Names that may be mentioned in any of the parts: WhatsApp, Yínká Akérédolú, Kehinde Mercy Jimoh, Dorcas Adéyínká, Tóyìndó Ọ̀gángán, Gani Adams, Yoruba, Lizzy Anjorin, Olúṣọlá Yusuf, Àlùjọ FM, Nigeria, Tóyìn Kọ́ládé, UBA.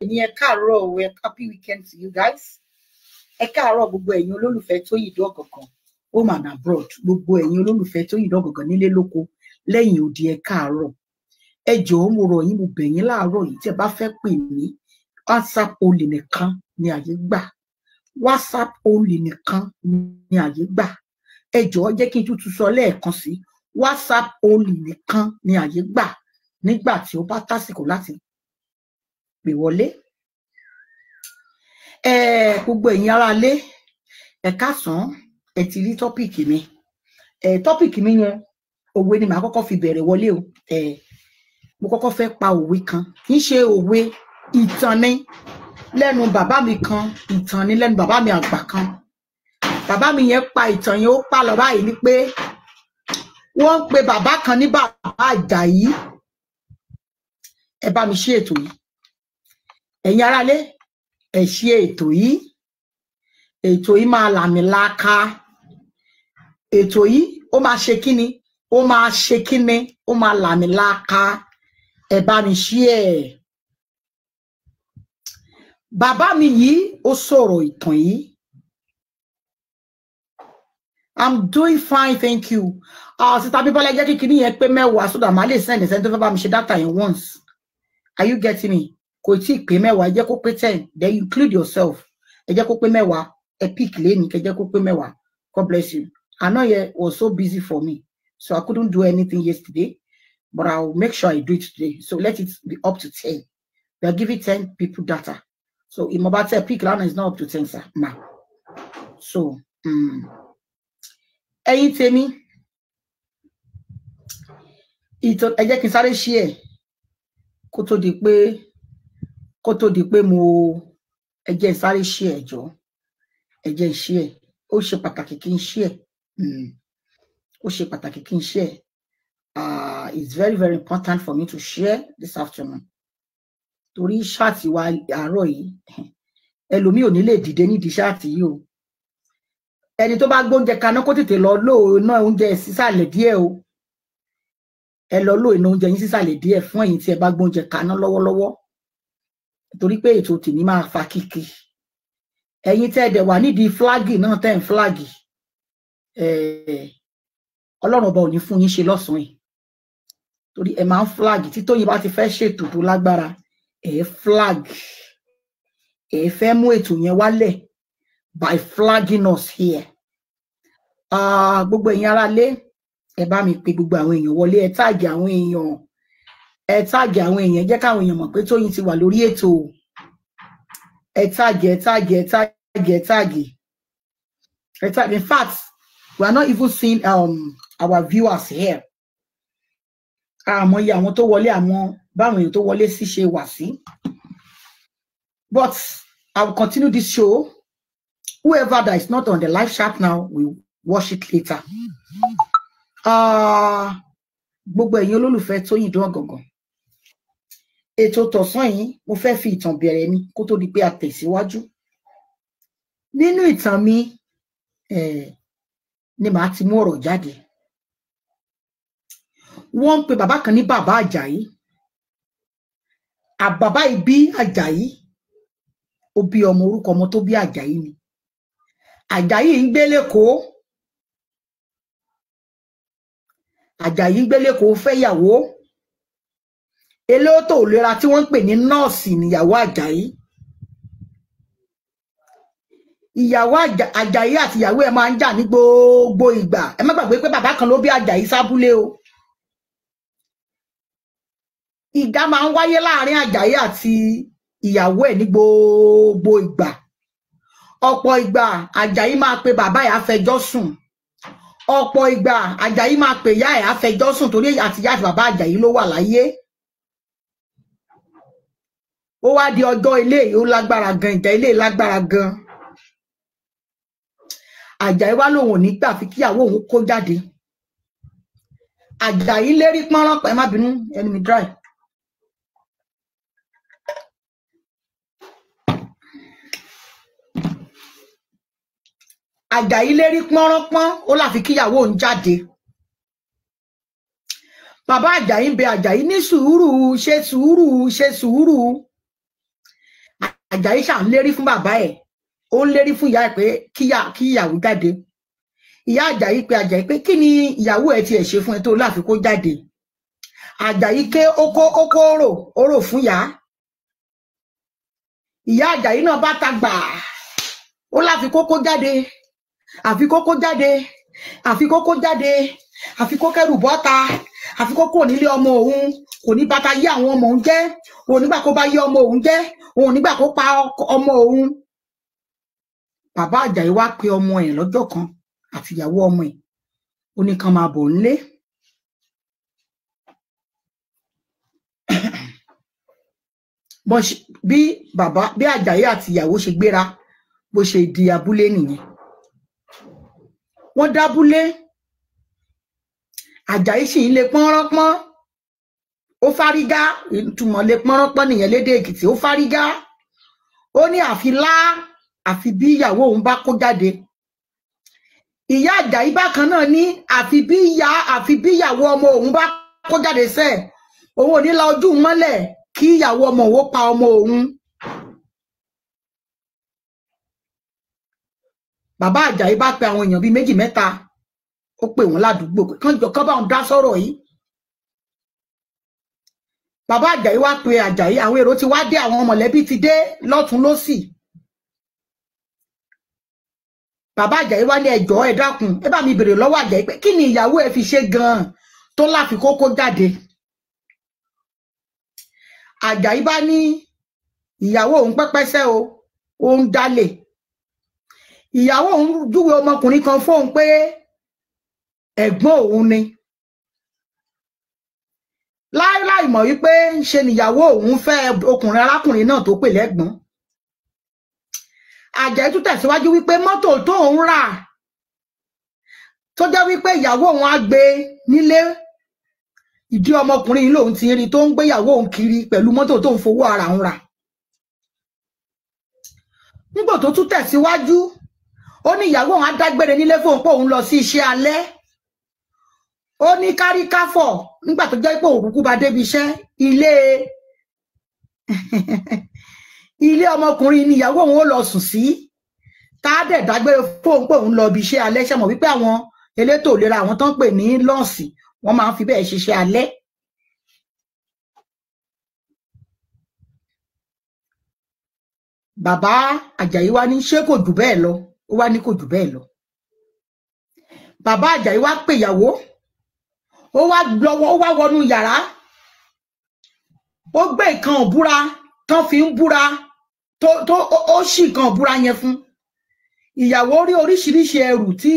Ẹ káàárọ̀ o, happy weekend to you guys. Ẹ káàárọ̀ gbogbo ẹ̀yin olólùfẹ́ Tóyìndó Ọ̀gángán home and abroad, gbogbo ẹ̀yin olólùfẹ́ Tóyìndó Ọ̀gángán nílé lóko lẹ́yìn odi, ẹ káàárọ̀. Ẹ jọ̀ọ́ mo rọ̀ yín, mo bẹ̀ yín láàárọ̀ yìí, tẹ́ bá fẹ́ pè mí WhatsApp only nìkan ni àyè gbà. WhatsApp only nìkan ni àyè gbà. Ẹ jọ̀ọ́ jẹ́ kí n tún sọ lẹ́ẹ̀kan sí, WhatsApp only nìkan ni àyè gbà nígbà tí ó bá tásìkò láti pè wọlé. Gbogbo ẹ̀yin aráalé, ẹ káàsán, ẹ ti rí tọ́pìkì mi. Tọ́pìkì mi yẹn òwe ni màá kọ́kọ́ fi bẹ̀rẹ̀ wọlé o. Mo kọ́kọ́ fẹ́ pa òwe kan, kìí ṣe òwe, ìtàn ni lẹ́nu bàbá mi kan, ìtàn ni lẹ́nu bàbá mi àgbà kan. Bàbá mi yẹn pa ìtàn yẹn, ó pa lọ báyìí ni pé wọ́n ń pe bàbá kan ní bàbá Àjàyí. Ẹ bá mi ṣe ètò yìí, ẹ̀yin aráalé, ẹ ṣe ètò yìí. Ètò yìí máa làmìlaka, ètò yìí ó máa ṣe kíni, ó máa ṣe kíni, ó máa làmìlaka. Ẹ bá mi ṣí ẹ. Bàbá mi yìí ó sọ̀rọ̀ ìtàn yìí. I'm doing fine, thank you. Sister Bíbọ́lá, jẹ́ kí kinní yẹn pé 10 so that màá lè send ẹ̀sẹ̀ tó fẹ́ bá mi ṣe data yẹn once. Are you getting me? Kò tí ì pé 10, ẹ jẹ́ kó pé 10, then you include yourself. Ẹ jẹ́ kó pé 10, ẹ pick lẹ́ni, ẹ jẹ́ kó pé 10. God bless you. I know you was so busy for me, so I couldn't do anything yesterday. But I'll make sure I do it today. So let it be up to 10. They're giving 10 people data. So in Mobata pick round is not up to 10, sir. Ma. So ẹ̀yin tèmi, ìtàn, ẹ jẹ́ kí n sáré share kó tó di pé mo, ẹ jẹ́ sáré share jọ̀ọ́, ẹ jẹ́ share, ó ṣe pàtàkì kí n share, ó ṣe pàtàkì kí n share. It's very, very important for me to share this afternoon. Torí ṣáàtì wa àárọ̀ yìí, ẹlòmíì ò ní lè dìde nídìí ṣáàtì yìí o. Ẹni tó bá gbóúnjẹ kaná kó tètè lọ lò iná oúnjẹ sísàlẹ̀ díẹ̀ o. Ẹ lọ lò iná oúnjẹ yín sísàlẹ̀ díẹ̀ fún ẹ̀yin tí ẹ bá gbóúnjẹ kaná lọ́wọ́lọ́wọ́. Torí pé ètò tèmi máa fa kíkì. Ẹ̀yin tẹ́ ẹ dẹ̀ wà nídìí fúlágì náà, tẹ́ ń fúlágì. Ọlọ́run ọba ò ní fún yín ṣe lọ́sàn-án yìí. Torí ẹ máa ń flag tí Tóyìn bá ti fẹ́ ṣètò tó lágbára, ẹ flag, ẹ fẹ́ mú ètò yẹn wálẹ̀ by flagging us here. Gbogbo ẹ̀yin aráalé, ẹ bá mi pe gbogbo àwọn èèyàn wọlé, ẹ táàgì àwọn èèyàn, ẹ táàgì àwọn èèyàn, jẹ́ káwọn èèyàn mọ̀ pé Tóyìn ti wà lórí ètò. Ẹ táàgì, ẹ táàgì, ẹ táàgì, ẹ táàgì, ẹ táàgì. In fact, we are not even seeing our viewers here. Àmọ́ iye àwọn tó wọlé, àmọ́ báwọn èèyàn tó wọlé sí ṣe wà sí. But I will continue this show. Whoever that is not on the live chat now, we watch it later. Gbogbo ẹ̀yin olólùfẹ́ Tóyìndó Ọ̀gángán, ètò tọ̀sán yìí mo fẹ́ fi ìtàn bẹ̀rẹ̀ ni kó tó di pé a tẹ̀síwájú. Nínú ìtàn mi ni màá ti mú ọ̀rọ̀ jáde. Wọ́n ń pe bàbá kan ní bàbá Àjàyí. Àbàbá ìbí Àjàyí, ó bí ọmọ, orúkọ ọmọ tó bí Àjàyí ni. Àjàyí ń gbé l'Ékòó, Àjàyí ń gbé l'Ékòó, fẹ́yàwó. Elétò ìlera tí wọ́n ń pè ní nọ́ọ̀sì níyàwó Àjàyí. Ìyàwó Àjàyí àti ìyàwó ẹ̀ máa ń jà ní gbogbo ìgbà. Ẹ má gbàgbé pé bàbá kan ló bí Àjàyí sábúlé o. Ìjà máa ń wáyé láàrin Àjàyí àti ìyàwó ẹ̀ ní gbogbo ìgbà. Ọ̀pọ̀ ìgbà Àjàyí máa pe bàbá ẹ̀ á fẹjọ́ sùn. Ọ̀pọ̀ ìgbà Àjàyí máa pe ìyá ẹ̀ á fẹjọ́ sùn, torí àti ìyá àti bàbá Àjàyí ló wà láyé. Ó wá di ọjọ́ ilé yìí, ó lágbára gan, ìjà ilé lágbára gan. Àjàyí wá lòun ò ní gbà fi kíyàwó òun kó jáde. Àjàyí lérí pọ́nrán pẹ́, má bínú ẹni mi dry. Àjàyí lérí pọ́nránpọ́n, ó láfi kíyàwó òun jáde. Bàbá Àjàyí ń bẹ Àjàyí ní sùúrù, ṣe sùúrù, ṣe sùúrù. Àjàyí ṣà ń lérí fún bàbá ẹ̀, ó ń lérí fún ìyá ẹ̀ pé kí ìyàwó jáde. Ìyá Àjàyí pé kí ni ìyàwó ẹ̀ tiẹ̀ ṣe fún ẹ tó láfi kó jáde. Àjàyí ké ó kó rò fún ìyá. Ìyá Àjàyí náà bá ta gbà, ó láfi kókó jáde, àfi kókó jáde, àfi kókó jáde, àfi kó kẹrù bọ́ta, àfi kókó nílé ọmọ òun. Kò ní bá ta yé àwọn ọmọ òun jẹ́, òun nígbà kó bá yé ọmọ òun jẹ́, òun nígbà kó pa ọmọ òun. Bàbá Àjàyí wá pe ọmọ ẹ̀ lọ́jọ́ kan àfìyàwó ọmọ ẹ̀, ó ní kan máa bọ̀ nílé. Bí Àjàyí àti ìyàwó ṣe gbéra bó ṣe di abúlé nìyẹn. Wọ́n dábúlé, Àjàyí sì ń le pọ́nrọ́pọ́n. Ó fárígá, ìtumọ̀ lè pọ́nrọ́pọ́n nìyẹn lédè Èkìtì, ó fárígá. Ó ní àfi bí ìyàwó òun bá kó jáde. Ìyá Àjàyí bákan náà ní àfi bí ìyàwó ọmọ òun bá kó jáde sẹ́. Òun ò ní la ojú mọ́lẹ̀ kí ìyàwó ọmọ òun pa ọmọ òun. Bàbá Àjàyí bá pe àwọn èèyàn bíi méjì mẹ́ta. Ó pè wọ́n ládùúgbò pé kán bá òun dá sọ̀rọ̀ yìí. Bàbá Àjàyí wá pe Àjàyí, àwọn èrò ti wá dé, àwọn mọ̀lẹ́bí ti dé lọ́tún lósì. Bàbá Àjàyí wá ní ẹ jọ̀ọ́ ẹ dákun, ẹ bá mi bèrè lọ́wọ́ Àjàyí pé kí ni ìyàwó ẹ fi ṣe gan-an tó láfi kókó jáde. Àjàyí bá ní ìyàwó òun pẹ́pẹ́sẹ́ o, òun jalè. Ìyàwó òun júwe ọmọkùnrin kan fóun pé ẹ̀gbọ́n òun ni. Láíláì mọ̀ wípé ṣe nìyàwó òun fẹ́ ọkùnrin arákùnrin náà tó pè lẹ́gbọ́n. Àjàyí tún tẹ̀síwájú wípé mọ́tò tó ń rà tó jẹ́ wípé ìyàwó òun á gbé nílé, ìdí ọmọkùnrin lòun ti rí tó ń gbé ìyàwó òun kiri pẹ̀lú mọ́tò tó ń fowó ara òun rà. Nígbà tó tún tẹ̀síwájú, ó ní ìyàwó òun á dágbére nílé fóun pé òun lọ sí iṣẹ́ alẹ́. Ó ní káríkáfọ̀ nígbà tó jẹ́ pé òun kúkú bá débi iṣẹ́, ilé ọmọkùnrin ni ìyàwó òun ó lọ sùn sí. Tá a dẹ̀ dágbére fóun pé òun lọ bí iṣẹ́ alẹ́, ṣe mọ̀ wípé àwọn elétò ìlera àwọn tó ń pè ní lọ́ọ̀sì wọ́n máa ń fi bẹ́ẹ̀ ṣiṣẹ́ alẹ́. Bàbá Àjàyí wá ní ṣé kò jù bẹ́ẹ̀ lọ, ó wá ní kò jù bẹ́ẹ̀ lọ. Bàbá Àjàyí wá pè ìyàwó, ó wá wọnú yàrá, ó gbé nǹkan ìbúra tán fi ń búra tó ó ṣì nǹkan ìbúra yẹn fún ìyàwó. Rí oríṣiríṣi ẹrù tí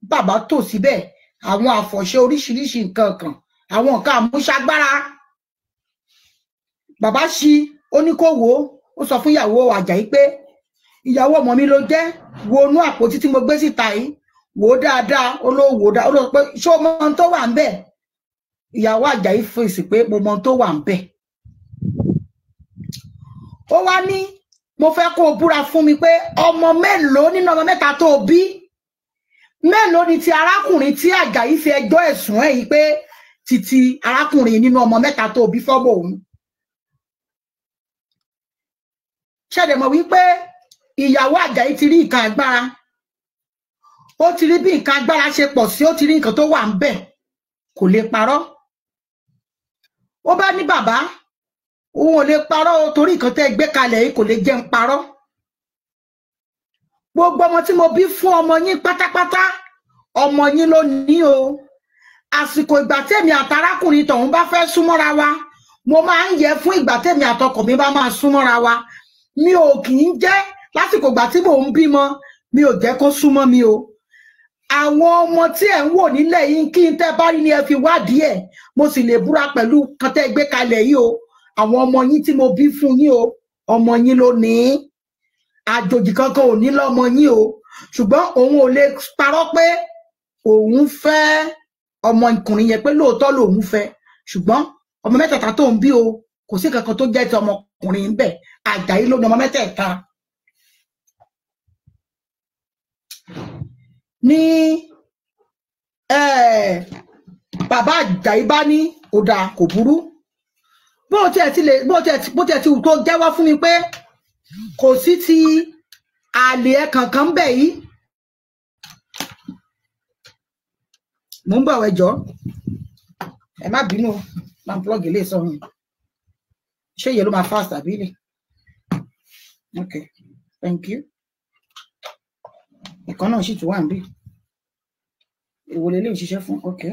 bàbá tò síbẹ̀, àwọn àfọ̀ṣẹ oríṣiríṣi nǹkan kan, àwọn nǹkan àmúṣagbára. Bàbá ṣí, ó ní kó wò ó sọ fún ìyàwó Àjàyí pé ìyàwó ọmọ mi ló jẹ́, wo inú àpótí tí mo gbé síta yìí, wò dáadáa. Olówó olóòwò pé ṣé o mọ ohun tó wà ń bẹ? Ìyàwó Àjàyí fèsì pé mo mọ ohun tó wà ń bẹ. Ó wá ní mo fẹ́ kó o búra fún mi pé ọmọ mélòó nínú ọmọ mẹ́ta tó o bí, mélòó ni ti arákùnrin tí Àjàyí fi ẹjọ́ ẹ̀sùn ẹ̀ yìí pé titi arákùnrin nínú ọmọ mẹ́ta tó o bí fọ́mọ òun. Ṣẹ̀dẹ̀ mọ̀ wípé ìyàwó Àjàyí ti rí ìka agbára, ó ti rí bí nǹkan agbára ṣe pọ̀ sí, ó ti rí nǹkan tó wà ń bẹ̀, kò lè parọ́. Ó bá ní bàbá òun ò lè parọ́ torí nǹkan tẹ́ gbé kalẹ̀ yìí kò lè jẹ́ ń parọ́. Gbogbo ọmọ tí mo bí fún ọmọ yín pátápátá, ọmọ yín ló ní o. Àsìkò ìgbà tèmi àtarákùnrin tọ̀hún bá fẹ́ súnmọ́ra wa, mo máa ń yẹ fún ìgbà tèmi àtọkọ mi bá máa súnmọ́ra wa. Mi ò kì í jẹ́ lásìkò ìgbà tí mò ń bímọ, mi ò jẹ́ kó súnmọ́ mi o. Àwọn ọmọ tí ẹ̀ ń wò nílẹ̀ yìí kí n tẹ́ bá rí ni ẹ fi wádìí ẹ̀, mo sì lè búra pẹ̀lú kan tẹ́ gbé kalẹ̀ yìí o. Àwọn ọmọ yín tí mo bí fún yín o, ọmọ yín ló ní. Àjòjì kankan ò ní lọ́mọ yín o. Ṣùgbọ́n òun ò lè parọ́ pé òun fẹ́ ọmọkùnrin yẹn, pé lóòótọ́ lòun fẹ́. Ṣùgbọ́n ọmọ mẹ́tẹ̀ẹ̀ta tó ń bí o, kò sí kankan tó jẹ́ ti ọmọkùnrin ń bẹ̀. Àjàyí ló ní ọmọ mẹ́tẹ̀ẹ̀ta. Ní bàbá Àjàyí bá ní ọ̀dà kò burú, bó tiẹ̀ ti wù tó jẹ́wọ́ fún mi pé kò sí ti àlè kankan bẹ̀ yìí. Mo ń bọ̀ wẹjọ́, ẹ má bínú, máa ń plug ilé sọ́run. Ṣé ìyẹn ló máa fast àbí ni? Okay, thank you. Ìkan náà sì tún wà ń bí. Èwo lè lè ṣiṣẹ́ fún? Okay.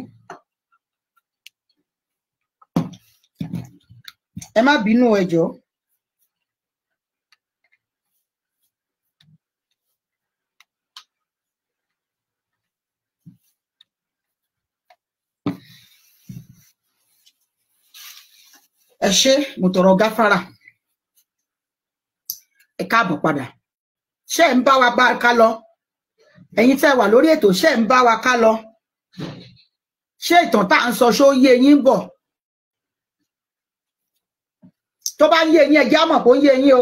Ẹ má bínú ẹjọ́. Ẹ ṣé, mo tọrọ gáfárà. Ẹ káàbọ̀ padà. Ṣé ń bá wa bá ká lọ? Ẹ̀yin tẹ́ wà lórí ètò, ṣé ń bá wa ká lọ? Ṣé ìtàn tá à ń sọ ṣó yé yín bọ̀? Tó bá yé yín, ẹ jẹ́ á mọ̀ kó yé yín o.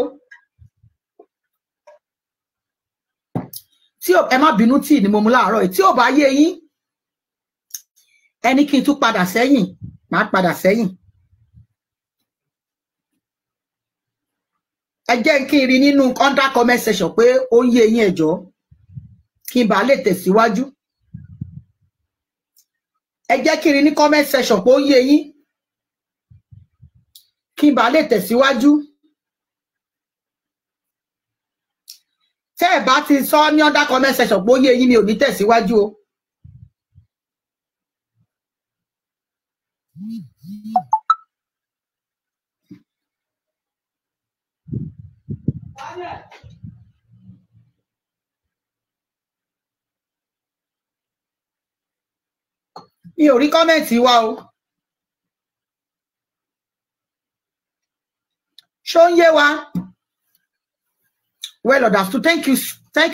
Tí ẹ má bínú, tíì ni mo mú láàárọ̀ yìí. Tí ò bá yé yín, ẹni kí n tún padà sẹ́yìn, màá padà sẹ́yìn. Ẹ jẹ́ kí n rí nínú under comment section pé ó ń yé yín, ẹ jọ̀ọ́ kí n bá lè tẹ̀síwájú. Ẹ jẹ́ kí n rí ní comment section pé ó ń yé yín, kí n bá lè tẹ̀síwájú. Tẹ́ ẹ bá ti sọ ní under comment section pé ó yé yín, mi ò ní tẹ̀síwájú o. Mi ò rí kọ́mẹ̀ntì wa o. Ṣó ń yé wa? Well, understood. Thank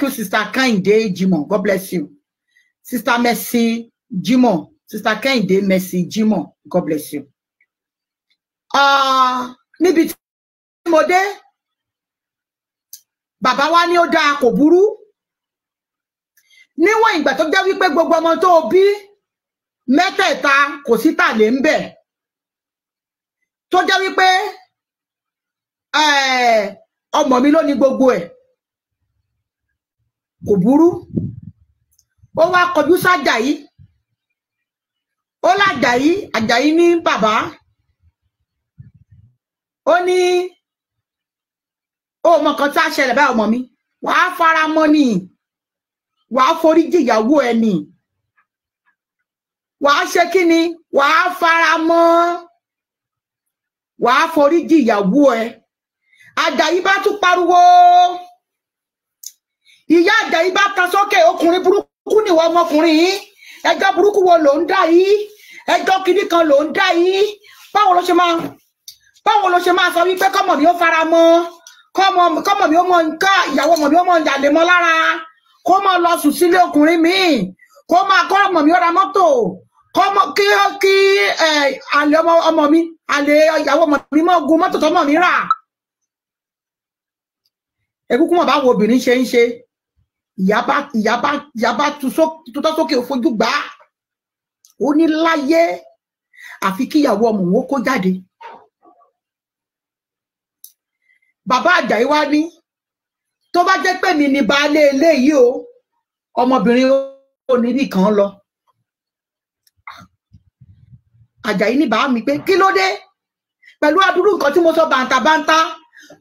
you, Sister Kehinde Jimoh. God bless you. Sister Mercy Jimoh. Sister Kehinde Mercy Jimoh. God bless you. Níbi tí mo dé, bàbá wa ní ó dáa, kò burú. Níwọ̀n ìgbà tó jẹ́ wípé gbogbo ọmọ tó bí mẹ́tẹ̀ẹ̀ta kò sí tàlé ń bẹ̀, tó jẹ́ wípé ọmọ mi ló ní gbogbo ẹ̀, kò burú. Ó wá kọjú sájàyí, ó lájàyí, Àjàyí ní bàbá, ó ní ó mọ kan tá ṣẹlẹ̀ báyìí ọmọ mi, wàá fara mọ́ ni, wàá forí jìyàwó ẹni, wàá ṣe kí ni, wàá fara mọ́, wàá forí jìyàwó ẹ. Àjàyí bá tún pariwo, ìyá Àjàyí bá ta sókè, ọkùnrin burúkú nìwọ ọmọkùnrin yìí, ẹjọ́ burúkú wo ló ń dá yìí, ẹjọ́ kìíní kan ló ń dá yìí, báwo ló ṣe máa sọ wípé kọ́mọ mi ó fara mọ́, kọ́mọ mi ó mọ nǹkan, ìyàwó ọmọ mi ó mọ ìyàlè mọ́ lára, kó mọ lọ sùn sílé ọkùnrin mi, kó máa kọ́ ọmọ mi ó ra mọ́tò, kí àlè ọmọ mi, àlè ìyàwó ọmọ mi mọ́ gun mọ́tò tọ́mọ mi rà. Ẹkúkú mọ̀ bá wo obìnrin ṣe ń ṣe, ìyá bá tutọ́ sókè, ó fojú gbà á, ó ní láyé àfi kí ìyàwó ọmọ òun ó kó jáde. Bàbá Àjàyí wá ní tó bá jẹ́ pé mi ni baálé ilé yìí o, ọmọbìnrin ò ní bí kan lọ. Àjàyí ní bàá mi pé kí ló dé pẹ̀lú àdúrú nǹkan tí mo sọ bàǹtàbàǹtà,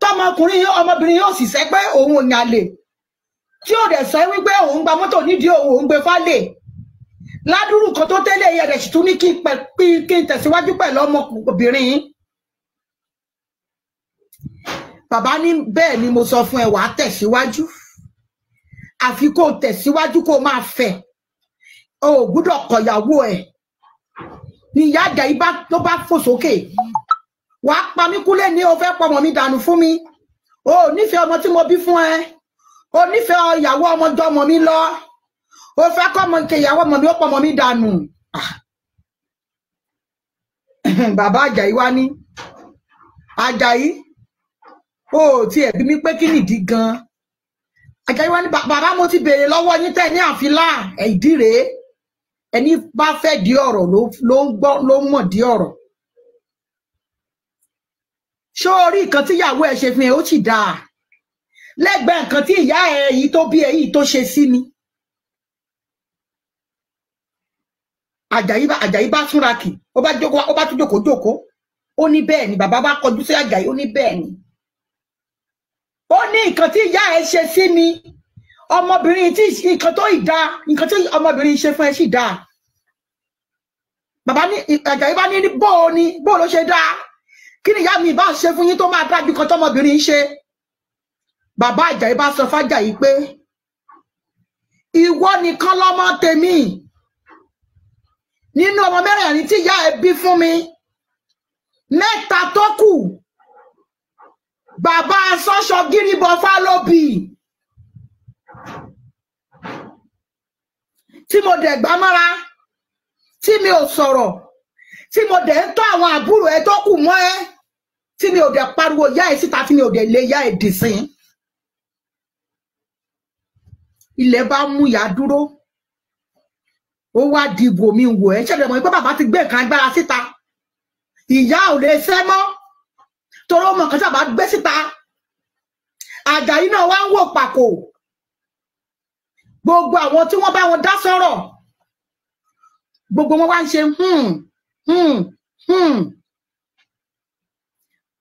tọmọkùnrin ọmọbìnrin yóò sì sẹ́ pé òun ò yànlè, tí ò dẹ̀ sọ wípé òun gba mọ́tò nídìí òun, òun gbé fálè ládùúrú nǹkan tó tẹ́lẹ̀ yẹ rẹ̀ sì tún ní kí n tẹ̀síwájú pẹ̀lú ọmọbìnrin yìí. Bàbá ní bẹ́ẹ̀ ni mo sọ fún ẹ, wàá tẹ̀síwájú, àfi kó tẹ̀síwájú kó máa fẹ̀, o ò gbúdọ̀ kọ̀yàwó ẹ̀. Ní ìyá Àjàyí tó bá fò sókè, wàá pa mí kúlé ní o fẹ́ pọmọ mi dànù fún mi, o ò nífẹ̀ẹ́ ọmọ tí mo bí fún ẹ, o nífẹ̀ẹ́ ìyàwó ọmọ jọ ọmọ mi lọ, o fẹ́ kọ́ ọmọ ìkẹ ìyàwó ọmọ mi ó pọmọ mi dànù. Bàbá Àjàyí wá ní Àjàyí, ó ti ẹ̀bí mi pé kí nìdí gan-an. Àjàyí wá ní bàbá mo ti béèrè lọ́wọ́ yín tẹ́ ní àfilà ìdí rèé, ẹni bá fẹ́ di ọ̀rọ̀ ló ń mọ̀ di ọ̀rọ̀. Ṣó orí nǹkan tíyàwó ẹ̀ ṣe fi hàn ó sì dáa, lẹ́gbẹ̀ẹ́ nǹkan tí ìyá ẹ yìí tó bí ẹ yìí tó ṣe sí mi. Àjàyí bá túnra kì, ó bá jókòó, ó bá tún jókòó, ó ní bẹ́ẹ̀ ni bàbá bá kọjú sí Àjàyí, ó ní bẹ́ẹ̀ ni. Ó ní nǹkan tí ìyá ẹ ṣe sí mi, ọmọbìnrin tí nǹkan tó ìdá, nǹkan tí ọmọbìnrin ṣe fún ẹ sì dáa. Bàbá ní Àjàyí bá ní bó ló ṣe dáa, kí ni ìyá mi bá ṣe fún yín tó máa dájú kan tọmọbìnrin ṣe. Bàbá Àjàyí bá sọ fájàyí pé ìwọ nìkan lọmọ tèmi nínú ọmọ mẹ́rẹ̀ẹ̀rin tí ìyá ẹ bí fún mi, mẹ́ta tó kù bàbá Sọ́ṣọ Gírìbọfá ló bí, tí mo dẹ̀ gbá mọ́ra, tí mi ò sọ̀rọ̀, tí mo dẹ̀ ń tọ́ àwọn àbúrò ẹ tó kù mọ́ ẹ, tí mi ò dẹ̀ pariwo ìyá ẹ síta, tí mi ò dẹ̀ lé ìyá ẹ dìsín. Ilẹ̀ bá mú ìyá dúró, ó wá di wòmí wò ẹ́, ṣẹlẹ̀ mọ̀ pé bàbá ti gbé nǹkan agbára síta, ìyá ò lè ṣẹ́ mọ́, torí ó mọ̀ nǹkan tí bàbá gbé síta. Àjàyí náà wá ń wò pàkó, gbogbo àwọn tí wọ́n bá wọn dá sọ̀rọ̀, gbogbo wọn wá ń ṣe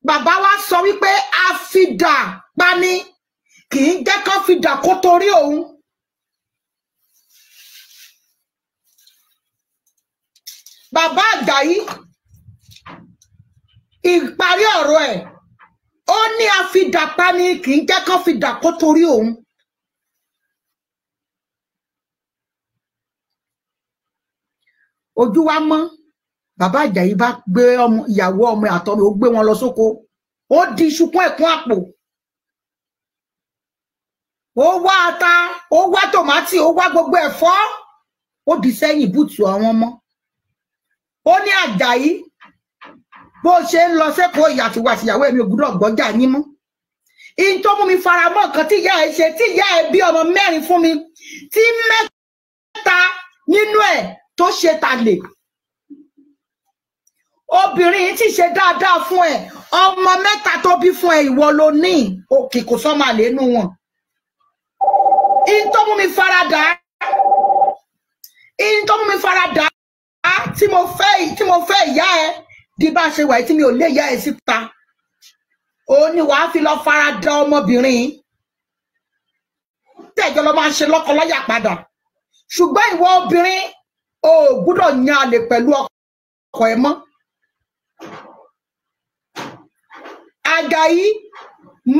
Bàbá wa sọ wípé a fi dà pani, kì í jẹ́ kán fi dà kó torí òun. Bàbá Àjàyí ìparí ọ̀rọ̀ ẹ̀, ó ní àfidàpá ni kì í jẹ́ kán fi dà kó torí òun. Ojú wa mọ́, bàbá Àjàyí bá gbé ìyàwó ọmọ àtọmọ, ó gbé wọn lọ sóko, ó di iṣu kún ẹ̀kún àpò, ó wá ata, ó wá tòmátì, ó wá gbogbo ẹ̀fọ́, ó di sẹ́yìn búùtù àwọn ọmọ. Ó ní Àjàyí bó ṣe ń lọ sẹ́kọ̀ọ́ ìyàtìwà àtìyàwó ẹ̀mí ògùdọ̀ gbọ́jà yín mú. In tó mú mi fara mọ́ nǹkan tí ìyá ẹ ṣe, tí ìyá ẹ bí ọmọ mẹ́rin fún mi, tí mẹ́ta nínú ẹ̀ tó ṣe tàlè. Obìnrin tí ṣe dáadáa fún ẹ, ọmọ mẹ́ta tó bí fún ẹ ìwọ ló ní, òkè kò sọ́mọ àlè nú wọn. In tó mú mi faradà, tí mo fẹ́ ìyá ẹ di bá ṣe wà tí mi ò lé ìyá ẹ síta, ó ní wàá fi lọ fara da ọmọbìnrin tẹ́jọ lọ máa ṣe lọ́kọláya padà. Ṣùgbọ́n ìwọ obìnrin ò gbúdọ̀ yan àlè pẹ̀lú ọkọ ẹ mọ́. Àjàyí,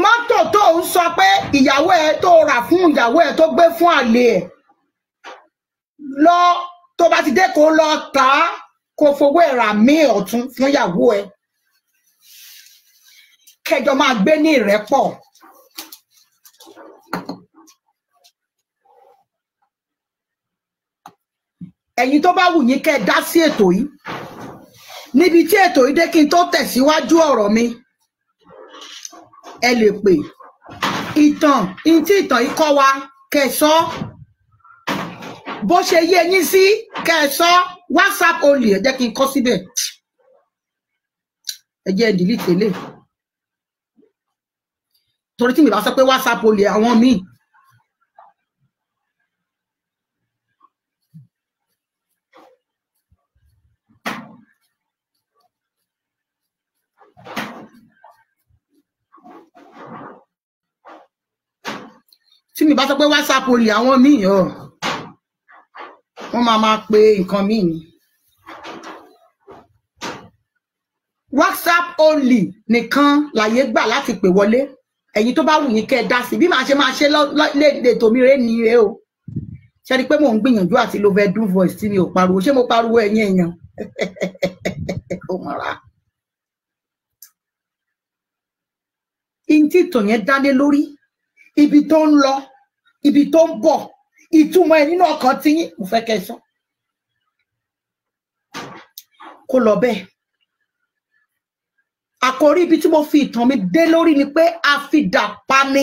mọ́tò tó ń sọ pé ìyàwó ẹ tó rà fún ìyàwó ẹ tó gbé fún àlè ẹ lọ, tó bá ti dé kó lọ tà á, kó fowó ẹ̀ rà míì ọ̀tún fún ìyàwó ẹ, kẹjọ máa gbé ní ìrẹ́pọ̀. Ẹ̀yin tó bá wù yín kẹ́ ẹ dá sí ètò yìí, níbi tí ètò yìí dé kí n tó tẹ̀síwájú ọ̀rọ̀ mi, ẹ lè pè ìtàn, ihun tí ìtàn yìí kọ́ wa kẹ́ ẹ sọ, bó ṣe yé yín sí kẹ́ ẹ sọ. WhatsApp only, ẹ jẹ́ kí n kọ síbẹ̀, ẹ jẹ́ delete lè, torí tí mi bá sọ pé WhatsApp only àwọn míì. Tí mi bá sọ pé WhatsApp only àwọn míì wọ́n máa pe nǹkan míì ni. WhatsApp only nìkan láyé gbà láti pè wọlé. Ẹ̀yin tó bá wù yín kẹ́ ẹ dá sí, bí màá ṣe máa ṣe léde tòmí rẹ ni rẹ o. Ṣé ni pé mò ń gbìyànjú àti lo vedun voice tí mi ò pariwo? Ṣé mo pariwo ẹ̀yin èèyàn? Ó mọ̀ra. Ìntí ìtàn yẹn dálé lórí ibi tó ń lọ, ibi tó ń bọ̀, ìtumọ̀ ẹ̀ nínú ọkàn tí yín, mo fẹ́ kẹ́ sọ kó lọ bẹ́ẹ̀. Àkórí ibi tí mo fi ìtàn mi dé lórí ni pé àfidà pani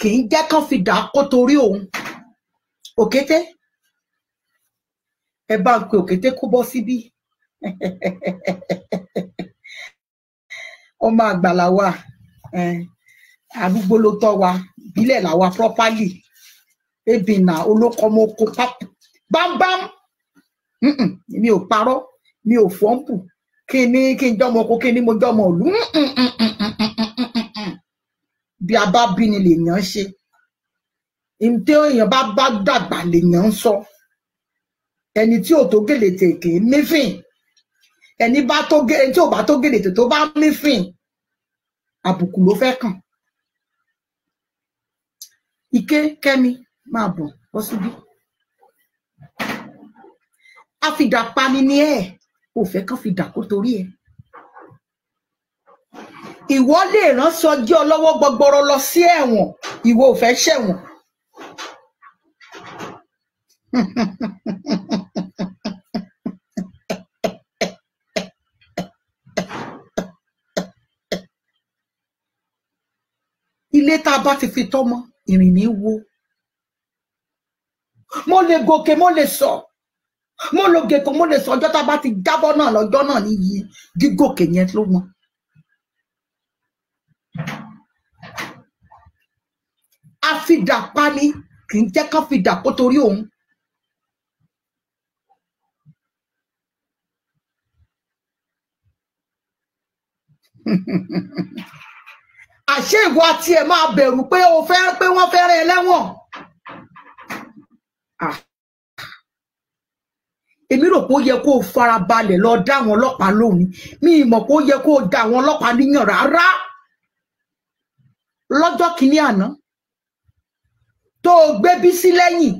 kì í jẹ́ kán fi dà kó torí òun. Òkété, ẹ bá ń pe òkété kó bọ́ síbí, ọmọ àgbàlá wa, àdúgbò ló tọ́ wa, ìbílẹ̀ làwa properly ebi na olókọmọkọ pápá bámbám mi ò parọ́ mi ò fọ́ǹpù kí ni kí n jọmọ oko kí ni mo jọmọ òlú bí a bá bí ni lèèyàn ṣe ntẹ́ èèyàn bá bá dàgbà lèèyàn ń sọ ẹni tí ò tó gèlè tèké mífìn ẹni bá tó gèlè tí ò bá tó gèlè tó bá mífìn àbùkù ló fẹ́ kàn. Ike Kẹ́mi máa bọ̀ bọ́ síbí. Afìdàpani ni ẹ̀ ò fẹ́ kàn fìdà kó torí ẹ̀. Ìwọ lè rán Sọjí Ọlọ́wọ́ gbọgbọrọ lọ sí ẹ̀wọ̀n ìwọ ò fẹ́ ṣẹ̀wọ̀n. Ilé tá a bá ti fi tọ́mọ ìrìn ní wo. Mo lè gòkè mo lè sọ mo lè gòkè mo lè sọ ọjọ́ tá a bá ti jábọ́ náà lọ́jọ́ náà níyì gígòkè yẹn ló mọ. Àfidà pani kì í jẹ́ ká fidà kó torí òun. Àṣé ìwọ àti ẹ máa bẹ̀rù pé o fẹ́ pé wọ́n fẹ́ rẹ lẹ́wọ̀n. Èmi rò pé ó yẹ kó o farabalẹ̀ lọ dá àwọn ọlọ́pàá lónìí mi mọ̀ pé ó yẹ kó o dá àwọn ọlọ́pàá níyàn rárá lọ́jọ́ kìíní àná tó o gbé Bísí lẹ́yìn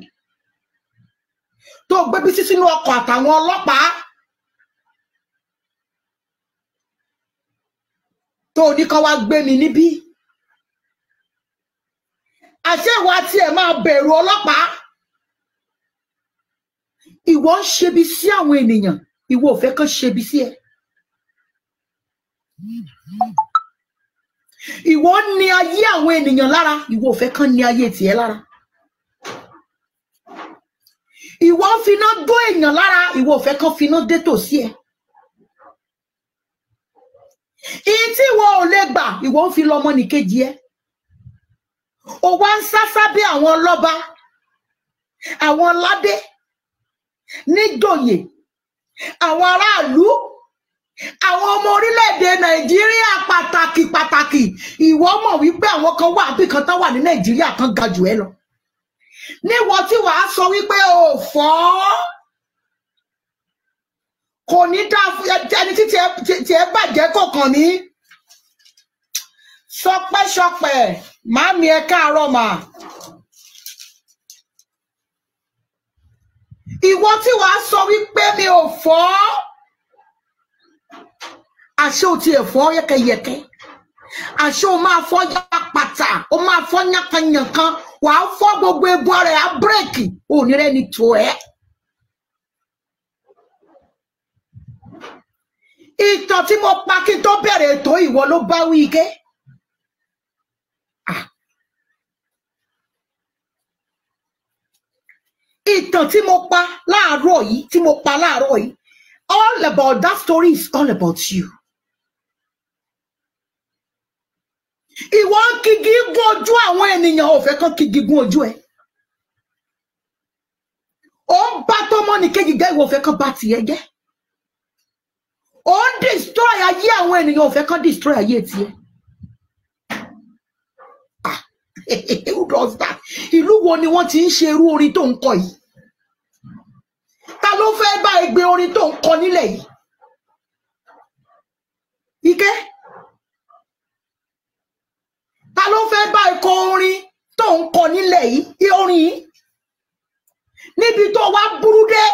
tó o gbé Bísí sínú ọkọ̀ àtàwọn ọlọ́pàá. Tó ní kán wá gbé mi níbí àṣé ìwọ àti ẹ máa bẹ̀rù ọlọ́pàá ìwọ ń ṣebi sí àwọn ènìyàn ìwọ ò fẹ́ kán ṣebi sí ẹ ìwọ ń ní ayé àwọn ènìyàn lára ìwọ ò fẹ́ kán ní ayé tiẹ̀ lára ìwọ ń finá dó èèyàn lára ìwọ ò fẹ́ kán finá dé tòsí ẹ. Èyí tí ìwọ ò lè gbà ìwọ ń fi lọmọ nìkejì ẹ ò wá ń sásá bí àwọn ọlọ́ba àwọn ládé níjòyè àwọn aráàlú àwọn ọmọ orílẹ̀-èdè Nàìjíríà pàtàkì pàtàkì ìwọ mọ̀ wípé àwọn kan wà bí kan tán wà ní Nàìjíríà kan ga jù ẹ lọ níwọ tí wàá sọ wípé o fọ́ kò ní dá ẹni tí tiẹ̀ bàjẹ́ kọ̀ọ̀kan ní sọpẹ́sọpẹ́ màámi ẹ káàárọ̀ mà ìwọ tí wàá sọ wípé mi ò fọ́ àṣé o tiẹ̀ fọ́ yẹ́kẹ́yẹ́kẹ́ àṣé o máa fọ́ yàpàtà o máa fọ́ yànkanyànkan wàá fọ́ gbogbo egbò rẹ̀ á bírèkì òní rẹ̀ ni tò ẹ́. Ìtàn tí mo pa kí n tó bẹ̀rẹ̀ ètò ìwọ ló bá wí ike. Ìtàn tí mo pa láàárọ̀ yìí all about that story is all about you. Ìwọ ń kigi gún ojú àwọn ènìyàn ò fẹ́ kán kigi gún ojú ẹ. Ó ń bá tọmọnìkejì jẹ́ ìwọ ò fẹ́ kán bá tiẹ̀ jẹ́. Ó ń destroy ayé àwọn ènìyàn ò fẹ́ kán destroy ayé tiẹ̀. Who does that? Ìlú wo ni wọ́n ti ń ṣe irú orin tó ń kọ yìí? Ta ló fẹ́ bá ẹ gbé orin tó ń kọ nílẹ̀ yìí? Ike? Ta ló fẹ́ bá ẹ kọ orin tó ń kọ nílẹ̀ yìí? Orin yìí? Níbi tó wá burú dé,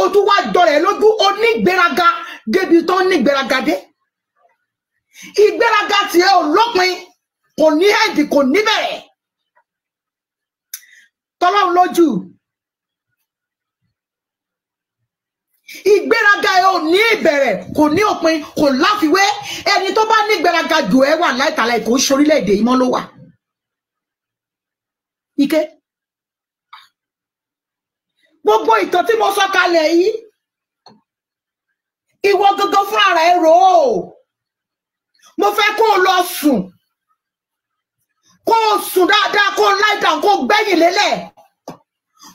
o tún wá jọrẹ̀ lójú onígbéraga. Débi tó ní ìgbéraga dé ìgbéraga tí ẹ ò lópin kò ní ẹ̀dì kò ní bẹ̀rẹ̀ tọ́lọ́run lójú ìgbéraga ẹ ò ní ìbẹ̀rẹ̀ kò ní òpin kò láfiwé ẹni tó bá ní ìgbéraga jù ẹ wà láìtàláì kò sórílẹ̀-èdè yìí mọ́ ló wà. Ike gbogbo ìtàn tí mo sọ kalẹ̀ yìí ìwọ gangan fún ara ẹ rò ó mo fẹ́ kó o lọ sùn kó sùn dáadáa, kó lie down, kó gbẹ̀yìn lélẹ̀,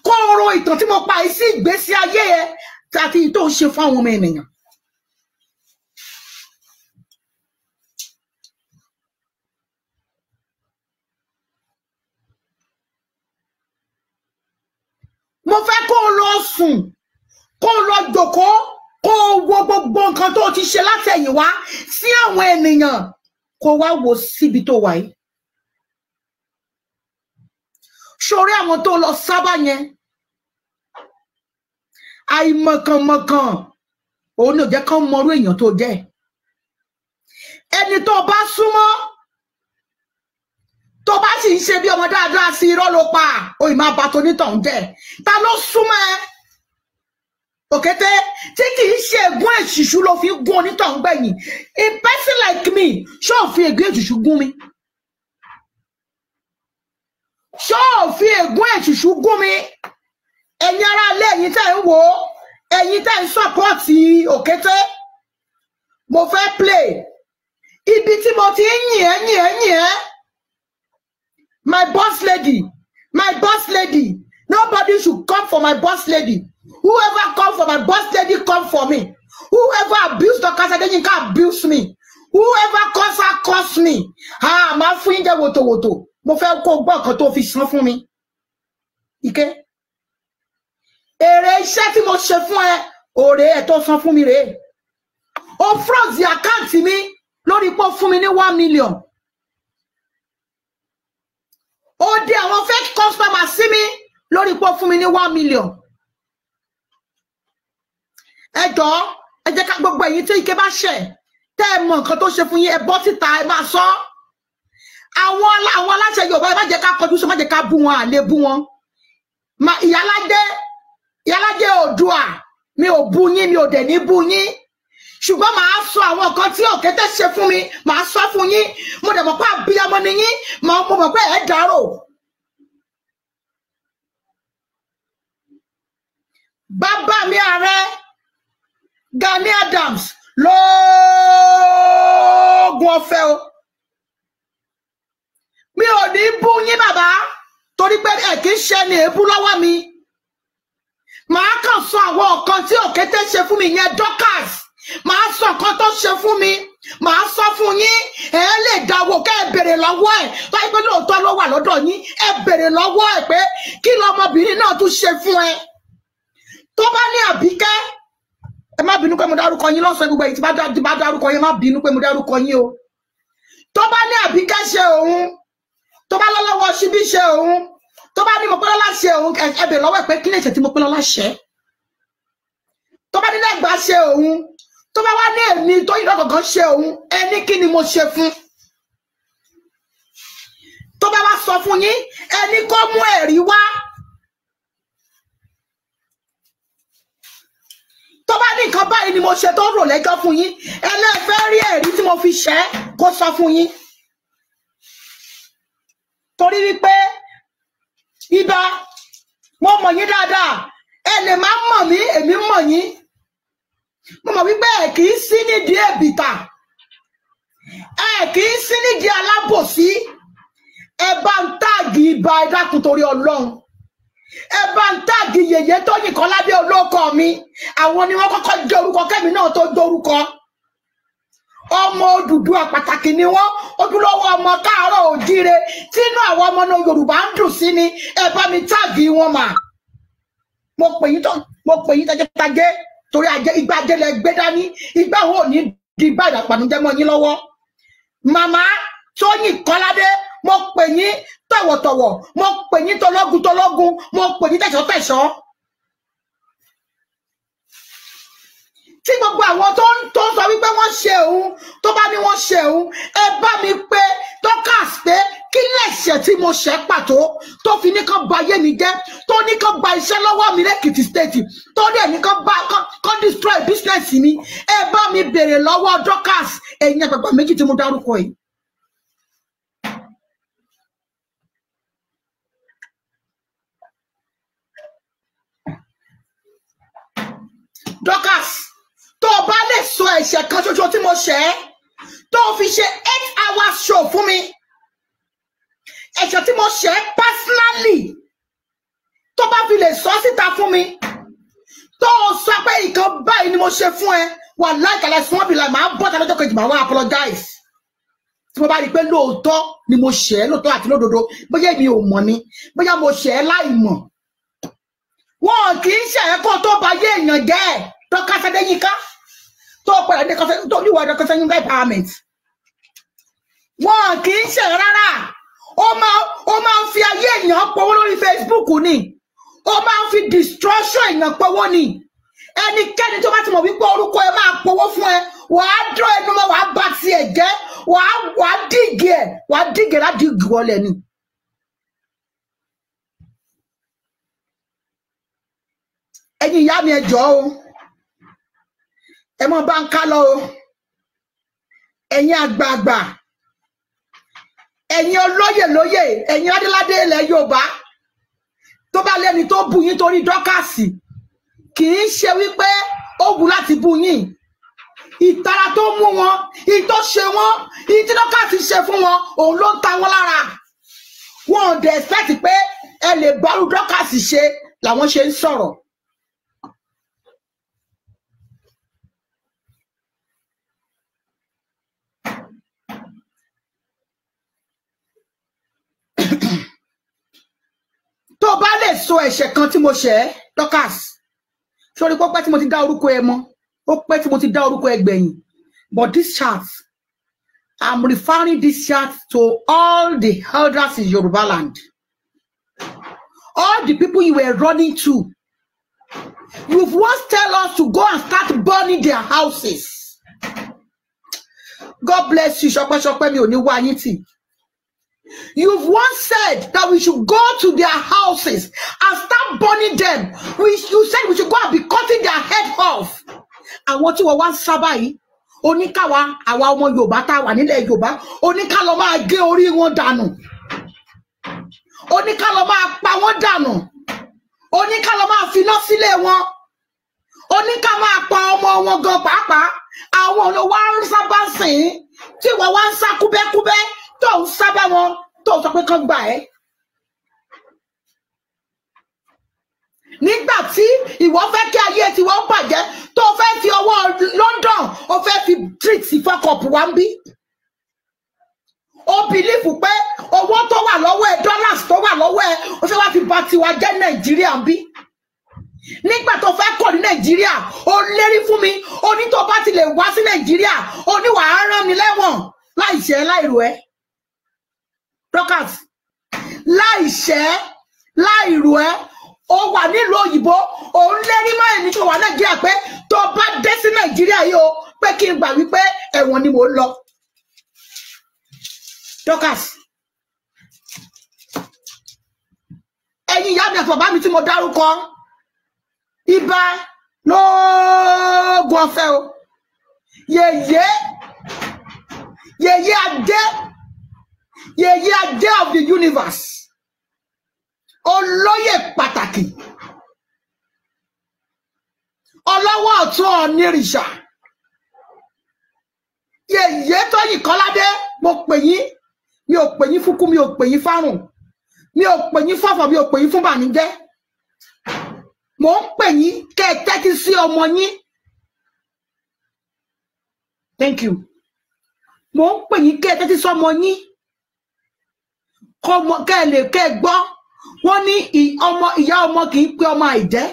kó ro ìtàn tí mo pa yìí sí ìgbésí ayé ẹ àti ìtò ṣe fáwọn ọmọ ènìyàn. Mo fẹ́ kó lọ sùn, kó lọ jókòó, kó wo gbogbo nǹkan tó ti ṣe látẹ̀yìnwá sí àwọn ènìyàn, kó wá wò síbi tó wà yìí. Ṣorí àwọn tó lọ sábà yẹn, àìmọ̀kànmọ̀kàn òun ni ò jẹ́ kán mọrú èèyàn tó jẹ́. Ẹni tó bá súnmọ́, tó bá sì ń ṣe bí ọmọ dáadáa sí irọ́ ló pa, ó ì máa ba tonítàn jẹ́. Ta ló súnmọ́ ẹ? Òkété tí kì í ṣe ègún èṣìṣú ló fi gún onítàn gbẹ̀yìn. A person like me, ṣó ò fi ègún èṣìṣú gún mi? Ṣó ò fi ègún èṣìṣú gún mi? Ẹ̀yin ará ilé, ẹ̀yin tẹ́ ń wò ó, ẹ̀yin tẹ́ ń sọ́pọ̀tì Òkété, mo fẹ́ play. Ibi tí mo ti ń yìn ẹ́, my boss lady, nobody should come for my boss lady. Whoever come for my boss lady, come for me. Whoever abuse Dr. Adeyinka, abuse me. Whoever curse her, curse me. Máa fún yín jẹ wòtòwòtò, mo fẹ́ kó gbọ́ nǹkan tó fi san fún mi. Ike. Èrè iṣẹ́ tí mo ṣe fún ẹ, òrè ẹ̀ tó san fún mi rèé. O froze àkáǹtì mi lórí pé ó fún mi ní 1 million. Ó dé àwọn fake customer sí mi lórí pé ó fún mi ní 1 million. Ẹ jọ̀ọ́, ẹ jẹ́ ká gbogbo ẹ̀yin tí Ike bá ṣẹ̀, tẹ́ ẹ mọ nǹkan tó ṣe fún yín, ẹ bọ́ síta, ẹ máa sọ. Àwọn aláṣẹ Yorùbá, ẹ má jẹ́ ká kọjú sí, má jẹ́ ká bú wọn, àlè bú wọn. Ìyáládé, Oòduà, mi ò bú yín, mi ò dẹ̀ ní bú yín, ṣùgbọ́n màá sọ àwọn nǹkan tí Òkété ṣe fún mi, màá sọ fún yín. Mo dẹ̀ mọ̀ pé àbíyamọ ni yín, mo mọ̀ pé ẹ dárò. Bàbá mi Ààrẹ Gani Adams lóògùn ọ̀fẹ́ o. Mi ò ní bú yín bàbá, torí pé ẹ kì í ṣe ni èébú lọ́wọ́ mi. Màá kàn sọ àwọn nǹkan tí Òkété ṣe fún mi yẹn, Dorcas. Màá sọ nǹkan tó ṣe fún mi, màá sọ fún yín. Ẹ lè dáwọ́ kẹ́ ẹ bèrè lọ́wọ́ ẹ̀, láì pé lóòótọ́ ló wà lọ́dọ̀ yín. Ẹ bèrè lọ́wọ́ ẹ̀ pé kí lọmọbìnrin náà tún ṣe fún ẹ. Tó bá ní Àbíkẹ́, ẹ má bínú pé mo dárúkọ yín lọ́sàn-án gbogbo èyí tí bá dárúkọ yín, má bínú pé mo dárúkọ yín o. Tó bá ní Àbíkẹ́ ṣe òun, tó bá lọ́lọ́wọ́ ṣíbí ṣe òun, tó bá ní mo pé lọ́lá ṣe òun, ẹ bèrè lọ́wọ́ ẹ̀ pé kí ni ẹ̀ṣẹ̀ tí mo pé lọ́lá ṣe. Tó bá ní Lẹ́gbàá ṣe òun, tó bá wá ní èmi tó yìí lọ́gọ̀gán ṣe òun, ẹni kí ni mo ṣe fún? Tó bá wá sọ fún yín, ẹni kó mú ẹ̀rí wá. Tó bá ní nǹkan báyìí ni mo ṣe tó rò lẹ́jọ́ fún yín, ẹlẹ́fẹ́ rí ẹ̀rí tí mo fi ṣẹ́, kó sọ fún yín. Torí wípé ibà, mo mọ̀ yín dáadáa, ẹ lè má mọ̀ mí, èmi mọ̀ yín. Mo mọ̀ wípé ẹ kì í sí nídìí ẹ̀bìtà, ẹ kì í sí nídìí alábòsí. Ẹ bá ń táàgì Ìbà, ẹ dákun torí Ọlọ́run. Ẹ bá ń táàgì Yèyé Tóyìn kan lábẹ́ olóko mi. Àwọn ni wọ́n kọ́kọ́ jẹ́ orúkọ kẹ́mi náà tó dórúkọ. Ọmọ Odùduwà pàtàkì ni wọ́n, ojúlówó ọmọ Káàárọ̀ Oòjíire tínú àwọn ọmọ náà Yorùbá ń dùn sí ni. Ẹ bá mi táàgì wọn mà. Mo pè yín tajẹ́tajẹ́, torí ajé igbá ajẹ́lẹ̀ gbé dání, igbá wo ò ní di igbá ìdàpànújẹ́ mọ́ yín lọ́wọ́. Màmá Tóyìn Kọ́ládé, mo pè yín tọ̀wọ̀tọ̀wọ̀, mo pè yín tológun tológun, mo pè yín tẹ̀sọ́tẹ̀sọ́. Tí gbogbo àwọn tó ń sọ wípé wọ́n ṣe òun, tó bá ní wọ́n ṣe òun, ẹ bá mi pé Dorcas pé kí lẹ̀ṣẹ̀ tí mo ṣẹ̀ pàtó tó fi ní kán ba ayé mi jẹ́, tó ní kán ba iṣẹ́ lọ́wọ́ mi l'Èkìtì state, tó dẹ̀ ní kán destroy business mi. Ẹ bá mi bèrè lọ́wọ́ Dorcas, ẹ̀yin àgbàgbà méjì tí mo dárúkọ yìí. Dorcas, tó o bá lè sọ ẹ̀ṣẹ̀ kan ṣoṣo tí mo ṣẹ̀, tó o fi ṣe 8 hours show fún mi, mo ṣe personally tó bá fi lè sọ síta fún mi tó sọ pé nǹkan báyìí ni mo ṣe fún ẹ wà láìkàlẹ̀ sí wọn bí láì máa bọ́ta lọ́jọ́ kejì máa wá apologize tí mo bá rí i pé lóòótọ́ ni mo ṣe é lóòótọ́ àti lódodo bóyá mi ò mọ̀ ni bóyá mo ṣe é láì mọ̀ wọn kì í ṣe ẹ̀kọ́ tó bá yé èèyàn jẹ́ ẹ̀ tó kásẹ̀ dé yíká tó padà dé kọsẹ̀ tó níwọ̀ ẹ̀dọ̀ kọsẹ̀ yíká empowerment wọn kì í ṣe rárá ó máa ń fi ayé èèyàn pọwọ́ lórí Facebook ni ó máa ń fi destruction èèyàn pọwọ́ ni ẹnikẹ́ni tó bá ti mọ̀ wípé orúkọ ẹ máa pọwọ́ fún ẹ wàá dọ́ ẹnu mọ́ wàá bá tiẹ̀ jẹ́ wàá dìgì ẹ̀ wàá dìgì ẹ̀ láti wọlé ni. Ẹ̀yin ìyá mi ẹ jọ̀ọ́ o ẹ mọ bá ń ká lọ o ẹ̀yin àgbààgbà ẹ̀yin olóyè lóyè ẹ̀yin ládéládé ilẹ̀ Yorùbá tó bá lẹ́ni tó bú yín torí dọ́kàsì kì í ṣe wípé ó wù láti bú yín ìtara tó mú wọn ìtọ́ ṣe wọn ìtí dọ́kàsì ṣe fún wọn òun ló ń ta wọn lára wọn ò dẹ̀ expect pé ẹ lè bárú dọ́kàsì ṣe làwọn ṣe ń sọ̀rọ̀. Tó bá lè sọ ẹ̀ṣẹ̀ kan tí mo ṣẹ̀ Dorcas sórí pé ó pẹ́ tí mo ti dá orúkọ ẹ mọ̀ ó pẹ́ tí mo ti dá orúkọ ẹ gbẹ̀yìn but this chat I'm referring this chat to all the elders in Yoruba land, all the people you were running to. You once tell us to go and start burning their houses. God bless you. Ṣọpẹ́ṣọpẹ́ mi ò ní wá yín tì. You've once said that we should go to their houses and start burning them. You said we should go and be cutting their head off. Àwọn tí wọ́n wá ń sábà yìí, oníkàwá, àwa ọmọ Yorùbá tá a wà nílẹ̀ Yorùbá, oníkàlọ́ máa gé orí wọn dànù. Oníkàlọ́ máa pa wọ́n dànù. Oníkàlọ́ máa finá sílé wọn. Oníkà máa pa ọmọ wọn gan pàápàá. Àwọn olówó ń sábà sìn tí wọ́n wá ń sá kúbẹ́kúbẹ́. Tó ń sábà wọn tó sọ pé kán gbà ẹ́ nígbà tí ìwọ fẹ́ kí ayé tiwọn bàjẹ́ tó fẹ́ fi ọwọ́ London ó fẹ́ fi treat ìfọkọ̀pù wa ń bí ó bìlífù pé owó tó wà lọ́wọ́ ẹ dollars tó wà lọ́wọ́ ẹ ó fẹ́ wá fi bà tiwa jẹ́ Nàìjíríà ń bí nígbà tó fẹ́ kọ̀ ní Nàìjíríà ó lérí fún mi ó ní tó bá ti lè wá sí Nàìjíríà ó ní wàá rán mi lẹ́wọ̀n láì ṣe láìrò ẹ́. Dorcas láìṣẹ́ láìrò ẹ́ ó wà nílùú òyìnbó òun lérí mọ́ ẹni tó wà Nàìjíríà pé tó bá dé sí Nàìjíríà yìí o pé kí n gbà wípé ẹ̀wọ̀n ni mò ń lọ. Dorcas ẹ̀yin ìyá mi àti bàbá mi tí mo dárúkọ ibà lóògùn ọ̀fẹ́ o yèyé yèyé adé. Yèyé adé of the universe olóyè pàtàkì ọlọ́wọ́ ọ̀tún onírìṣà yèyé Tóyìn Kọ́ládé mo pè yín mi ò pè yín fúkú mi ò pè yín fárùn mi ò pè yín fọ́fọ́ mi ò pè yín fún bànújẹ́ mo ń pè yín kẹ́ ẹ tẹ́tí sí ọmọ yín thank you mo ń pè yín kẹ́ ẹ tẹ́tí sí ọmọ yín. Kọmọ kẹ lè kẹ gbọ́ wọ́n ní ọmọ ìyá ọmọ kì í pé ọmọ àìjẹ́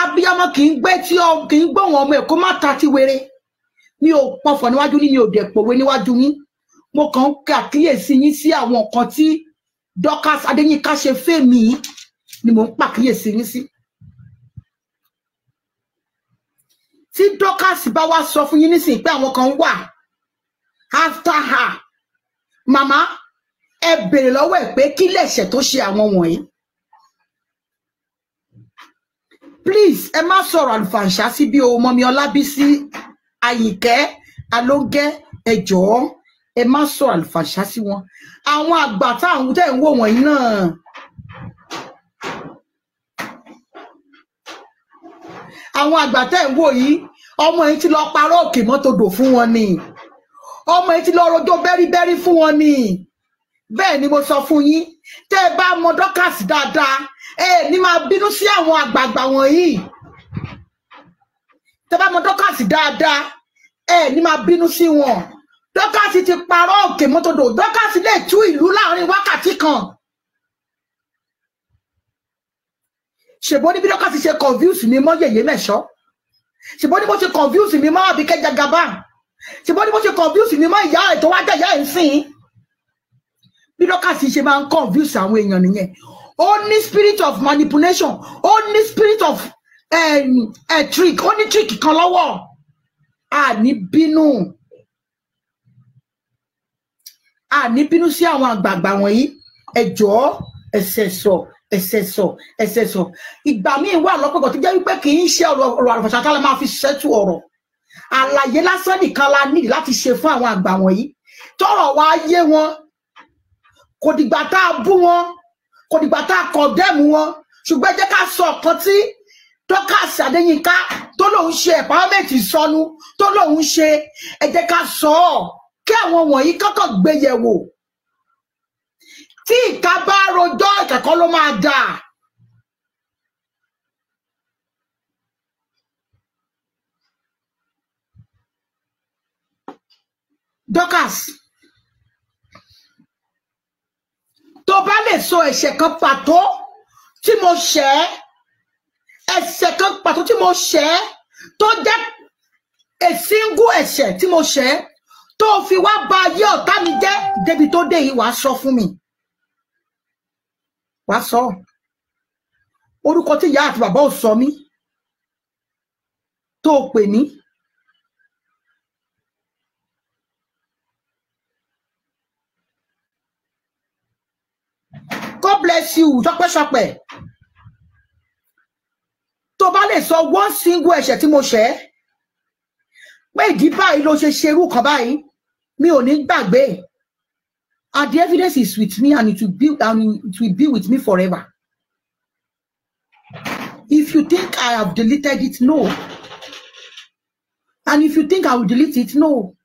abiyamọ kì í gbé tí ọ kì í gbóhùn ọmọ ẹ̀ kó má ta ti wéré mi ò pọfọ níwájú yín mi ò dẹ̀ pòwe níwájú yín mo kàn ń ka àkíyèsí yín sí àwọn nǹkan tí Dorcas Adéyínká ṣe fẹ́mi ni mo ń pàkíyèsí yín sí. Tí Dorcas bá wá sọ fún yín nísìnyí pé àwọn kan wà after her mama. Ẹ bèrè lọ́wọ́ ẹ̀ pé kí lẹ̀ṣẹ̀ tó ṣe àwọn wọ̀nyí. Please ẹ má sọ̀rọ̀ àlùfàǹṣá sí bí o mọ́mi Ọlábísí Àyìnkẹ́ Alóńgẹ́ ẹ jọ̀ọ́ ẹ má sọ̀rọ̀ àlùfàǹṣá sí wọn. Àwọn àgbà táwọn tẹ̀ ń wò wọ̀nyí náà. Àwọn àgbà tẹ̀ ń wò yìí ọmọ yìí ti lọ parọ́ òkè mọ́tòdò fún wọn ni ọmọ yìí ti lọ rojọ́ bẹ́rí bẹ́rí fún wọn ni. bẹ́ẹ̀ ni mo sọ fún yín, tẹ́ ẹ bá mọ Dorcas dáadáa, ẹ ní máa bínú sí àwọn àgbààgbà wọ̀nyí. Tẹ́ ẹ bá mọ Dorcas dáadáa, ẹ ní máa bínú sí wọn. Dorcas ti parọ́ òkè mọ́tòdò, Dorcas lè tú ìlú láàrin wákàtí kan. Ṣèbó ní bí Dorcas ṣe confuse mi mọ́ Yèyé Mẹ́ṣọ́, ṣèbó ní bó ṣe confuse mi mọ́ Àbíkẹ́ Jagaban, ṣèbó ní bó ṣe confuse mi mọ́ ìyá ẹ̀ tó wá jẹ́ ìyá ẹ̀ ń sìn. Bí Dorcas ṣe máa ń confuse àwọn èèyàn nìyẹn. Ó ní spirit of manipulation, ó ní spirit of trick, ó ní trick kan lọ́wọ́. Àní bínú, àní bínú sí àwọn àgbààgbà wọ̀nyí. Ẹ jọ̀ọ́, ẹsẹ̀ sọ, ẹsẹ̀ sọ, ẹsẹ̀ sọ. Ìgbà míì wà lọ́pọ̀gbọ̀ tó jẹ́ wípé kì í ṣe ọ̀rọ̀ àrùfàṣàkà la máa fi ṣẹ́tù ọ̀rọ̀. Àlàyé lásán nìkan la nílì láti ṣe fún àwọn àgbà wọ̀nyí. Tọ́rọ̀ wá yé wọn, kò dìgbà tá a bú wọn, kò dìgbà tá a kọ̀dẹ́mù wọn, ṣùgbọ́n jẹ́ ká sọ ọ̀kan tí Dorcas Adéyínká tó lòun ṣe empowerment ìsọnù tó lòun ṣe, ẹ jẹ́ ká sọ ọ́ kí àwọn wọ̀nyí kọ́kọ́ gbé yẹ̀wò. Tí ìka bá rojọ́ ìkẹ́kọ̀ọ́ ló máa dà. Dorcas, tó bá lè sọ ẹ̀ṣẹ̀ kan pàtó tí mo ṣẹ̀, ẹ̀ṣẹ̀ kan pàtó tí mo ṣẹ̀ tó jẹ́ èsíngú ẹ̀ṣẹ̀ tí mo ṣẹ̀ tó fi wá ba ayé ọ̀tá mi jẹ́ débi tó dé yìí, wàá sọ fún mi, wàá sọ orúkọ tí ìyá àti bàbá ò sọ mí tó pè mí. God bless you, ṣọpẹ́ṣọpẹ́. Tó bá lè sọ one single ẹ̀ṣẹ̀ tí mo ṣẹ̀, pé ìdí báyìí ló ṣe ṣerú kan báyìí, mi ò ní gbàgbé. And the evidence is with me and it will be with me forever. If you think I have deleted it, no. And if you think I will delete it, no.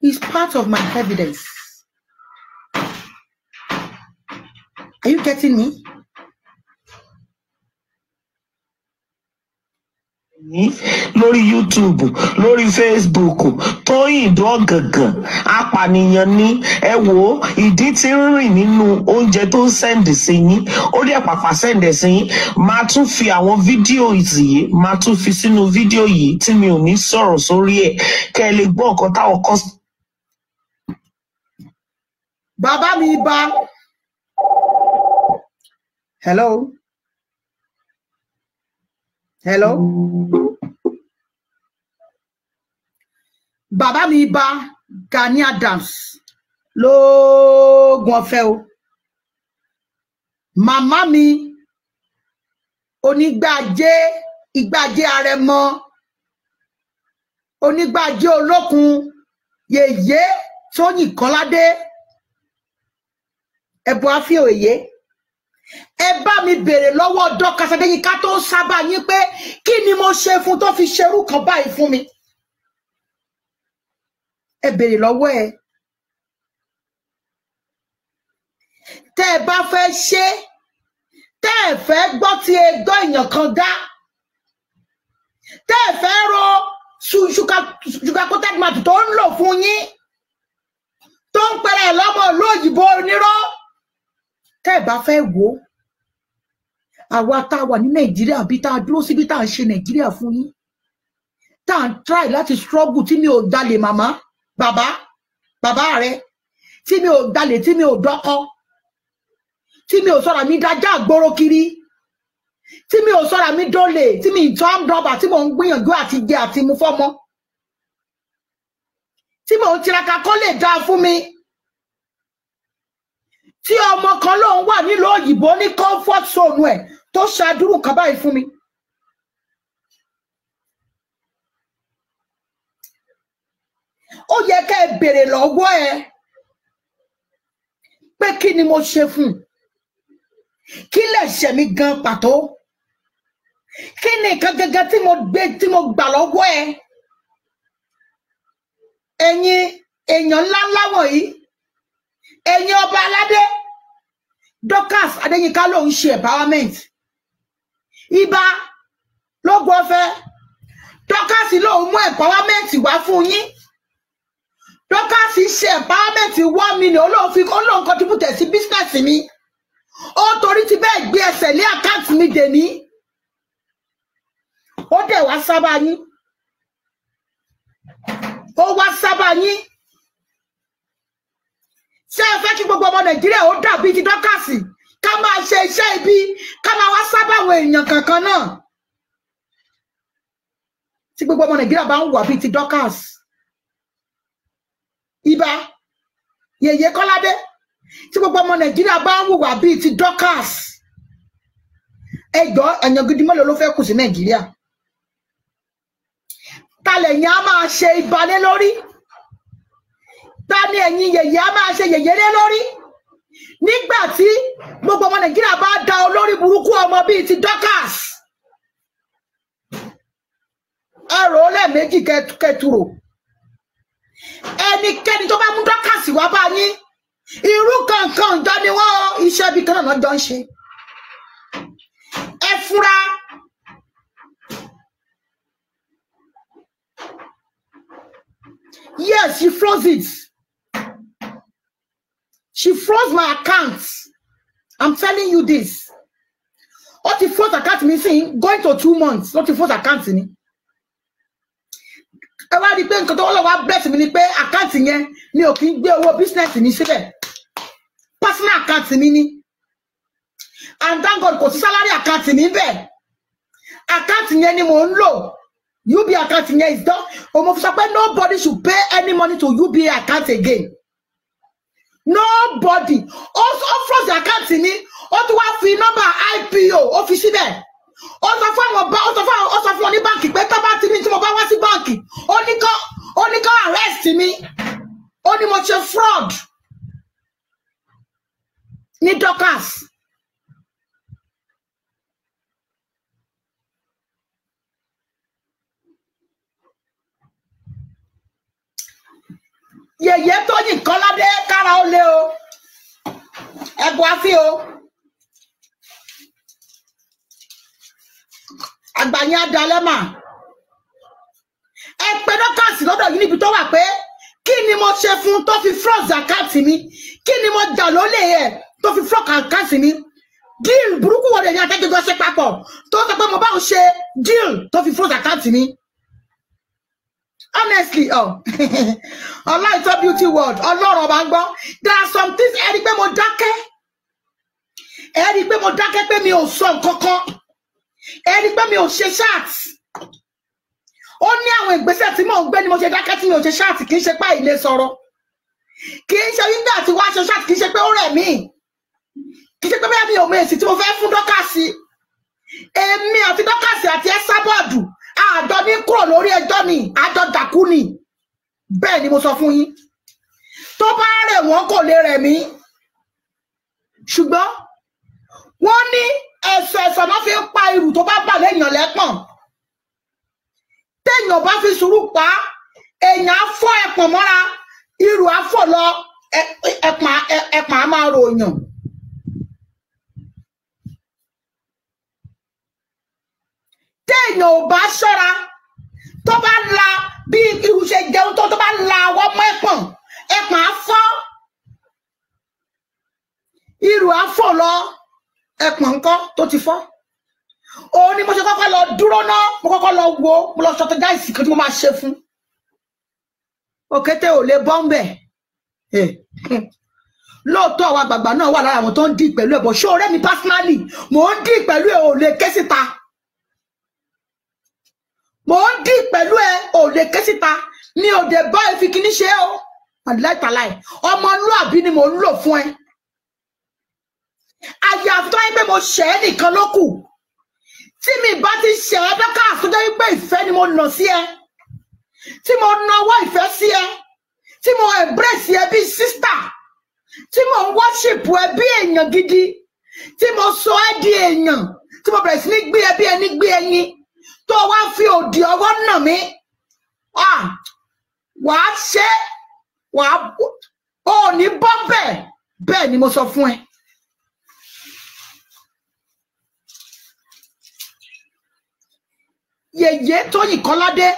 It's part of my evidence. Are you getting me? Lórí YouTube, lórí Facebook, Tóyìn Dọ́gàngàn apànìyàn ni. Ẹ wo ìdí tí ń rìn nínú oúnjẹ tó ń sẹ́ǹdì sí yín, ó dẹ̀ pàpà sẹ́ǹdì sí yín. Máa tún fi àwọn fídíò yìí, máa tún fi sínú fídíò yìí tí mi ò ní sọ̀rọ̀ sórí ẹ̀, kẹ́ ẹ lè gbọ́ nǹkan táwọn kọ́. Bàbá mi bá. Hello? Hello? Bàbá mi bá Gani Adams lóògùn ọ̀fẹ́ o. Màmá mi onígbàjé, ìgbàjé Àrẹ̀mọ, onígbàjé Olókun, Yèyé Tóyìn Kọ́ládé, ẹ̀bùn àfihàn èyé. Ẹ bá mi bèrè lọ́wọ́ Dorcas Adéyínká tó ń sábà yín pé kí ni mo ṣe fún tó fi ṣerú kan báyìí fún mi. Ẹ bèrè lọ́wọ́ ẹ. Tẹ́ ẹ bá fẹ́ ṣe, tẹ́ ẹ fẹ́ gbọ́ ti ẹgbọ́ èèyàn kan dá, tẹ́ ẹ fẹ́ ro sugar-coated mouth tó ń lò fún yín, tó ń pẹ̀rẹ̀ lọ́mọ olóyìnbó onírọ́. Tẹ́ ẹ bá fẹ́ wò, àwa tá a wà ní Nàìjíríà bí tá a dúró síbi tá a ṣe Nàìjíríà fún yín, tá a ń try láti struggle tí mi ò dalè màmá, bàbá, bàbá rẹ, tí mi ò dalè, tí mi ò dọ́kọ, tí mi ò sọ̀ra mi dájá àgboro kiri, tí mi ò sọ̀ra mi dọ́lè, tí mi ìtọ́ àmdọ́bà tí mò ń gbìyànjú àti jẹ àti mu fọ́mọ, tí mò ń tiraka kọ́ lè dáa fún mi. Tí ọmọ kan ló ń wà nílùú òyìnbó ní comfort zone ẹ̀ tó ṣàdúrù kan báyìí fún mi. Ó yẹ kẹ́ ẹ bèrè lọ́wọ́ ẹ pé kí ni mo ṣe fún un? Kí lẹ̀ṣẹ̀ mi gan pàtó? Kí ni nǹkan gangan tí mo gbà lọ́wọ́ ẹ? Ẹ̀yin èèyàn ńláńlá wọ̀nyí, Ẹ̀yin ọba aládé Dorcas Adéyínká ló ń ṣe empowerment. Ìbà ló gbọ́ fẹ́. Dorcas ló mú empowerment wá fún yín. Dorcas ṣe empowerment 1 million ló fi Ọlọ́run contribute sí business mi. Ó torí ti bẹ́ẹ̀ gbé ẹsẹ̀ lé account mi dèní. Ó dẹ̀ wá sábà yín. Ó wá sábà yín. Ṣé ẹ fẹ́ kí gbogbo ọmọ Nàìjíríà ó dàbí ti Dorcas ká máa ṣe iṣẹ́ ibi ká máa wá sábà àwọn èèyàn kankan náà tí gbogbo ọmọ Nàìjíríà bá ń wà bíi ti Dorcas. Ìbà Yèyé Kọ́ládé tí gbogbo ọmọ Nàìjíríà bá ń wà bíi ti Dorcas, ẹjọ́ èèyàn gidi mélòó ló fẹ́ kù sí Nàìjíríà? Ta lẹ̀yin á máa ṣe ìbálé lórí? Ta ni ẹ̀yin Yèyé á máa ṣe yẹ̀yẹ́ lé lórí? Nígbà tí gbogbo ọmọ Nàìjíríà bá da olórí burúkú ọmọ bíi ti Dorcas, ẹ̀rọ lẹ́ẹ̀mejì kẹtùrò. Ẹnikẹ́ni tó bá mú Dorcas wá bá yín, irú kankan ìjọ ni wọ́n iṣẹ́ ibi kan náà jọ ń ṣe. Ẹ fura. Yes, she froze it. She froze my account. I'm telling you this. What if froze account me saying going to 2 months? What if froze account me? I want to pay because all of our blessing me pay account me. Me okay, be our business me see that. Personal account me. And thank God because salary account me there. Account me ni mo ń lò. UBA account is done. Nobody should pay any money to UBA account again. Nobody. Also, from the account in it, or to have the number IPO office there. Also, from the bank, better back to me to my bank. Only go arrest me. Only much of fraud. Need Dorcas. Yèyé Tóyìn Kọ́ládé kára ó lé o ẹ̀gbọ́n afi o àgbàyìn adalẹ́mà ẹ pé Dorcas lọ́dọ̀ yìí níbi tó wà pé kí ni mo ṣe fún tó fi froze àkáǹtì mi, kí ni mo jà lólè ẹ tó fi froze àkáǹtì mi? Deal burúkú wọlé ní akẹ́kọ̀ọ́ ṣe papọ̀ tó sọ pé mo bá ń ṣe deal tó fi froze àkáǹtì mi. Honestly, oh, Allah is a beauty world. Ọlọ́run ọba ń gbọ́. There are some things. Ẹ rí pé mo dákẹ́. Ẹ rí pé mo dákẹ́ pé mi ò sọ nǹkankan. Ẹ rí pé mi ò ṣe ṣáàtì. Ó ní àwọn ìgbésẹ̀ tí mò ń gbé ni mo ṣe dákẹ́ tí mi ò ṣe ṣáàtì, kì í ṣe pé àìlè sọ̀rọ̀. Kì í ṣe wíńdà tí wàá ṣe ṣáàtì, kì í ṣe pé ó rẹ̀ mí. Kì í ṣe pé bẹ́ẹ̀ mi ò mọ èsì tí mo fẹ́ fún Dorcas. Èmi àti Dorcas àti Esabod àjọ ní kúrò lórí ẹjọ́ ni àjọ dàkú ni. Bẹ́ẹ̀ ni mo sọ fún yín, tó bá rẹ̀ wọ́n kò lè rẹ̀ mí. Ṣùgbọ́n wọ́n ní ẹ̀sọ̀ náà fi ń pa irù tó bá bà léèyàn lẹ́pọ̀n. Téèyàn bá fi sùúrù pa, èèyàn á fọ́ ẹ̀pọ̀n mọ́ra, irù á fọ̀ lọ, ẹ̀pọ̀n á máa ròyàn. Téèyàn ò bá ṣọ́ra, tó bá la bí irú ṣe jẹun tó bá la ọwọ́ mọ́ ẹ̀pọ̀n, ẹ̀pọ̀n á fọ́, irú á fọ́ lọ, ẹ̀pọ̀n ńkọ́ tó ti fọ́. Òun ni mo ṣe kọ́kọ́ lọ dúró náà, mo kọ́kọ́ lọ wo, mo lọ strategize kan tí mo máa ṣe fún. Òkété ò lè bọ́m̀bẹ̀. Lóòótọ́ àwọn àgbààgbà náà wà lára àwọn tó ń dì pẹ̀lú ẹ̀, bọ̀ ṣé ọ̀rẹ́ mi personally, mò ń dì pẹ̀lú ẹ̀ ò lè ké síta. Mo ń dì pẹ̀lú ẹ ò lè ké síta, mi ò dé bá ẹ fi kíní ṣe o. Àláìtàláì ọmọlúàbí ni mo ń lò fún ẹ. Àyàfi tó yẹ pé mo ṣẹ̀ ẹ́ nìkan ló kù. Tí mi bá ti ṣẹ̀ ẹ́ Dorcas tó jẹ́ pé ìfẹ́ ni mo nà sí ẹ, tí mo nawọ́ ìfẹ́ sí ẹ, tí mo embrace ẹ bí sister, tí mo worship ẹ bí èèyàn gidi, tí mo sọ ẹ di èèyàn, tí mo bẹ̀rẹ̀ sí ní gbé ẹ bí ẹni gbé ẹyin. Tó wá fi òdì ọwọ́ nà mí, wàá ṣe, wàá ò ní bọ́ bẹ́ẹ̀, bẹ́ẹ̀ ni mo sọ fún ẹ. Yèyé Tóyìn Kọ́ládé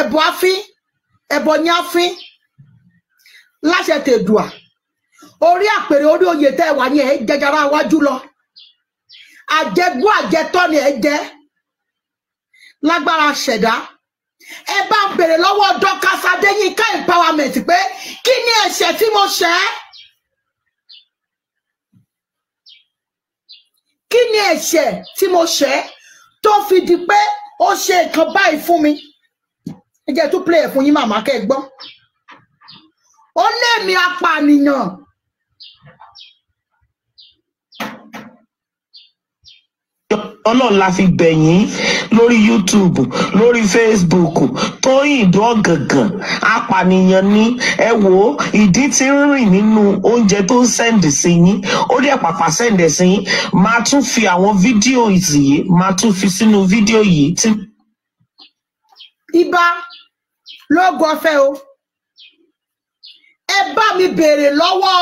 ẹ̀bọ afín ẹ̀bọ ní afín láṣẹ tèdùà orí àpèrè orí oyè tẹ́ ẹ wà ní ẹ̀ jẹjẹrẹ iwájú lọ àjẹgbó àjẹtọ́ ni ẹ jẹ́ lágbára ṣẹ̀dá ẹ bá ń bèrè lọ́wọ́ Dorcas Adéyínká empowerment pé kí ni ẹ̀ṣẹ̀ tí mo ṣẹ̀ ẹ́. Kí ni ẹ̀ṣẹ̀ tí mo ṣẹ̀ tó fi di pé ó ṣe nǹkan báyìí fún mi? Ẹ jẹ́ tún play ẹ̀ fún yín màmá kẹ́ ẹ gbọ́. Ó lé mi apànìyàn. Ọlọ́run la fi bẹ̀yìn lórí YouTube lórí Facebook Tóyìn Dọ́gàngàn apànìyàn ni ẹ wò ó ìdí tí ń rìn nínú oúnjẹ tó ń sẹ́ǹdì sí yín ó dẹ̀ pàpà sẹ́ǹdì sí yín máa tún fi àwọn fídíò yìí máa tún fi sínú fídíò yìí tí. Ibà ló gọfẹ́ o ẹ bá mi béèrè lọ́wọ́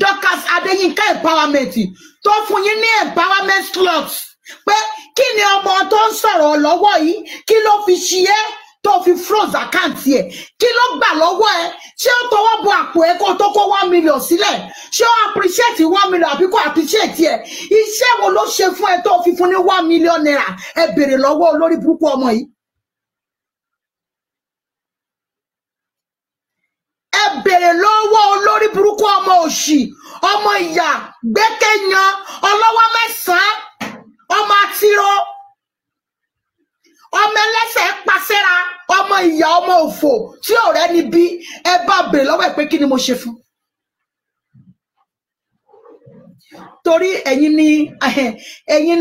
Dorcas Adéyínká empowerment tó fún yín ní empowerment slots pé kí ni ọmọ tó ń sọ̀rọ̀ lọ́wọ́ yìí kí ló fi ṣí ẹ́ tó fi froze àkáǹtì ẹ̀ kí ló gbà lọ́wọ́ ẹ ṣé ó tọwọ́ bọ àpò ẹ kó tó kó 1 million sílẹ̀ ṣé ó appreciate 1 million àbí kò appreciate ẹ iṣẹ́ wo ló ṣe fún ẹ tó fi fún ní 1 million naira ẹ béèrè lọ́wọ́ olórí burúkú ọmọ yìí. Ẹ bèrè lọ́wọ́ olórí burúkú ọmọ òṣì ọmọ ìyà gbẹ́kẹ̀yàn ọlọ́wọ́ mẹ́sàn-án ọmọ àtiró ọmọ ẹlẹ́sẹ̀ pàṣẹra ọmọ ìyà ọmọ òfò tí ọ̀rẹ́ ni bí ẹ bá bèrè lọ́wọ́ ẹ pé kí ni mo ṣe fún. Torí ẹ̀yin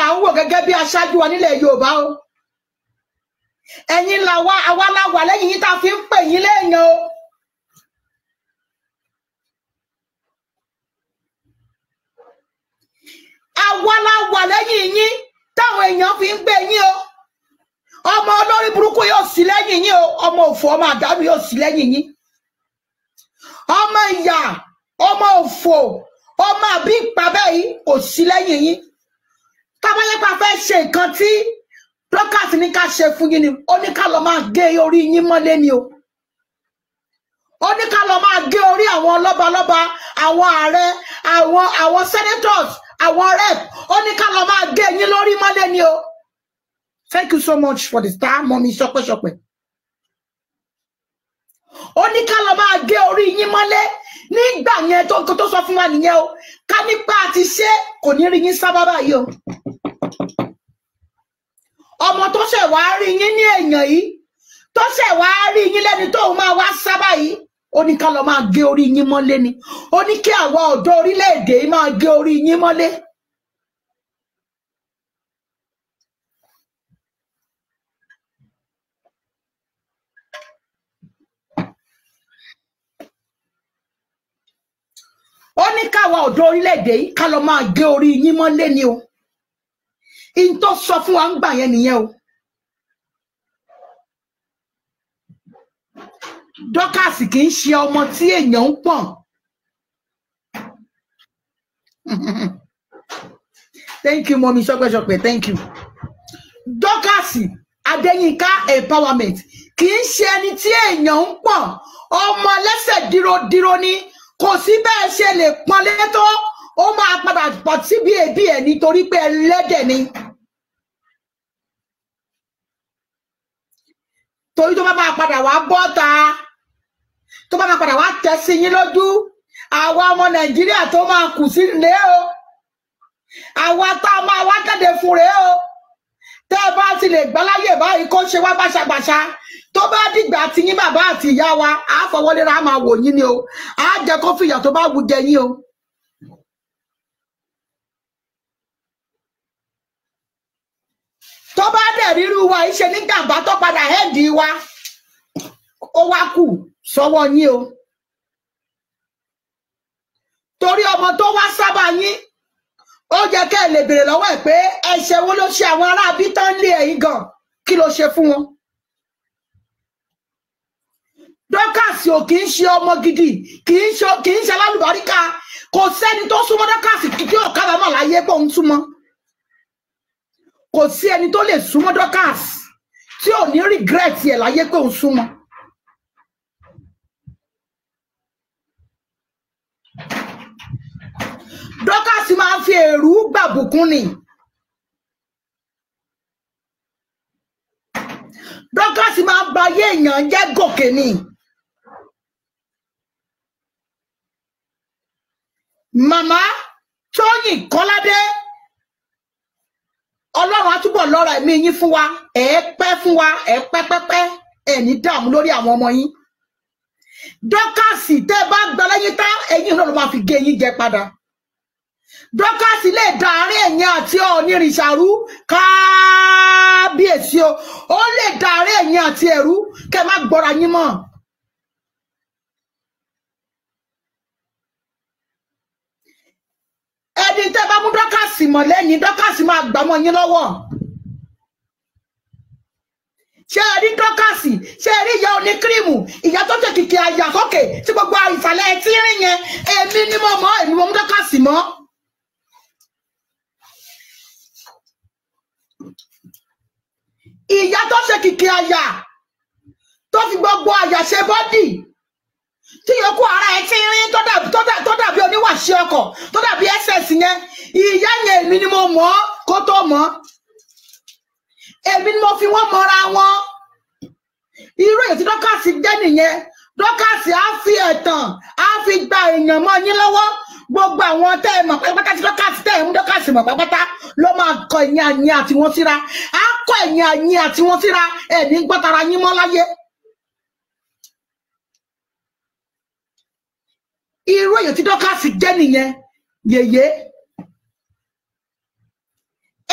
là ń wò gẹ́gẹ́ bí aṣáájú wa nílẹ̀ Yorùbá o. Ẹ̀yin làwa aláwà lẹ́yìn yín tá a fi ń pè yín lẹ́yìn o. Àwa aláwà lẹ́yìn yín táwọn èèyàn fi ń gbé yín o. Ọmọ olórí burúkú yóò sí lẹ́yìn yín o. Ọmọ òfò ọmọ àdánù yóò sí lẹ́yìn yín. Ọmọ ìyà ọmọ òfò ọmọ àbí ìpàbẹ́ yìí kò sí lẹ́yìn yín. Tábáyépa fẹ́ ṣe nǹkan tí Dorcas ní ká ṣe fún yín ni ó ní ká lọ máa gé orí yín mọ́lé ni o ó ní ká lọ máa gé orí àwọn lọ́balọ́ba àwọn ààrẹ àwọn senators àwọn rep ó ní ká lọ máa gé yín lórí mọ́lé ni o. Thank you so much for the star mommy ṣọpẹ́ṣọpẹ́. Ó ní ká lọ máa gé orí yín mọ́lé nígbà yẹn tó sọ fún wa nìyẹn o ká nípa àti ṣe kò ní rí yín sábàbà yìí o. Ọmọ tó ṣẹ̀ wá rí yín ní èèyàn yìí tó ṣẹ̀ wá rí yín lẹ́ni tó máa wá sábà yìí ó ní ká lọ máa gé orí yín mọ́lé ni ó ní kí àwọn ọ̀dọ́ orílẹ̀-èdè yìí máa gé orí yín mọ́lé. Ó ní káwọn ọ̀dọ́ orílẹ̀-èdè yìí ká lọ máa gé orí yín mọ́lé ni o. In tó sọ fún wa ń gbà yẹn nìyẹn o. Dorcas kì í ṣe ọmọ tí èèyàn ń pọ̀n. Thank you mọ́mí ṣọpẹ́ṣọpẹ́ thank you. Dorcas Adéyínká empowerment kì í ṣe ẹni tí èèyàn ń pọ̀n ọmọ lẹ́sẹ̀ dírodíro ni kò sí bẹ́ẹ̀ ṣe lè pọ́n létó ó máa padà pọ̀ síbi ẹbí ẹ̀ nítorí pé ẹlẹ́dẹ̀ ni. Torí tó bá máa padà wá bọ́ta tó bá máa padà wá tẹ̀ sí yín lójú àwa ọmọ Nàìjíríà tó máa kù sí rèé o àwa tá a máa wá kéde fún rèé o tẹ́ ẹ bá ti lè gbáláyè báyìí kó ṣe wá báṣabàṣa tó bá dìgbà tí yín bàbá àti ìyá wa àá fọwọ́lẹ́ra á máa wò yín ni o àá jẹ kó fìyà tó bá wù jẹ yín o. Tó bá dẹ̀ ríru wa ìṣe ní gàmbá tó padà hẹ́ẹ̀dì wa ó wá kù sọ́wọ́ yín o torí ọmọ tó wá sábà yín ó yẹ kẹ́ ẹ lè béèrè lọ́wọ́ ẹ̀ pé ẹ̀ṣẹ̀ wo ló ṣe àwọn ará bí tán lé ẹ̀yìn gan kí ló ṣe fún wọn Dọ́kàsì ò kì í ṣe ọmọ gidi, kì í ṣe alálùbáríkà, kò sẹ́ni tó súnmọ́ Dọ́kàsì kí ó kábàámọ̀ láyé pọ̀ ń súnmọ́. Kò sí ẹni tó lè súnmọ́ Dọ́kàsì tí ò ní regret ẹ̀ láyé pé òun súnmọ́. Dọ́kàsì máa ń fi èrú gbàbùkún ni. Dọ́kàsì máa ń ba ayé èèyàn jẹ́ gòkè ni. Màmá Tóyìn Kọ́ládé, Ọlọ́run á túbọ̀ lọ́ra ẹ̀mí yín fún wa, ẹ̀ pẹ́ fún wa, ẹ̀ pẹ́pẹ́pẹ́, ẹ̀ ní dààmú lórí àwọn ọmọ yín. Dọ́kàsì tẹ́ bá gba lẹ́yìn tá ẹ̀yìn náà ló máa fi gé yín jẹ padà. Dọ́kàsì lè dàárín ẹ̀yin àti Ọọ̀ni Ìrìṣàrú kábíyèsí o, ó lè dàárín ẹ̀yin àti ẹ̀rú kẹ́ má gbọ́ra yín mọ́. Ẹni tẹ́ bá mú Dọ́kàsì mọ̀ lẹ́yìn, Dọ́kàsì máa gbà mọ́ yín lọ́wọ́. Ṣé ẹ rí Dọ́kàsì? Ṣé ẹ rí ìyá oníkírímù? Ìyá tó tẹ kìkì àyà sókè tí gbogbo ìsàlẹ̀ etí rìn yẹn, èmi ni mo mọ̀, èmi mo mú Dọ́kàsì mọ́. Ìyá tó ṣe kìkì àyà tó fi gbogbo àyà ṣe bọ́dì tí yòókù ara ẹ̀ ti rín tó dàbí oníwàṣẹ ọkọ̀ tó dàbí ss yẹn, ìyá yẹn èmi ni mo mọ̀ kó tó mọ̀, èmi ni mo fi wọ́n mọ́ra wọn. Irú èyí tí Dọ́kàsì jẹ́ nìyẹn. Dọ́kàsì á fi ẹ̀tàn á fi gba èèyàn mọ́ yín lọ́wọ́. Gbogbo àwọn tẹ́ ẹ mọ̀ pátápátá tí Dọ́kàsì tẹ́ ẹ mú Dọ́kàsì mọ̀ pátápátá ló máa kọ ẹ̀yìn àyìn àti wọn síra, á kọ ẹ̀yìn àyìn àti wọn síra, ẹ̀ ní gbọ́tara yín mọ́ láyé. Irú èyí tí Dọ́kàsì jẹ́ nìyẹn yèyé.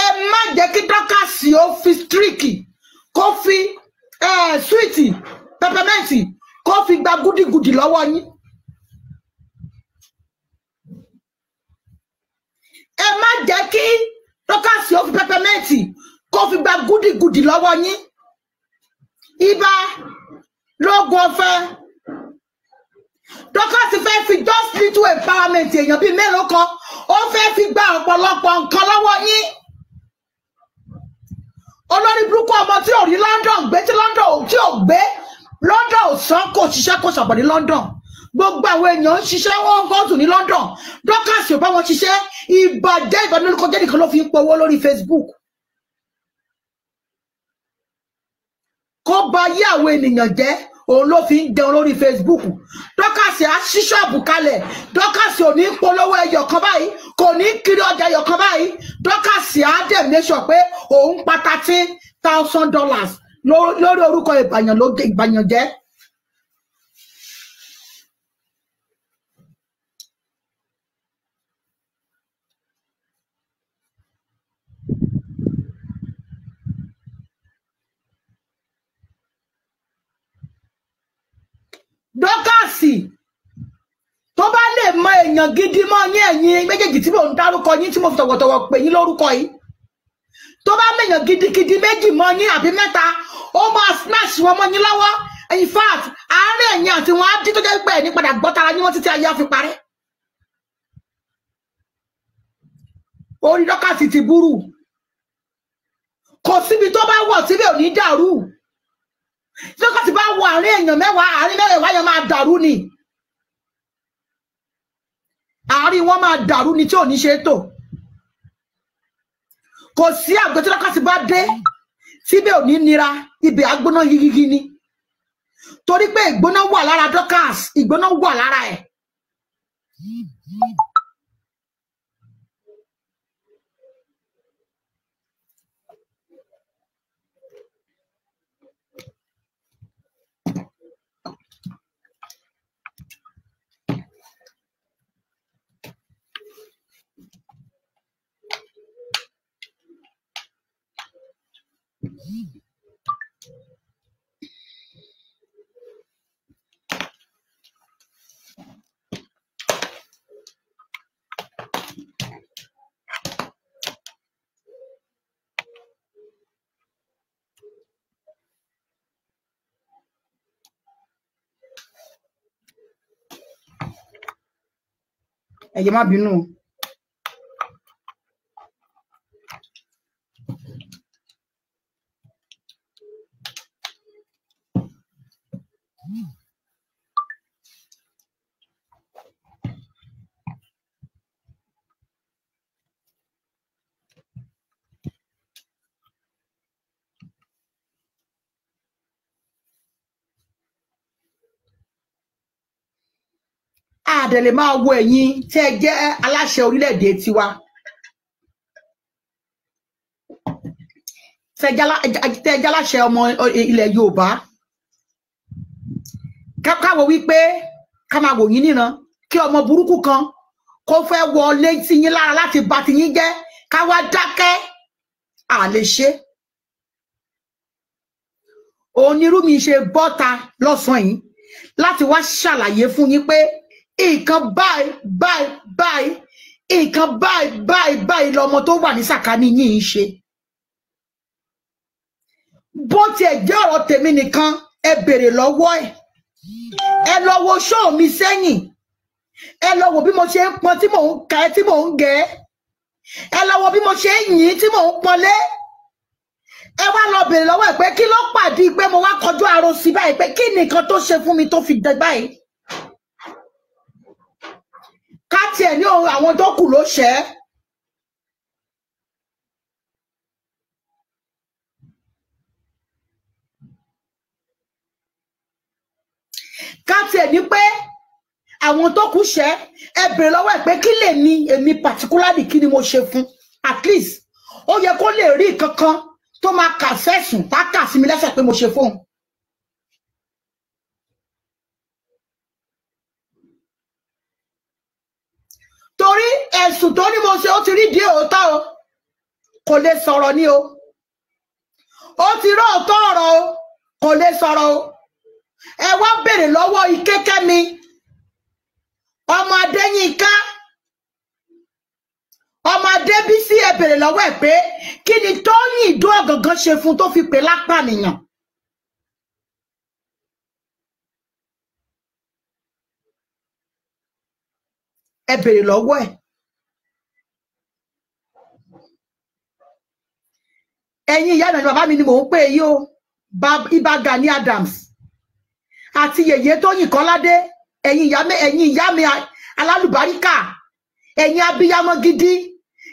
Ẹ má jẹ́ kí Dọ́kàsì ó fi stíríkì kó fi súwìtì pẹpẹmẹ́ǹtì kó fi gba gúdìgúdì lọ́wọ́ yín. Ẹ má jẹ́ kí Dọ́kàsì ó fi pẹ́pẹ́mẹ́ǹtì kó fi gba gúdìgúdì lọ́wọ́ yín. Ibà lóògùn ọ̀fẹ́. Dọ́kàsì fẹ́ fi just little empowerment èèyàn bíi mélòó kan, ó fẹ́ fi gba ọ̀pọ̀lọpọ̀ nǹkan lọ́wọ́ yín. Olórí burúkú ọmọ tí ò rí London gbé, tí London tí ò gbé, London ò sàn, kò ṣiṣẹ́, kò ṣàbọ̀ ní London. Gbogbo àwọn èèyàn ń ṣiṣẹ́ wọ́n ń gọ́ọ̀tù ní London. Dọ́kàsì ò bá wọn ṣiṣẹ́, ìbàjẹ́ ìbànújẹ́ nìkan ló fi ń powó lórí Facebook. Kó ba yé àwọn ènìyàn jẹ́, òun ló fi ń jẹun lórí Facebook. Dọ́kàsì á ṣí ṣọ́ọ̀bù kalẹ̀. Dọ́kàsì ò ní polówó ẹyọ kan báyìí, kò ní kiri ọjà ẹyọ kan báyìí. Dọ́kàsì á dẹ̀ mẹ́sọ̀ pé òun pa $13,000 lórí orúkọ ìbàyàn jẹ́. Dọ́kàsì tó bá lè mọ èèyàn gidi mọ́ ní ẹ̀yin méjèèjì tí mò ń dárúkọ yín, tí mo fi tọ̀wọ̀tọ̀wọ̀ pè yín lórúkọ yìí, tó bá mẹ̀yàn gidigidi méjì mọ́ ní àbí mẹ́ta, ó máa smash wọn mọ́ yín lọ́wọ́. In fact, àárín ẹ̀yin àti wọn á dín tó jẹ́ pé ẹ̀yin padà gbọ́ tara yín wọ́n títí ayé á fi parẹ́. Orí Dọ́kàsì ti burú, kò síbi tó bá wọ̀ síbẹ̀ ò ní dàrú. Dọ́kàsì bá wọ àárín èèyàn mẹ́wàá, àárín mẹ́wàá yẹn máa dàrú ni. Àárín wọn máa dàrú ni tí ò ní ṣe é tò. Kò sí àgbẹ̀ tí Dọ́kàsì bá dé síbẹ̀ ò ní nira, ibẹ̀ agbóná yigigi ni. Torí pé ìgbóná wà lára Dọ́kàsì, ìgbóná wà lára ẹ̀. ẹ̀jẹ̀ má bínú. Àdẹ̀lẹ̀ máa wo ẹ̀yin tí ẹ jẹ́ aláṣẹ orílẹ̀-èdè tiwa. Tẹ́ jẹ́ aláṣẹ ọmọ ilẹ̀ Yorùbá. Káwo wípé ká máa wò yín níran kí ọmọ burúkú kan kó fẹ́ wọlé sí yín lára láti bà ti yín jẹ́ ká wá dákẹ́ à lè ṣe. Onírú mi ṣe bọ́ta lọ́sàn-án yìí láti wá ṣàlàyé fún yín pé nǹkan báyìí báyìí báyìí nǹkan báyìí báyìí báyìí lọmọ tó wà ní sàkání yìí ń ṣe. Bó tiẹ̀ jẹ́ ọ̀rọ̀ tèmi nìkan ẹ bèrè lọ́wọ́ ẹ̀, ẹ lọ wo ṣóò mi sẹ́yìn, ẹ lọ wo bí mo ṣe ń pọn tí mò ń ka ẹ tí mò ń gẹ, ẹ lọ wo bí mo ṣe ń yìn tí mò ń pọnlé, ẹ wá lọ bèrè lọ́wọ́ ẹ̀ pé kí ló pàdé pé mo wá kọjú àròsí báyìí pé kí nìkan tó ṣe fún mi tó fi dẹ báyìí. Ká tiẹ̀ ní ohun àwọn tó kù ló ṣẹ́. Ká tiẹ̀ ní pé àwọn tó kù ṣẹ́ ẹ bèrè lọ́wọ́ ẹ̀ pé kí lè ní èmi particularly kí ni mo ṣe fún. At least ó yẹ kó lè rí kankan tó máa kà sẹ́sùn tá kà sí mi lẹ́sẹ̀ pé mo ṣe fóun. Torí ẹ̀sùn tó ní mo ṣe ó ti rí di òótọ́ o, kò lè sọ̀rọ̀ ní o, ó ti rí òótọ́ ọ̀rọ̀ o, kò lè sọ̀rọ̀ o. Ẹ wá bèrè lọ́wọ́ Ikékẹ́mi ọmọ Adéyínká ọmọ Adébísí, ẹ bèrè lọ́wọ́ ẹ̀ pé kí ni Tóyìn Ìdó Ọ̀gángán ṣe fún tó fi pè lápànìyàn. Ẹ bèrè lọ́wọ́ ẹ̀. Ẹ̀yin ìyá mi àti bàbá mi ni mò ń pè yí o, Ìbà Gani Adams àti yèyé Tóyìn Kọ́ládé, ẹ̀yin ìyá mi alálùbáríkà, ẹ̀yin abiyamọ gidi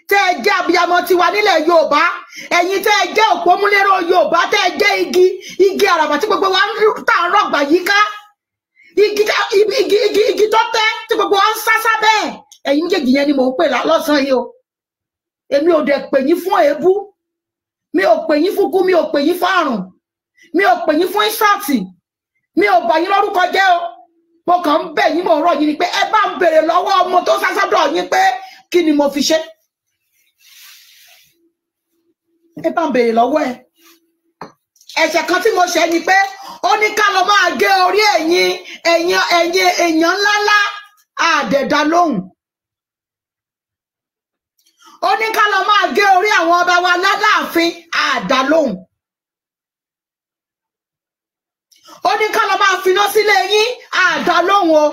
tẹ́ ẹ jẹ́ abiyamọ tiwa nílẹ̀ Yorùbá, ẹ̀yin tẹ́ ẹ jẹ́ òpómúléró Yorùbá, tẹ́ ẹ jẹ́ igi àràbà tí gbogbo wa ń tà ń rọ̀gbà yíká. Igi tó tẹ́ tí gbogbo wọn ń sá sábẹ́ ẹ̀, ẹ̀yin méjèèjì yẹn ni mò ń pè lọ́sàn-án yìí o. Èmi ò dẹ̀ pè yín fún èébú, mi ò pè yín fún kú, mi ò pè yín fún àrùn, mi ò pè yín fún ìṣàtì, mi ò bà yín lórúkọ jẹ́ o. Mo kàn ń bẹ̀ yín, mò ń rọ̀ yín ni pé ẹ bá ń bèrè lọ́wọ́ ọmọ tó sá sọ́dọ̀ yín pé kí ni mo fi ṣe. Ẹ bá ń bèrè lọ́wọ́ ẹ. Ẹ̀ṣẹ̀ kan tí mo ṣẹ̀ ni pé ó ní ká lọ máa gé orí ẹ̀yin èèyàn ńláńlá àdẹ̀dá lóhùn. Ó ní ká lọ máa gé orí àwọn ọba wa láàfin àdá lóhùn. Ó ní ká lọ máa finá sílé yín àdá lóhùn o.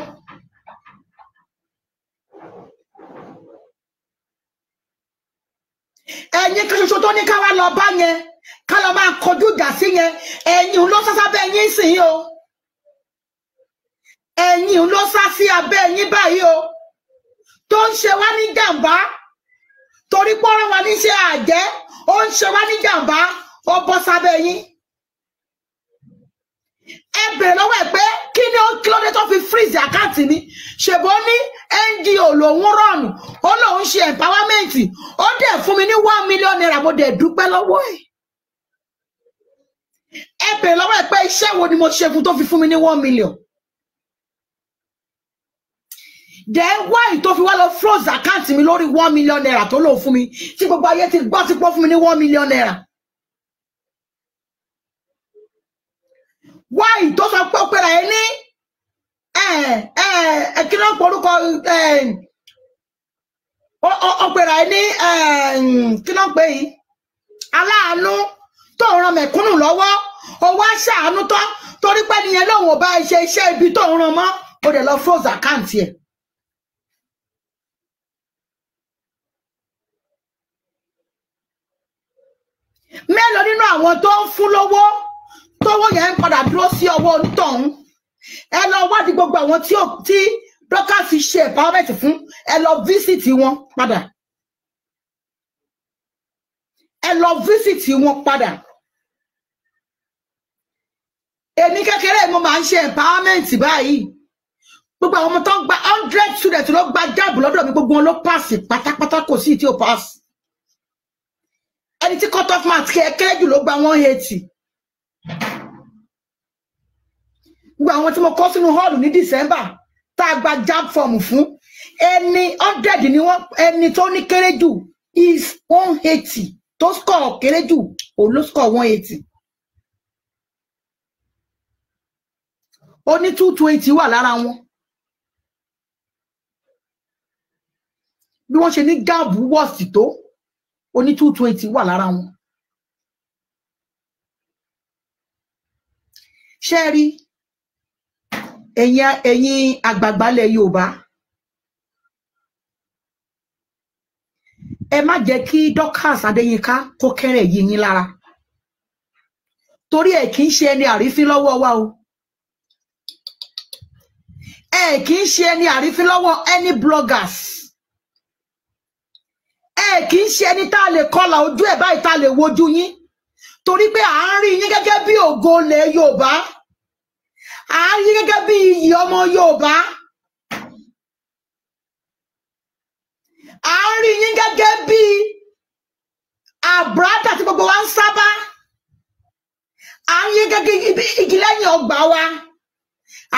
Ẹ̀yin kan ṣoṣo tó ní ká wá lọ bá yẹn ká lọ máa kọjú ìjà sí yẹn, ẹ̀yin ló sá sábẹ́ yín sìn yín o, ẹ̀yin ló sá sí abẹ́ yín báyìí o, tó ń ṣe wá ní jàǹbá torí pọ́nrán wa ní ṣe àjẹ́, ó ń ṣe wá ní jàǹbá, ó bọ́ sábẹ́ yín. Ẹ bèrè lọ́wọ́ ẹ̀ pé kí ni ó kí ló dé tó fi freeze àkáǹtì mi, ṣèbó ní NGO lòún rọ̀nù, ó lòún ṣe empowerment, ó dẹ̀ fún mi ní 1 million naira, mo dẹ̀ dúpẹ́ lọ́wọ́ ẹ̀. Ẹ bèrè lọ́wọ́ ẹ̀ pé iṣẹ́ wo ni mo ṣe fún tó fi fún mi ní 1 million. Dẹ̀ wá ìtó fi wá lọ froze àkáǹtì mi lórí 1 million naira tó lò fún mi tí gbogbo ayé ti gbọ́ ti pọ́ fún mi ní 1 million naira. Wá ìtó sọ pé ó pera ẹ ní kí ló ń porúkọ ó pera ẹ ní kí ló ń pè yìí aláàánú tó ń ran mẹ̀kúnnù lọ́wọ́, ó wá ṣàánú tán torí pé nìyẹn lòun ò bá ṣe iṣẹ́ ibi tó ń ran mọ́, ó dẹ̀ lọ froze àkáǹtì ẹ̀. mélòó nínú àwọn tó ń fún lówó tówó yẹn ń padà dúró sí ọwọ́ onítọ̀hún. Ẹ lọ wádìí gbogbo àwọn tí Dorcas ṣe empowerment fún, ẹ lọ visit wọn padà. Ẹ lọ visit wọn padà. Èmi kékeré mo máa ń ṣe empowerment báyìí. Gbogbo àwọn ọmọ tó ń gba 100 students ló gba jáàbù lọ́dọ̀ mi, gbogbo wọn ló pàṣẹ pátápátá, kò sí tí ó pàṣẹ. Ẹni tí cut off mark kéré jù ló gba 180. Gbogbo àwọn tí mo kọ́ sínú hall ní December tá a gba jab form fún, ẹni 100 ni wọ́n, ẹni tó ní kéré jù is 180, tó score kéré jù òun ló score 180. Ó ní 220 wà lára wọn. Bí wọ́n ṣe ní gáàbù wọ́ọ̀sì tó, ó ní 220 wà lára wọn. Ṣé rí ẹ̀yin àgbààgbà ilẹ̀ Yorùbá, ẹ má jẹ́ kí Dorcas Adéyínká kó kẹ́rẹ̀ yí yín lára, torí ẹ̀ kì í ṣe ẹni àrífín lọ́wọ́ wa o. Ẹ kì í ṣe ẹni àrífín lọ́wọ́ any bloggers. Ẹ kì í ṣe ẹni tá a lè kọlà ojú ẹ̀ báyìí, tá a lè wojú yín, torí pé à ń rí yín gẹ́gẹ́ bí ògo ilẹ̀ Yorùbá, à ń rí yín gẹ́gẹ́ bí iyì ọmọ Yorùbá, à ń rí yín gẹ́gẹ́ bí àbúrátà tí gbogbo wa ń sábà, à ń rí yín gẹ́gẹ́ bí igi lẹ́yìn ọgbà wa,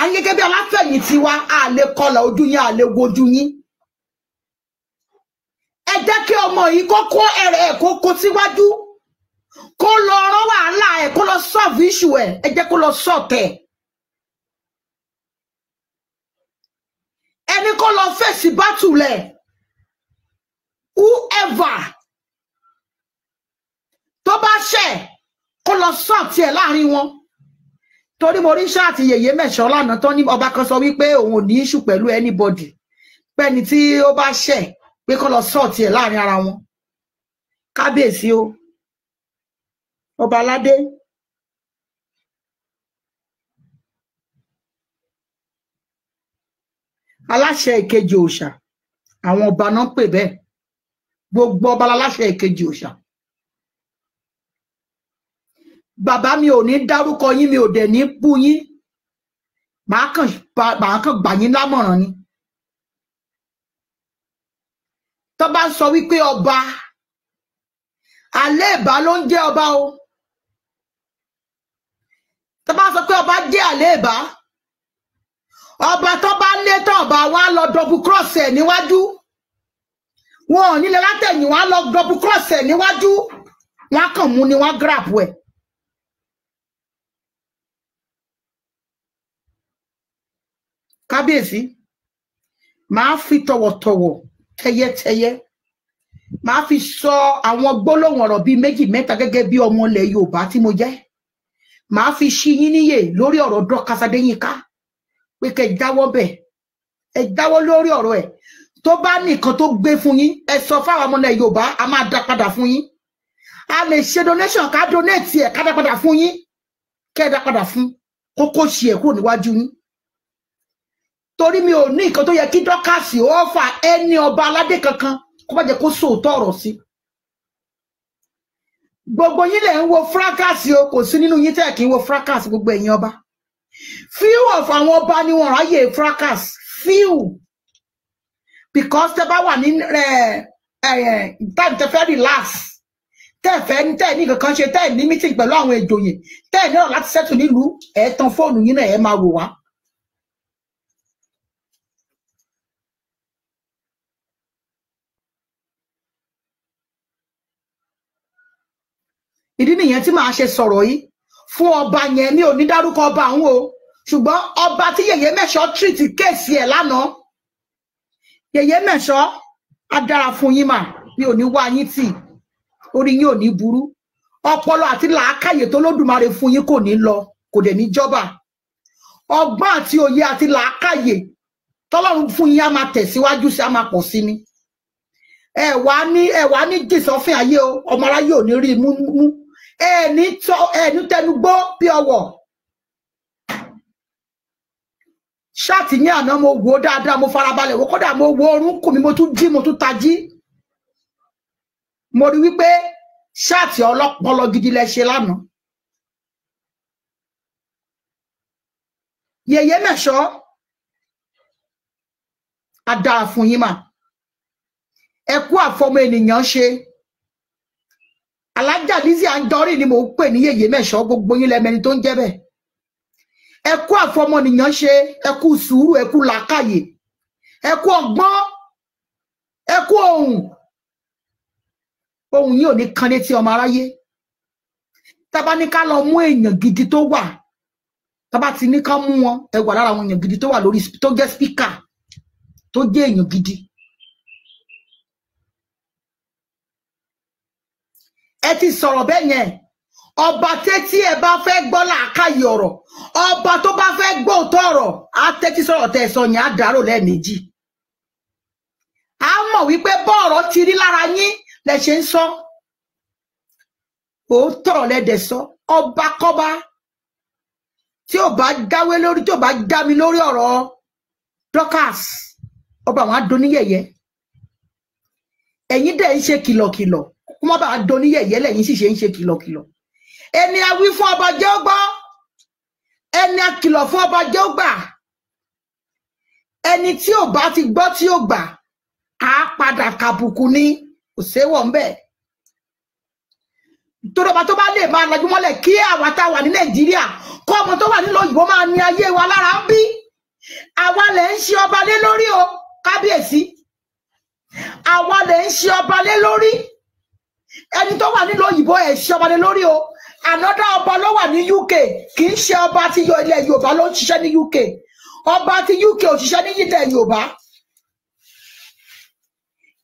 à ń rí yín gẹ́gẹ́ bí aláfẹ̀yìntì wa, à lè kọlà ojú yín, à lè wojú yín. Ẹ jẹ́ kí ọmọ yìí kó kó ẹ̀rẹ̀ ẹ̀, kó kó síwájú, kó lọ rán wàhálà ẹ̀, kó lọ solve issue ẹ̀, ẹ jẹ́ kó lọ sort ẹ̀. Ẹni kó lọ face battle ẹ̀, whoever tó bá ṣẹ̀ kó lọ sort ẹ̀ láàrin wọn. Torí mo rí ṣáàtì yèyé mẹ́sàn-án lánàá tó ní ọba kan sọ wípé òun ò ní issue pẹ̀lú anybody, pẹ́ni tí ó bá ṣẹ̀ pé kọ́ lọ sọ́ọ̀tì ẹ̀ láàrin ara wọn. Kábíyèsí o, ọba aládé, aláṣẹ ìkejì òòṣà, àwọn ọba náà pè bẹ́ẹ̀, gbogbo ọba aláṣẹ ìkejì òòṣà. Bàbá mi ò ní dárúkọ yín, mi ò dẹ̀ ní bú yín, màá kàn gbà yín lámọ̀ràn ni. Tó bá sọ wípé ọba àléèbá ló ń jẹ́ ọba o, tó bá sọ pé ọba jẹ́ àléèbá, ọba tó bá lé tán ọba wa lọ double cross ẹ̀ níwájú, wọn ò nílẹ̀ látẹ̀yìn wa lọ double cross ẹ̀ níwájú, wọn kàn mú ni wọn grab ẹ̀. Kábíyèsí, máa fi tọ̀wọ̀tọ̀wọ̀ tẹyẹtẹyẹ máa fi sọ àwọn gbólóhùn ọ̀rọ̀ bíi méjì mẹ́ta gẹ́gẹ́ bí ọmọ ilẹ̀ Yorùbá tí mo jẹ́, máa fi ṣí yín níyè lórí ọ̀rọ̀ Dorcas Adéyínká pé kẹ́ jáwọ́ bẹ̀, ẹ jáwọ́ lórí ọ̀rọ̀ ẹ̀. Tó bá nìkan tó gbé fún yín, ẹ sọ fáwọn ọmọ ilẹ̀ Yorùbá, a máa dá padà fún yín. A lè ṣe donation, ká donate ẹ̀, ká dá padà fún yín, kẹ́ dá padà fún kókó ṣe ẹ̀ kúrò níwájú yín. Torí mi ò ní nǹkan tó yẹ kí Dorcas offer ẹni ọba aládé kankan, kó má jẹ́ kó sòótọ́ ọ̀rọ̀ sí. Gbogbo yín lẹ̀ ń wo fracas o, kò sí nínú yín tẹ́ kí ń wo fracas, gbogbo ẹ̀yin ọba. Few of àwọn ọba ni wọ́n ráyè fracas, few. Because tẹ́ bá wà ní time tẹ́ fẹ́ relax, tẹ́ ní kankan ṣe, tẹ́ ní meeting pẹ̀lú àwọn ìjòyè, tẹ́ ní ọ̀rọ̀ láti settle nílùú, ẹ̀ tan fóònù yín náà ẹ̀ máa wò wá. Ìdí nìyẹn tí màá ṣe sọ̀rọ̀ yìí fún ọba yẹn, mi ò ní dárúkọ ọba òun o, ṣùgbọ́n ọba tí yèyé mẹ́sàn treat kéèsì ẹ̀ lánàá, yèyé mẹ́sàn á dára fún yín mà, mi ò ní wá yín tì, orí yín ò ní burú, ọpọlọ àti làákàyè tó lódùmarè fún yín kò ní lọ, kò dẹ̀ ní jọba. Ọgbọ́n àti òye àti làákàyè tọ́lọ́run fún yín á máa tẹ̀síwájú sí, á máa pọ̀ sí ni. Ẹ wá ní jìsọ́fín ayé o, ọmọ aráyé ò ní rí mú. ẹni tẹnugbó bí ọwọ́. Ṣáàtì ní àná mo wò dáadáa, mo farabalẹ̀ wò, kódà mo wo orun kù mi, mo tún jí, mo tún tají. Mo rí wípé ṣáàtì ọlọ́pọlọ gidi lẹ ṣe lánàá. Yèyé mẹ́ṣọ́ a dáa fún yín mà. Ẹ kú àfọmọ ènìyàn ṣe. Alájà Lizzy Anjorin ni mò ń pè ní Yèyé mẹ́ṣọ́, gbogbo yín lẹmẹni tó ń jẹ́ bẹ́ẹ̀. Ẹ kú àfọmọnìyàn ṣe, ẹ kú sùúrù, ẹ kú làákàyè, ẹ kú ọgbọ́n, ẹ kú ohùn. Ohùn yìí ò ní kan létí ọmọ aráyé. Tá bá ní ká lọ mú èèyàn gidi tó wà, tá bá ti ní ká mú wọn, ẹ wà lára àwọn èèyàn gidi tó wà lórí, tó jẹ́ spíkà, tó jẹ́ èèyàn gidi. Ẹ ti sọ̀rọ̀ bẹ́ẹ̀ yẹn. Ọba tẹ́tí ẹ bá fẹ́ gbọ́ làákàyè ọ̀rọ̀, ọba tó bá fẹ́ gbọ́ òótọ́ ọ̀rọ̀, á tẹ́tí sọ̀rọ̀ tẹ́ sọ yẹn, á dàrò lẹ́ẹ̀mejì. A mọ̀ wípé bọ́ọ̀rọ̀ ti rí lára yín lẹ ṣe ń sọ, òótọ́ lẹ́dẹ̀ sọ. Ọba kọ́ba tí ò bá dáwé lórí, tí ò bá dá mi lórí ọ̀rọ̀ Dorkas, ọba àwọn adoníyẹyẹ. Ẹ̀yin dẹ̀ ń ṣe kìlọ̀kìlọ̀, kó má bàa doníyẹyẹ lẹ́yìn sì ṣe ń ṣe kìlọ̀kìlọ̀. Ẹni a wí fún ọba jẹ́ ó gbọ́, ẹni a kìlọ̀ fún ọba jẹ́ ó gbà. Ẹni tí ò bá ti gbọ́ tí ó gbà, á padà kàbùkù ni, kò séwọ̀ ńbẹ̀. Torí ọba tó bá lè máa lajú mọ́lẹ̀ kí àwa tá a wà ní Nàìjíríà, kọ́ ọmọ tó wà nílùú òyìnbó máa ní ayé wa lára ń bí. Àwa lè ń ṣe ọba lé lórí o, kábíyèsí. Àwa lè ń ṣe ọba lé lórí. Ẹni tó wà nílùú òyìnbó ẹ̀ ṣe ọba lé lórí o. Another ọba ló wà ní UK, kì í ṣe ọba ti ilẹ̀ Yorùbá ló ń ṣiṣẹ́ ní UK. Ọba ti UK ò ṣiṣẹ́ ní ilẹ̀ Yorùbá.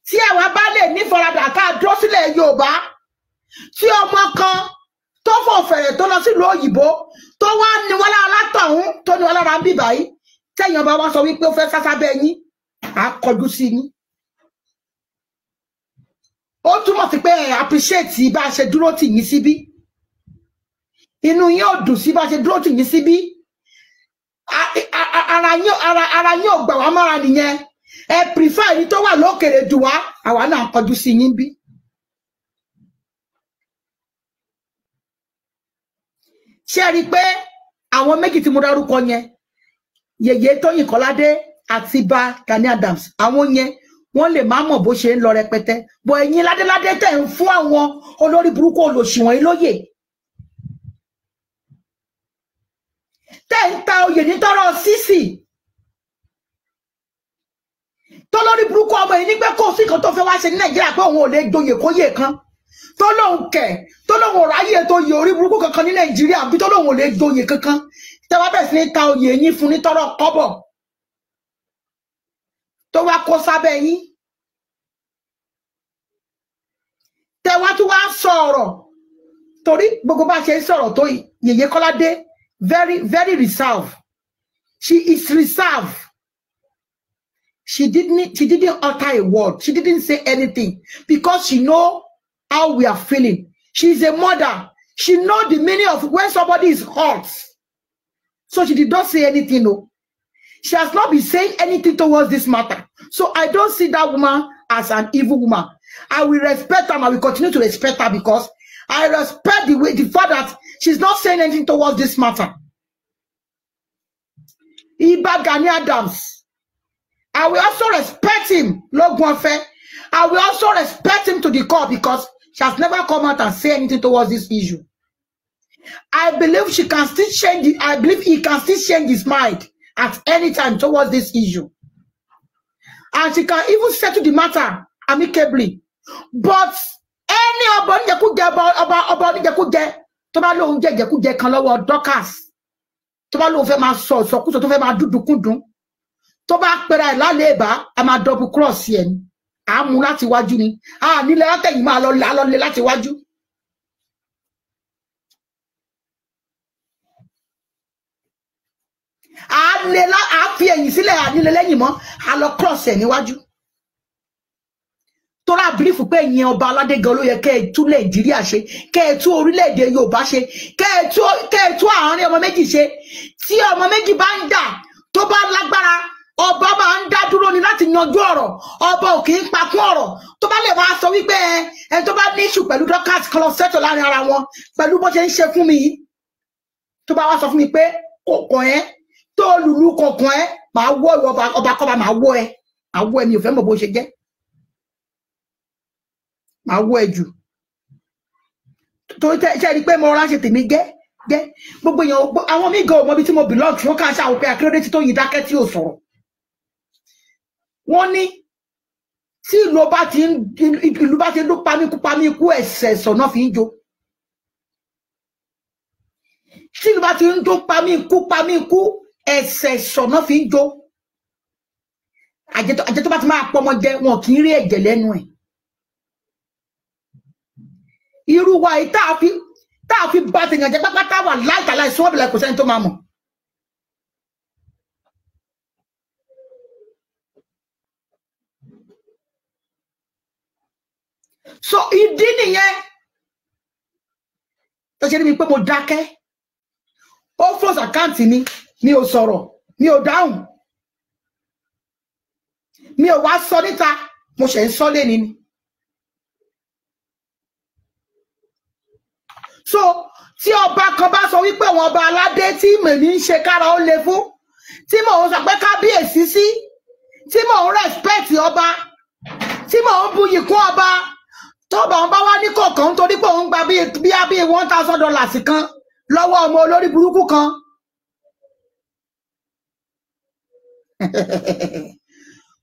Tí àwa bá lè ní faradà ká dúró sílẹ̀ Yorùbá, tí ọmọ kan tó fò fẹ̀rẹ̀ tó lọ sílùú òyìnbó tó wá ní wọn lára látọ̀hún tó ní wọn lára ń bì báyìí, tẹ̀yìn ọba wa sọ wípé ó fẹ́ sásá bẹ́ẹ̀ yín, à á kọjú sí yín. Ó túmọ̀ sí pé ẹ̀ appreciate bá a ṣe dúró tì yín síbí. Inú yín ò dùn sí bá ṣe dúró tì yín síbí, ara yín ò gbà wá mọ́ra nìyẹn. Ẹ prefer ẹni tó wà lókèrè jù wá, àwa náà kọjú sí yín bí. Ṣé ẹ rí i pé àwọn méjì tí mo dárúkọ yẹn, Yèyé Tóyìn Kọ́ládé àti Ba Gani Adams, àwọn yẹn wọ́n lè má mọ̀ bó ṣe ń lọ rẹpẹtẹ, bọ̀ ẹ̀yin ládéládé tẹ̀ ń fún àwọn olórí burúkú olòṣìwọ̀n ilóyè. Tẹ́ ń ta oyè nítọ́rọ̀ sísì tó lórí burúkú ọmọ yìí nígbẹ́ kó sí kan tó fẹ́ wá ṣe ní Nàìjíríà, pé òun ò lè joyè kóyè kan, tó lóun kẹ̀, tó lóun ò ráyè tó yè orí burúkú kankan ní Nàìjíríà, bí tó lóun ò lè joyè kankan. Tẹ́ wá bẹ̀rẹ̀ sí ní ta oyè yín fún nítọ́rọ̀ kọ́bọ̀ tó wá kó sábẹ́ yín. Tẹ́ wá tún wá sọ̀rọ̀, torí gbogbo bá ṣe ń sọ̀rọ̀ tó Yèyé Kọ́ládé very reserved. She is reserved. She didn't utter a word. She didn't say anything because she know how we are feeling. She is a mother. She know the meaning of when somebody is hurt. So she did not say anything. No, she has not been saying anything towards this matter. So I don't see that woman as an evil woman. I will respect her. I will continue to respect her because I respect the way, the fact that she's not saying anything towards this matter. Iba Gani Adams, I will also respect him, Lord Bonfe. I will also respect him to the core because she has never come out and say anything towards this issue. I believe she can still change. I believe he can still change his mind at any time towards this issue, and she can even settle the matter amicably. But ẹni ọba oníjẹkújẹ, ọba oníjẹkújẹ tó bá lóun jẹ ìjẹkújẹ kan lọ́wọ́ Dorkas, tó bá lóun fẹ́ máa sọ ìsọkúsọ, tó fẹ́ máa dúdúkúndùn, tó bá pera ẹ̀ lálẹ́ ìbá, a máa double cross ẹ̀ ni, à á mú láti wájú ni, à á nílẹ̀ látẹ̀yìn máa lọ́lẹ̀ láti wájú. À á fi ẹ̀yìn sílẹ̀, à á nílẹ̀ lẹ́yìn mọ́, à á lọ cross ẹ̀ níwájú. Tora believe pé ẹ̀yin ọba aládé gan ló yẹ kẹ́ tú Nigeria ṣe, kẹ́ tú orílẹ̀-èdè Yorùbá ṣe, kẹ́ tú àárín ọmọ méjì ṣe. Tí ọmọ méjì bá ń jà tó bá lágbára, ọba máa ń dá dúró ni láti yanjú ọ̀rọ̀. Ọba ò kì í pa kún ọ̀rọ̀. Tó bá lè máa sọ wí pé ẹni tó bá ní issue pẹ̀lú Dorcas kó lọ settle láàrin ara wọn pẹ̀lú bó ṣe ń ṣe fún mi yìí. Tó bá wá sọ fún mi pé kokon ẹ tó lùlù kokon ẹ máa wọ ọba kó bá máa wọ ẹ. Àwọ ẹ mi ò fẹ́ mọ̀ bó ṣe jẹ́. Ma wo eju to se ri pé mo ra se tèmi ge gbogbo eyan àwọn mi go mo bi tí mo belong wọ́n ka sa o pé akérèdé tí Tóyìn dákẹ́ tí ò sọ̀rọ̀ wọ́n ní tí ìlú bá ti lọ pa mí kú ẹsẹ̀ so na fi njo tí ìlú bá ti ń dún pa mí kú ẹsẹ̀ so na fi njo àjẹ́ tó bá ti máa pọ̀ mọ́ jẹ wọn kì í rí ẹ̀jẹ̀ lẹ́nu ẹ̀ irú wa tá fi bá ti yàn jẹ pápátá wà láìka láì sọ bílẹ̀ kò sẹ́ni tó máa mọ̀ so ìdí nìyẹn tó ṣe rí mi pé mo dákẹ́ ó froze àkáǹtì mi mi ò sọ̀rọ̀ mi ò dáhùn mi ò wá sọ níta mo ṣe ń sọ lẹ́ni ni. So tí ọba kan bá sọ wípé àwọn ọba aládé tí mèmí ń ṣe kára ó le fún tí mò ń sọ pé kábíyèsí sí tí mò ń respect ọba tí mò ń buyì kún ọba tọ́ba òun bá wá ní kọ̀ọ̀kan torí pé òun gba bíi $1000 kan lọ́wọ́ ọmọ olórí burúkú kan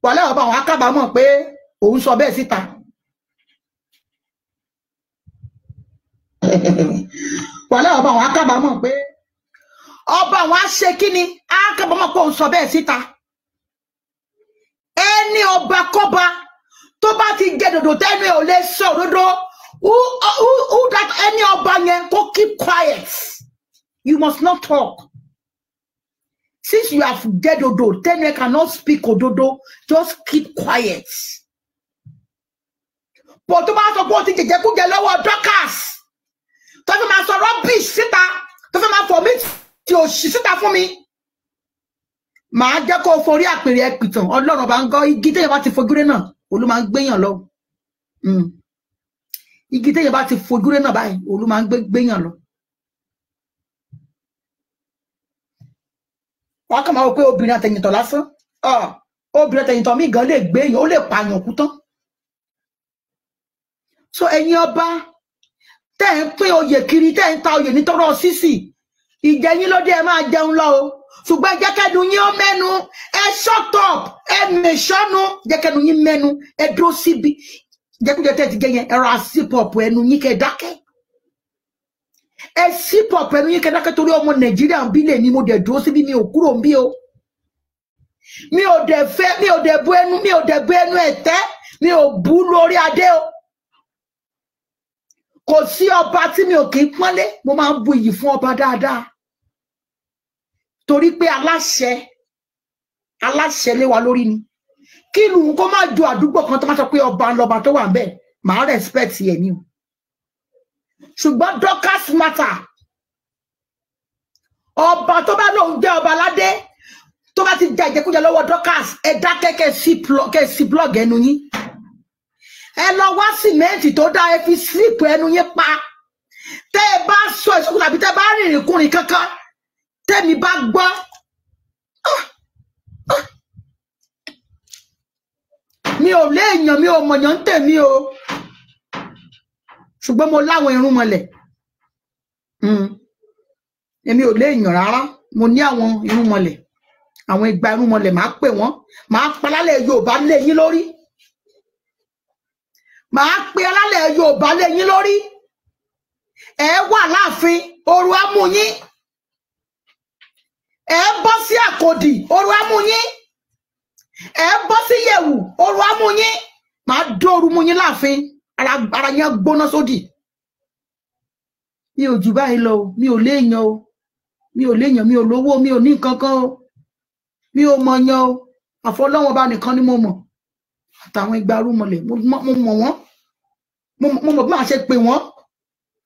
wàhálà ọba àwọn akábàámọ̀ pé òun sọ bẹ́ẹ̀ síta. Wàlẹ́ ọba àwọn akábàámọ̀ pé ọba àwọn aṣe kíni akábàámọ̀ pé òun sọ bẹ́ẹ̀ síta ẹni ọba kọ́ba tó bá ti jẹ dòdò tẹ́nu ẹ̀ ò lè sọ òdodo ẹni ọba yẹn kó keep quiet you must not talk since you have jẹ dòdò tẹ́nu ẹ̀ cannot speak òdodo just keep quiet but tó bá sọ pé ó ti jẹjẹ kújẹ lọ́wọ́ Dorcas. Tó fẹ́ máa sọ rubbish síta tó fẹ́ máa fọ̀ mí tí ò sí síta fún mi màá jẹ́ kó forí àpèrè ẹ̀pìtàn Ọlọ́run bá ń gọ́ igi téèyàn bá ti fojúré náà olú máa ń gbéyàn lọ igi téèyàn bá ti fojúré náà báyìí olú máa ń gbéyàn lọ. Wọ́n kàn máa wọ pé obìnrin àtẹ̀yìntàn lásán obìnrin àtẹ̀yìntàn míì gan lè gbéyàn ó lè pààyàn kú tán so ẹ̀yin ọba tẹ́ ń pín oyè kiri tẹ́ ń ta oyè nítorọ sísì ìjẹ yín lóde ẹ máa jẹun lọ o ṣùgbọ́n ẹ jẹ́ kẹ́nu yín ó mẹ́nu ẹ shut up ẹ mẹ̀ṣọ́nu jẹ́ kẹ́nu yín mẹ́nu ẹ dúró síbi jẹkújẹ tẹ́ ti jẹ yẹn ẹ ra sípọ̀pù ẹnu yín kẹ́ dákẹ́ ẹ sípọ̀pù ẹnu yín kẹ́ dákẹ́ torí ọmọ Nàìjíríà ń bí lè ní mo dẹ̀ dúró síbi mi ò kúrò ń bí o mi ò dẹ̀ bu ẹnu ẹ̀tẹ́ mi ò bú lórí adé o. Kò sí ọba tí mi ò kì í pọ́nlé mo máa ń bu iyì fún ọba dáadáa torí pé aláṣẹ lé wa lórí ni kí ìlú kó má ju àdúgbò kan tó má sọ pé ọba ńlọba tó wà ń bẹ màá respect ẹ ní o ṣùgbọ́n Dorcas matter ọba tó bá lóun jẹ́ ọba aládé tó bá ti jẹ ìjẹkújẹ lọ́wọ́ Dorcas ẹ dákẹ́ kẹ́ sí blog ẹnu yín. Ẹ lọ wá sìmẹ́ǹtì tó dá ẹ fi sílíìpù ẹnu yín pa tẹ́ ẹ bá sọ ìṣòkò tàbí tẹ́ ẹ bá rìnrìn kùnrin kankan tẹ́mi bá gbọ́ mi ò léèyàn mi ò mọ̀yàn ń tèmi o ṣùgbọ́n mo láwọn irun mọ̀lẹ̀ èmi ò léèyàn rárá mo ní àwọn irun mọ̀lẹ̀ àwọn igba irun mọ̀lẹ̀ máa pè wọ́n máa palálẹ̀ Yorùbá lé yín lórí. Màá pe alálẹ̀ Yorùbá lé yín lórí ẹ wà láàfin oru á mú yín ẹ bọ́ sí Àkòdì oru á mú yín ẹ bọ́ sí Yẹ̀wù oru á mú yín màá dóoru mú yín láàfin ara yẹn gbóná sódì mi ò jù báyìí lọ mi ò léèyàn o mi ò léèyàn mi ò lówó mi ò ní nǹkan kan o mi ò mọ̀yàn o àfọlọ́wọ́n ọba nìkan ni mo mọ̀. àtàwọn igbárùmọlẹ̀ mo mọ̀ wọ́n mo mọ̀ bí màá ṣe pè wọ́n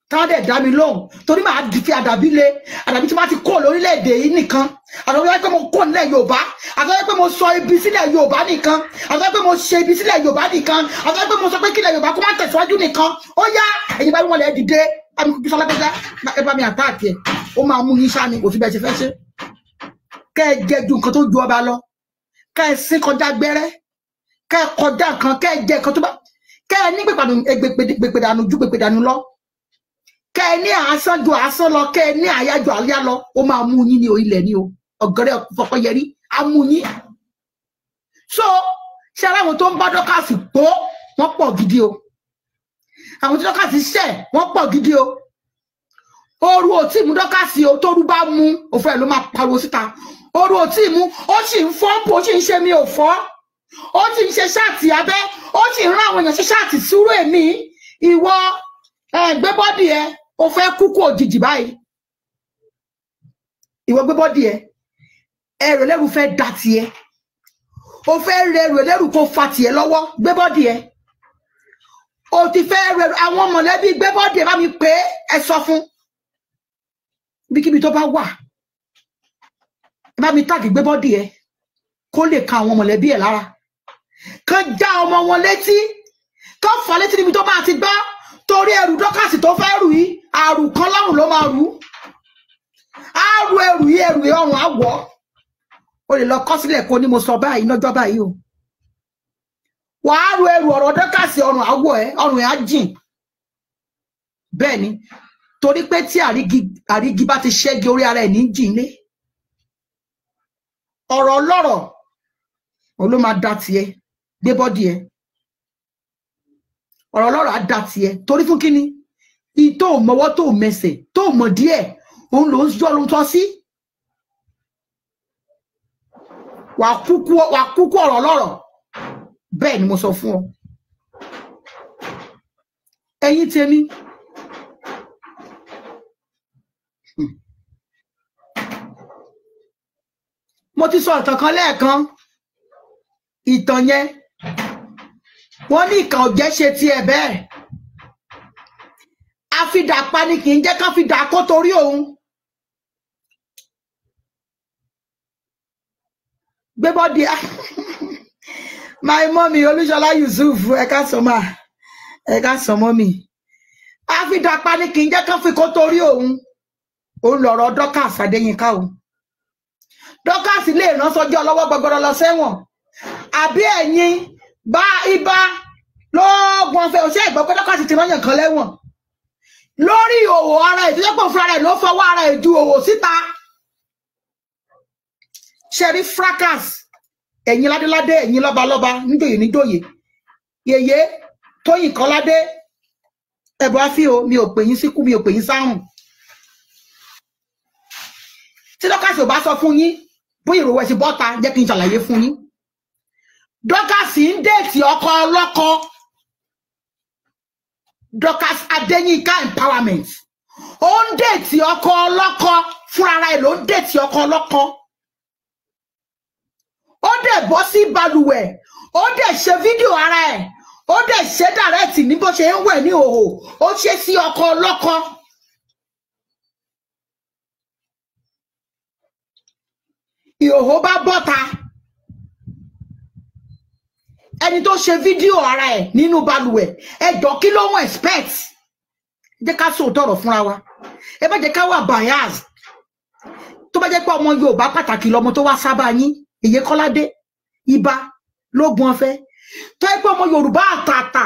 táwọn dẹ̀ dá mi lóhùn torí màá fi àdàbí lé àdàbí tí màá ti kó lórílẹ̀-èdè yìí nìkan àdàbí wáyé pé mo kó nílẹ̀ Yorùbá àdàbí pé mo sọ ibi sílẹ̀ Yorùbá nìkan àdàbí pé mo ṣe ibi sílẹ̀ Yorùbá nìkan àdàbí pé mo sọ pé kílẹ̀ Yorùbá kó má tẹ̀síwájú nìkan ó yá ẹ̀yin bá rí wọn lẹ̀ dìde amikutu alágbèjà ẹ bá mi àtàkì ẹ ó máa mú yín sáni kò sí bẹ́ẹ̀ ṣe fẹ́ ṣe kẹ́ ẹ jẹ ju nǹkan tó ju ọba lọ kẹ́ ẹ sí kọjá gbẹ́rẹ́ kẹ́ ẹ kọjá nǹkan kẹ́ ẹ jẹ nǹkan tó bá kẹ́ ẹ ní gbèpèdànù ju gbèpèdànù lọ kẹ́ ẹ ní àásán ju àásán lọ kẹ́ ẹ ní àyà ju àyà lọ ó máa mú yín ní ilẹ̀ ni o ọ̀gẹ́rẹ́ Fọkọyẹrí á mú yín. So ṣé aláwọn tó ń bá dọ́kàsì pọ̀ wọ́n pọ̀ gidi o àwọn tí dọ́kàsì ṣẹ̀ wọ́n pọ̀ gidi o oru ò tí mú dọ́kàsì o tóru bá mú òfò ẹ̀ ló máa pariwo síta oru ò tí mú ó sì ń fọ́ǹpù ó sì ń ṣe mi ò fọ́ ó sì ń ṣe ṣáàtì abẹ́ ó sì ń rán àwọn èèyàn ṣe ṣáàtì sírò èmi ìwọ gbé bọ́dì ẹ o fẹ́ kúkú òjijì báyìí ìwọ gbé bọ́dì ẹ ẹrù ẹlẹ́rù fẹ́ dà tiẹ̀ o fẹ́ rẹ ẹrù ẹlẹ́rù kó fa tiẹ̀ lọ́wọ́ gbé bọ́dì ẹ o ti fẹ́ rẹ àwọn mọ̀lẹ́bí gbé bọ́dì ẹ bá mi pé ẹ sọ fún ibikíbi tó bá wà ẹ bá mi táàgì gbé bọ́dì ẹ kó lè ka àwọn mọ̀lẹ́bí ẹ lára kán já ọmọ wọn létí kán fà létí níbi tó máa ti gbá torí ẹrù dọ́kàsì tó fẹ́ rù yìí àrù kan lọ́rùn ló máa rù á rù ẹrù yìí ẹrù yìí ọrùn á wọ̀ ó lè lọ kọ sílẹ̀ kó ní mo sọ báyìí lọ́jọ́ báyìí o wàá rù ẹrù ọ̀rọ̀ dọ́kàsì ọrùn á wọ̀ ẹ ọrùn ẹ á jìn bẹ́ẹ̀ ni torí pé tí àrígi bá ti ṣẹ́gi orí ara ẹ̀ ní jìnlé ọ̀rọ̀ ọlọ́rọ̀ òun ló máa da tiẹ̀ gbé bọ́dì ẹ̀ ọ̀rọ̀ ọlọ́rọ̀ á da tiẹ̀ torí fún kíni ìtò mọ́wọ́ tó mẹsẹ̀ tó mọ̀ díẹ̀ òun ló ń yọ́ ló ń tọ́ sí wàá kúkú ọ̀rọ̀ ọlọ́rọ̀ bẹ́ẹ̀ ni mo sọ fún ọ ẹ̀yin tèmi. Mo ti sọ ìtàn kan lẹ́ẹ̀kan ìtàn yẹn wọ́n ní ìkà ọ̀jẹ́ ṣe tiẹ̀ bẹ́ẹ̀ àfidàpá ni kì í jẹ́ ká fi dà kó torí òun gbé bọ́dì á my mommy Olúṣọlá Yusuf ẹ̀ka sọmọ́ mi àfidàpá ni kì í jẹ́ ká fi kó torí òun òun lọ̀rọ̀ Dorcas Adéyínká o. Dorcas lè rán sọjọ́ ọlọ́wọ́ gbọgbọrọ lọ sẹ́wọ̀n àbí ẹ̀yin bá ibà lọ́gbọ̀n fẹ́ òṣè ìgbọ́ pé Dorcas ti rán yàn kan lẹ́wọ̀n lórí òwò ara ẹ̀ tó jẹ́ pé fúnra rẹ̀ ló fọwọ́ ara ẹ̀ ju òwò síta ṣẹ̀rí fracas ẹ̀yin ládéládé ẹ̀yin lọ́balọ́ba níjòyè níjòyè yèyé Tóyìn Kọ́ládé ẹ̀bùn àfi o mi ò pè yín síkú mi ò pè yín sáhùn tí Dorcas ò bá sọ fún yín bóyá ìròwẹ́ sí bọ́ta jẹ́ kí n ṣàlàyé fún yín Dorcas ń déètì ọkọ ọlọ́kọ Dorcas Adéyínká empowerment ó ń déètì ọkọ ọlọ́kọ fúnra ẹ̀ ló ń déètì ọkọ ọlọ́kọ ó dẹ̀ bọ́ sí balùwẹ̀ ó dẹ̀ ṣe fídíò ara ẹ̀ ó dẹ̀ ṣe dàrẹ́tì ní bó ṣe ń wẹ̀ ní òhò ó ṣe sí ọkọ ọlọ́kọ. Ìhòhò bá bọ́ta ẹni tó ṣe fídíò ara ẹ̀ nínú balùwẹ̀ ẹjọ́ kí ló wọ́n expect jẹ́ ká sòótọ́ ọ̀rọ̀ fúnra wa ẹ bá jẹ́ ká wà bias tó bá jẹ́ pé ọmọ Yorùbá pàtàkì lọmọ tó wá sábà yín Yèyé Kọ́ládé ibà lógun ọ̀fẹ́ tó yẹ pé ọmọ Yorùbá àtàtà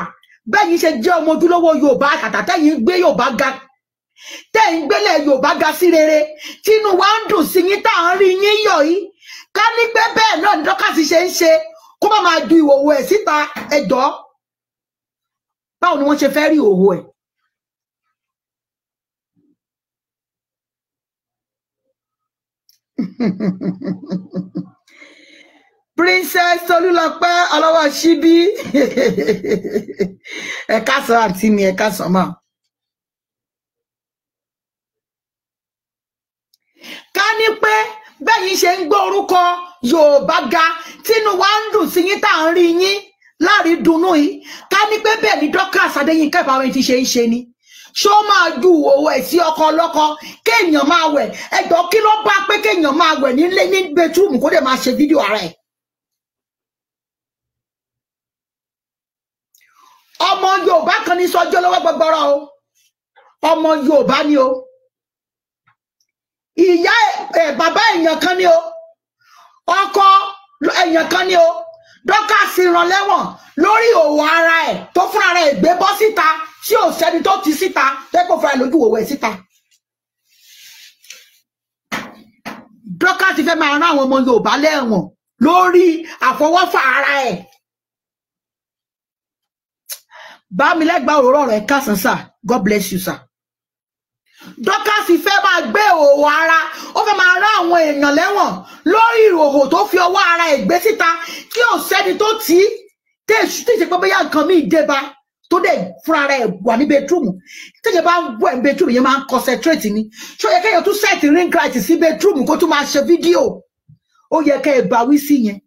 bẹ́ẹ̀ yín ṣe jẹ́ ọmọ ojúlówó Yorùbá àtàtà tẹ́yìn gbé Yorùbá ga tẹ́ ń gbélé Yorùbá ga sí rere tínú wa ń dùn sí yín tá à ń rí yín yọ̀ yìí ká ní pé bẹ́ẹ̀ náà ni Dorcas ṣe ń ṣe kó má máa ju ìhòòhò ẹ̀ síta ẹjọ́ báwo ni wọ́n ṣe fẹ́ rí ìhòòhò ẹ̀. Princess Olúlọpẹ́ ọlọ́wọ́ ṣíbí ẹ̀ka sọ àǹtí mi ẹ̀ka sọ máa. Ká ní pé bẹ́ẹ̀ yín ṣe ń gbọ́ orúkọ Yorùbá ga tínú wa ń dùn sí yín tá à ń rí yín láàrin dunú yìí ká ní pé bẹ́ẹ̀ ni Dorcas Adéyínká Ìbáwí ti ṣe ń ṣe ni ṣó máa ju owó ẹ̀ sí ọkọ ọlọ́kọ kéèyàn máa wẹ̀ ẹgbọ́ kí ló bá pé kéèyàn máa wẹ̀ nílé ní bẹtúùmù kó dẹ̀ máa ṣe fídíò ara ẹ̀. ọmọ Yorùbá kan ní sọjọ́ lọ́wọ́ gbọgbọrọ o ọmọ Yorùbá ni o ìyá bàbá èèyàn kan ni o ọkọ èèyàn kan ni o Dorcas rán lẹ́wọ̀n lórí òwò ara ẹ̀ tó fúnra rẹ̀ gbé bọ́ síta tí ò sẹ́ni tó ti síta tẹ́kọ̀ọ́ fúnra lójú òwò ẹ̀ síta. Dorcas fẹ́ máa rán àwọn ọmọ Yorùbá lẹ́wọ̀n lórí àfọwọ́fà ara ẹ̀. Bá mi lẹ́gbàá òróró rẹ̀ kásán sà, God bless you sà. Dorcas fẹ́ máa gbé òwò ara ó fẹ́ máa rán àwọn èèyàn lẹ́wọ̀n lórí ìhòhò tó fi ọwọ́ ara ẹ̀ gbé síta kí ò sẹ́ni tó tí tèṣù tí ìṣe pé bóyá nǹkan míì débá tó dẹ̀ fúnra rẹ̀ wà ní bedroom téèyàn bá ń wẹ̀ ní bedroom yẹn máa ń concentrate ni ṣó yẹ kéèyàn tún set ring light sí bedroom kó tún máa ṣe fídíò ó yẹ kẹ́ ẹ bá wí sí yẹn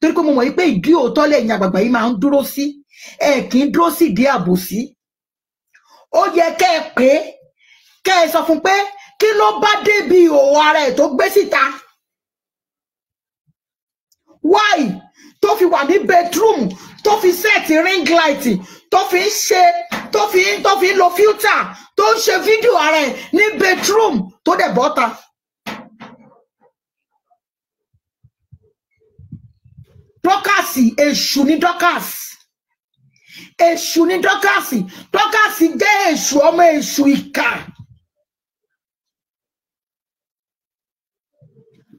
torí pé mo mọ̀ wípé ìdí òótọ́ lẹ́yìn àgbààgbà yìí máa ń dúró sí ẹ kì í dúró sí ìdí àbòsí ó yẹ kẹ́ ẹ pé kẹ́ ẹ sọ fún pé kí ló bá débi òwò ara ẹ̀ tó gbé síta why tó fi wà ní bedroom tó fi set ring light tó fi lo filter tó ń ṣe fídíò ara ẹ̀ ní bedroom tó dẹ̀ bọ́ta. Dorcas èṣù ní Dorcas èṣù ní Dorcas Dorcas jẹ́ èṣù ọmọ èṣù ìkà.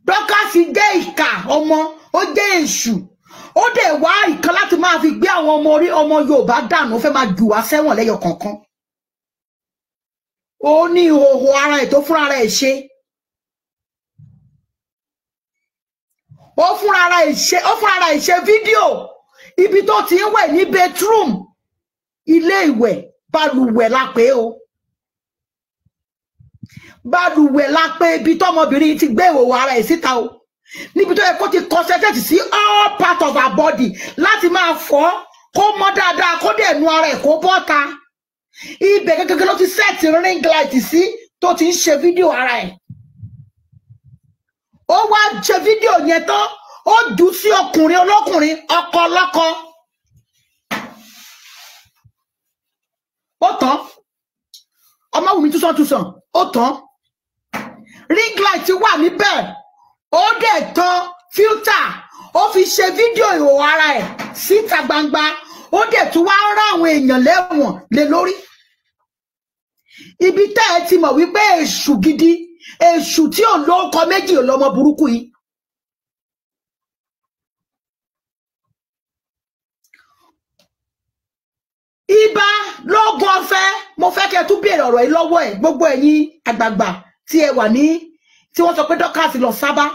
Dorcas jẹ́ ìkà ọmọ ó jẹ́ èṣù ó dẹ̀ wá ìkan láti máa fi gbé àwọn ọmọ orí ọmọ Yorùbá dànù ó fẹ́ máa jù wá sẹ́wọ̀n lẹ́yọ kọ̀ọ̀kan ó ní ìhòòhò ara ẹ̀ tó fúnra ara ẹ̀ ṣe ó fúnra ara ẹ̀ ṣe ó fúnra ara ẹ̀ ṣe fídíò ibi tó ti ń wẹ̀ ní bedroom ilé ìwẹ̀ balùwẹ̀ la pé o balùwẹ̀ la pé ibi tọmọbìnrin ti gbé ìhòòhò ara ẹ̀ síta o níbi tó yẹ kó ti concentrate sí all part of her body láti máa fọ kó mọ́ dáadáa kó dẹ̀ nu ara ẹ̀ kó bọ́ta ibẹ̀ gẹ́gẹ́ ló ti set ring light sí tó ti ń ṣe fídíò ara ẹ̀ ó wá ṣe fídíò yẹn tán ó jù sí ọkùnrin olókùnrin ọkọ ọlọ́kọ ó tán ọmọ wùmí túsàn ó tán ring light wà níbẹ̀ ó dẹ̀ tan fíltà ó fi ṣe fídíò ìhòòhò ara ẹ̀ síta gbangba ó dẹ̀ tún wá rán àwọn èèyàn lẹ́wọ̀n lé lórí. ibi tẹ́ ẹ ti mọ̀ wípé èṣù gidi èṣù tí ò lórúkọ méjì ò lọ́mọ burúkú yìí. ibà lóògùn ọ̀fẹ́ mo fẹ́ kẹ́ tún béèrè ọ̀rọ̀ yìí lọ́wọ́ ẹ̀ gbogbo ẹ̀yin àgbààgbà tí ẹ wà ní tí wọ́n sọ pé Dorcas lọ sábà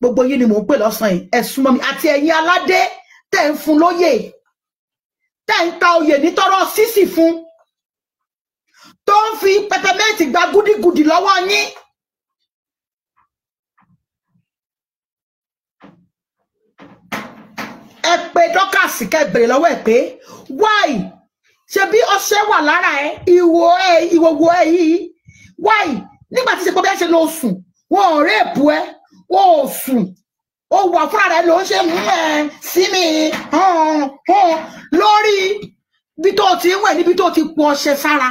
gbogbo yín ni mò ń pè lọ́sàn-án yìí ẹ súnmọ́ mi àti ẹ̀yin aládé tẹ̀ ń fún lóyè tẹ̀ ń ta oyè nítọ́rọ́ sísì fún tó ń fi pẹtẹmẹ́ẹ̀tì gba gúdígudì lọ́wọ́ yín. ẹ pe Dorcas kẹbẹ̀rẹ̀ lọ́wọ́ ẹ pé why ṣe bí ọṣẹ wà lára ẹ ìwòwò ẹ yìí why nígbà tí ṣe pé bẹ́ẹ̀ ṣe lọ sùn wọn ò rèébù ẹ wọn ò sùn ó wà fúnra rẹ ló ń ṣe mú ẹ sí mi lórí bí tó ti ń wẹ̀ níbi tó ti pọ ọṣẹ sára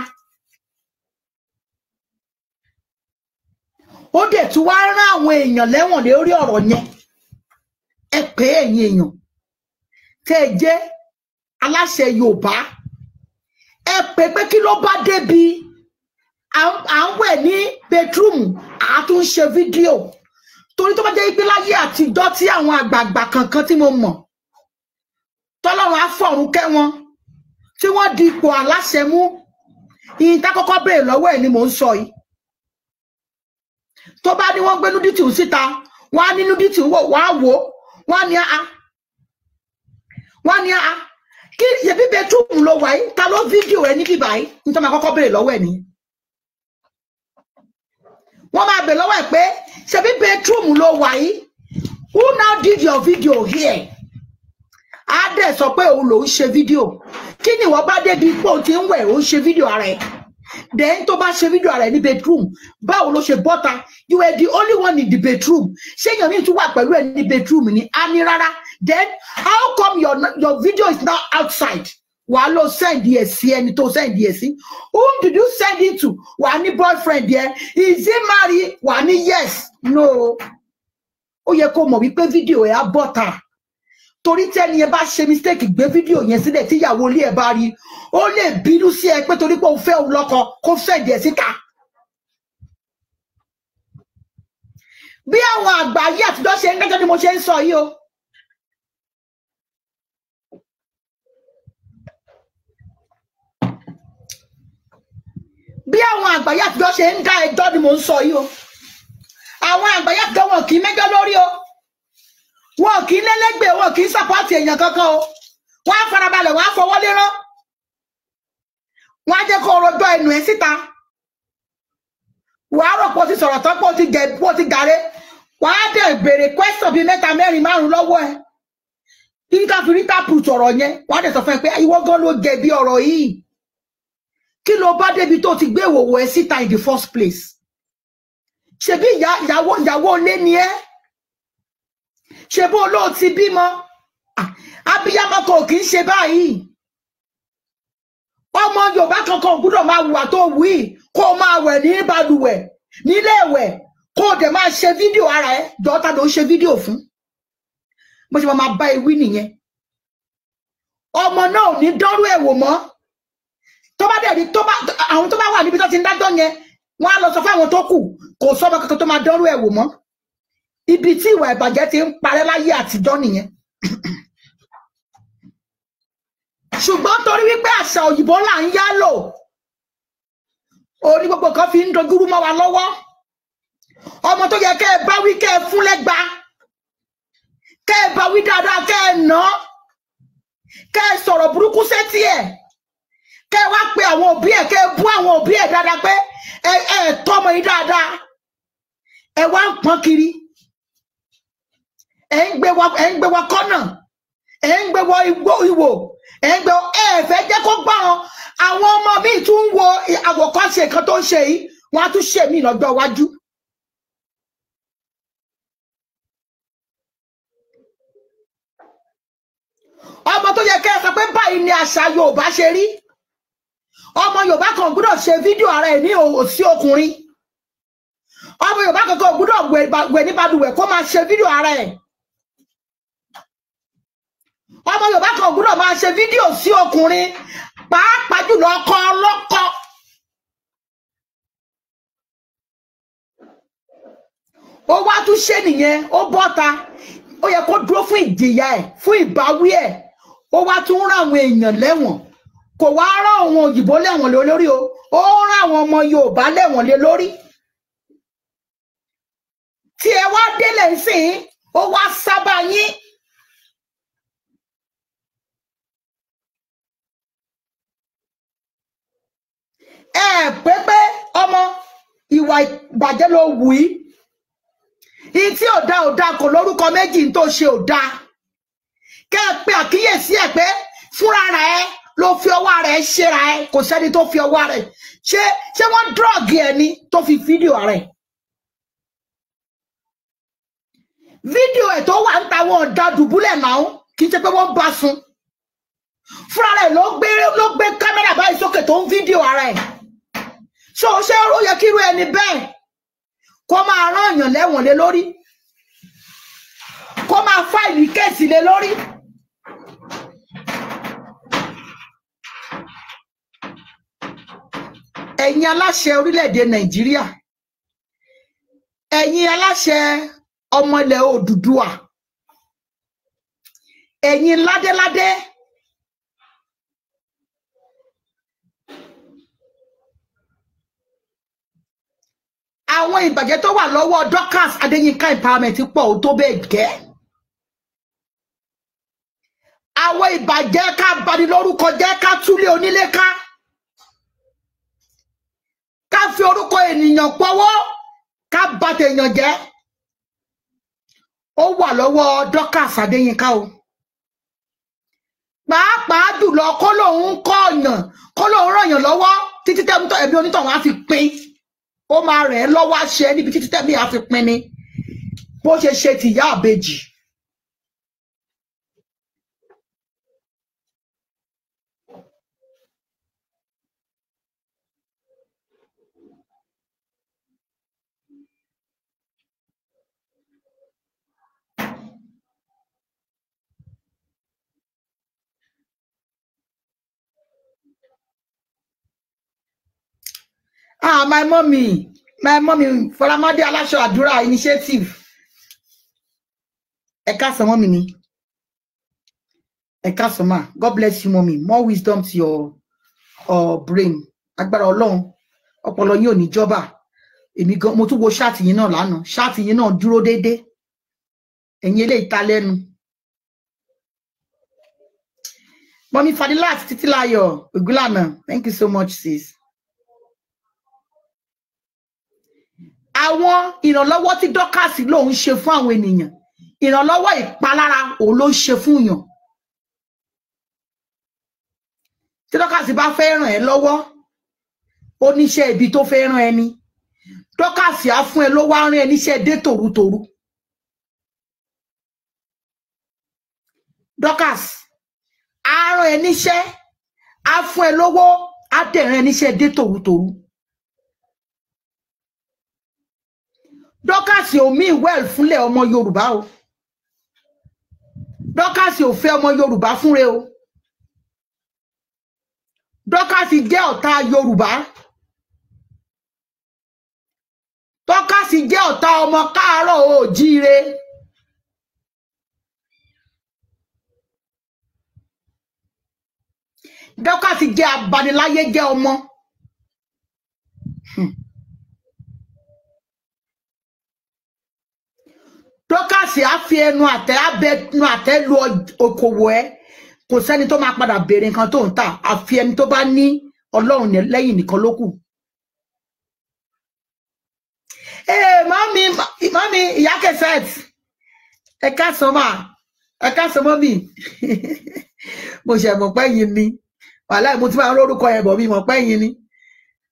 ó dẹ̀ tún wá rán àwọn èèyàn lẹ́wọ̀n lórí ọ̀rọ̀ yẹn ẹ pé ẹ̀yin èèyàn tẹ́ ẹ jẹ́ aláṣẹ Yorùbá ẹ pé kí ló bá débi à ń wẹ̀ ní bedroom àtún ṣe fídíò torí tó bá jẹ́ pé láyé àtijọ́ tí àwọn àgbààgbà kankan tí mo mọ̀ tọ́lọ́run á fọ̀run kẹ́ wọn tí wọ́n di ipò aláṣẹ mú ìyìn tá kọ́kọ́ béèrè lọ́wọ́ ẹ̀ ni mò ń sọ yìí tó bá ní wọ́n gbé nudity síta wọ́n á ní nudity wọ́n á wò ó wọ́n á ní àá wọ́n á ní àá kí ṣebí bedroom ló wà yìí ta ló fídíò ẹ ní bíbá yìí nítorí àwọn àkọ́kọ́ béèrè lọ́wọ́ ẹ̀ nìyí wọ́n máa bẹ̀ lọ́wọ́ ẹ̀ pé ṣebí bedroom ló wà yìí who now did your video here á dẹ̀ sọ pé òun lòún ṣe fídíò. Kí ni wọ́n bá débi pé òun ti ń wẹ̀ òun ṣe fídíò ara ẹ̀? Then tó bá ṣe fídíò ara ẹ̀ ní bedroom, báwo ló ṣe bọ́ta? You were the only one in the bedroom. Ṣé èèyàn mi tún wà pẹ̀lú ẹ̀ ní bedroom ni? A ní rárá. Then how come your video is now outside? Wàá lọ send ẹ̀ sí ẹni tó send ẹ̀ sí. Whom did you send it to? Wàá ní boyfriend yẹn. Is he married? Wàá ní yes. No. Ó yẹ kó mọ̀ wípé fídíò ẹ̀ á bọ́ta. Torí tẹ́ni ẹ bá ṣe mistake gbé fídíò yẹn sílẹ̀ tí ìyàwó ilé ẹ̀ bá rí, ó lè bínú sí ẹ pé torí pé òun fẹ́ òun lọ́kọ kó send ẹ̀ síta. Bí àwọn àgbà ayé àtijọ́ ṣe ń gẹ́gẹ́ bí mo ṣe ń sọ yìí o. Bí àwọn àgbà ayé àtijọ́ ṣe ń dá ẹjọ́ ni mo ń sọ yìí o. Àwọn àgbà ayé àtijọ́ wọn kì í mẹ́jọ lórí o. Wọn kì í lẹ́lẹ́gbẹ̀ẹ́, wọn kì í sàpọ́ọ̀tì èèyàn kankan o. Wọ́n á farabalẹ̀, wọ́n á fọwọ́ lérán. Wọ́n á jẹ́ kó rojọ́ ẹnu ẹ̀ síta. Wọ́n á rò pé o ti sọ̀rọ̀ tán, pé o ti gàre. Wọ́n á dẹ̀ béèrè question bíi mẹ́ta mẹ́rin márùn-ún lọ́wọ́ ẹ̀. Kí ká fi rí tápù sọ̀rọ̀ yẹn, wọ́n á dẹ̀ sọ fún ẹ pé ìwọ gan ló jẹ̀bi ọ̀rọ̀ yìí. Kí ló bá débi tó ti gbé ìwòwò ẹ síta in the first place? Ṣebí ìyàwó ilé ni ẹ́? Ṣe bó ló ti bímọ? Abíyamọ kò kì í ṣe báyìí. Ọmọ Yorùbá kankan gbúdọ̀ máa wùwà tó wù í, kó o máa wẹ̀ ní balùwẹ̀ nílé ìwẹ̀, kó o dẹ̀ máa ṣe fídíò ara ẹ̀. Dọ́tà ló ń ṣe fídíò fún. Mo ṣe máa bá ewì nìyẹn. Ọmọ náà ò ní dánrú ẹ̀ wò mọ́. Tó bá dẹ̀ rí àwọn tó bá wà níbi tó ti ń dájọ́ yẹn, wọ́n á lọ sọ fún àwọn tó kù, kò sọ́mọ kankan tó máa dánrú ẹ̀ wò mọ́. Ibi tí ìwà ìbàjẹ́ ti ń parẹ́ láyé àtijọ́ nìyẹn. Ṣùgbọ́n torí wípé àṣà òyìnbó là ń yá lò, orí gbogbo kan fi ń dojúrú mọ́ wa lọ́wọ́. Ọmọ tó yẹ kẹ́ ẹ bá wí, kẹ́ ẹ fún lẹ́gba, kẹ́ ẹ bá wí dáadáa, kẹ́ ẹ nà án, kẹ́ ẹ sọ̀rọ̀ burúkú sétí ẹ̀, kẹ́ ẹ wá pe àwọn òbí ẹ̀, kẹ́ ẹ bú àwọn òbí ẹ̀ dáadáa pé ẹ tọ́mọ yìí dáadáa, ẹ wá ń pọ́n kiri. Ẹ ń gbé wa kọ́nà, ẹ ń gbé wa ìwò, ẹ ń gbé wa ẹ̀fẹ́ jẹ́ kó gbà wọn. Àwọn ọmọ mi tún ń wo àwòkọ́ṣe kan tó ń ṣe yìí, wọ́n á tún ṣe mí lọ́jọ́ iwájú. Ọmọ tó yẹ kẹ́ ẹ sọ pé báyìí ni àṣà Yorùbá ṣe rí. Ọmọ Yorùbá kan gbọ́dọ̀ ṣe fídíò ara ẹ̀ ní òsì ọkùnrin. Ọmọ Yorùbá kankan gbọ́dọ̀ wẹ̀ ní balùwẹ̀ kó máa ṣe fídíò ara ẹ̀. Ọmọ Yorùbá kan gbúdọ̀ máa ṣe fídíò sí ọkùnrin, pàápàá jùlọ ọkọ ọlọ́kọ. Ó wá tún ṣe nìyẹn, ó bọ́ta, ó yẹ kó dúró fún ìjìyà ẹ̀, fún ìbáwí ẹ̀. Ó wá tún rán àwọn èèyàn lẹ́wọ̀n, kò wá rán àwọn òyìnbó lẹ́wọ̀n lé lórí o, ó rán àwọn ọmọ Yorùbá lẹ́wọ̀n lé lórí. Tí ẹ wá délẹ̀ ńsìn, ó wá sábà yín. Pépé ọmọ ìwà ìbàjẹ́ ló wù í. Ìyí tí ò da ò da, kò lórúkọ méjì, ní tó ṣe ò da. Kẹ́ ẹ pé àkíyèsí ẹ̀ pé fúnra rẹ̀ ẹ ló fi ọwọ́ rẹ̀ ṣera ẹ, kò sẹ́ni tó fi ọwọ́ rẹ̀ ṣé wọ́n dírọ́ọ̀gì ẹ ni tó fi fídíò rẹ̀. Fídíò ẹ̀ tó wà ń ta wọn ọ̀dà dùbúlẹ̀ náà kì í ṣe pé wọ́n bá sun. Fúnra rẹ̀ ló gbé kámẹ́rà báyìí sókè tó ń fídíò ara ẹ̀. Ṣé o ṣe ó yẹ kí irú ẹni bẹ́ẹ̀ kó máa rán èèyàn lẹ́wọ̀n lé lórí, kó máa fáìlì kéèsì lé lórí? Ẹ̀yin aláṣẹ orílẹ̀-èdè Nàìjíríà, ẹ̀yin aláṣẹ ọmọ ilẹ̀ Odùduwà, ẹ̀yin ládéládé, àwọn ìbàjẹ́ tó wà lọ́wọ́ Dorcas Adéyínká empowerment pọ̀ tó bẹ́ẹ̀ gẹ́. Àwọn ìbàjẹ́ ká bani lórúkọ jẹ́, ká túlé onílé ká, ká fi orúkọ ènìyàn pọ́wọ́, ká bà tèèyàn jẹ́, ó wà lọ́wọ́ Dorcas Adéyínká o. pàápàá jùlọ kó lòun kọ ọ̀nà kó lòun rànyàn lọ́wọ́ títí tẹ́mi tó ẹ̀bí onítọ̀hún á fi pín ó máa rẹ̀ ẹ́ lọ́wọ́ àṣẹ níbi títí tẹ́mi á fi pín ni bó ṣe ṣe tìyá àbejì. Ah, my mommy, Faramade Alasho Adura Initiative. Ekaso mommy ni. Ekaso ma. God bless you, mommy. More wisdom to your brain. Agbára Ọlọ́run. Ọpọlọ yín ò ní jọba. Èmi gan mo tún wo shirt yín náà lánàá. Shirt yín náà dúró déédé. Ẹ̀yin eléyìí ta lẹ́nu. Mommy Fadilat Titilayo Ogulana. Thank you so much, sis. Àwọn ìrànlọ́wọ́ tí Dorcas lòun ṣe fún àwọn ènìyàn ìrànlọ́wọ́ ìpalára òun ló ṣe fún yàn tí Dorcas bá fẹ́ ràn ẹ́ lọ́wọ́ ó níṣẹ́ ibi tó fẹ́ ràn ẹni Dorcas á fún ẹ ló wá rán ẹ níṣẹ́ dé tòrútòrú Dorcas á rán ẹ níṣẹ́ á fún ẹ lówó á dẹ̀ rán ẹ níṣẹ́ dé tòrútòrú. Dorcas ò mí well fúnlẹ̀ ọmọ Yorùbá o Dorcas ò fẹ́ ọmọ Yorùbá fúnre o Dorcas jẹ́ ọ̀tá Yorùbá Dorcas jẹ́ ọ̀tá ọmọ káàárọ̀ oòjíire Dorcas jẹ́ abaniláyé jẹ́ ọmọ. Dorcas á fi ẹnu àtẹ́ abẹnu àtẹ́ lu okòwò ẹ kò sẹ́ni tó máa padà béèrè nǹkan tó ń tà àfi ẹni tó bá ní Ọlọ́run lẹ́yìn nìkan ló kù. Mami ìyá Kẹsẹt ẹ káàsán mọ́ mi mo ṣe mọ̀ pé yín ni wàláì mo ti máa ń lórúkọ ẹ̀ bọ̀ mi mọ̀ pé yín ni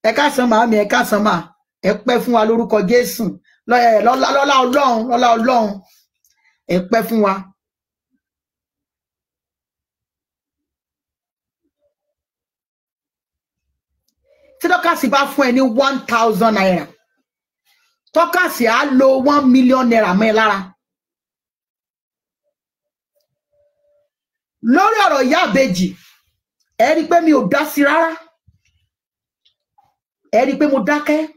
ẹ káàsán màámi ẹ káàsán mà ẹ pẹ́ fún wa lórúkọ Jésù. Lọ́lá Ọlọ́run lọ́lá Ọlọ́run ẹ pẹ́ fún wa. Tí Dorcas bá fún ẹ ní 1,000 naira Dorcas á lo 1,000,000 naira mọ́ ẹ lára. Lórí ọ̀rọ̀ ìyá àbejì ẹ rí i pé mi ò dá sí rárá ẹ rí i pé mo dákẹ́.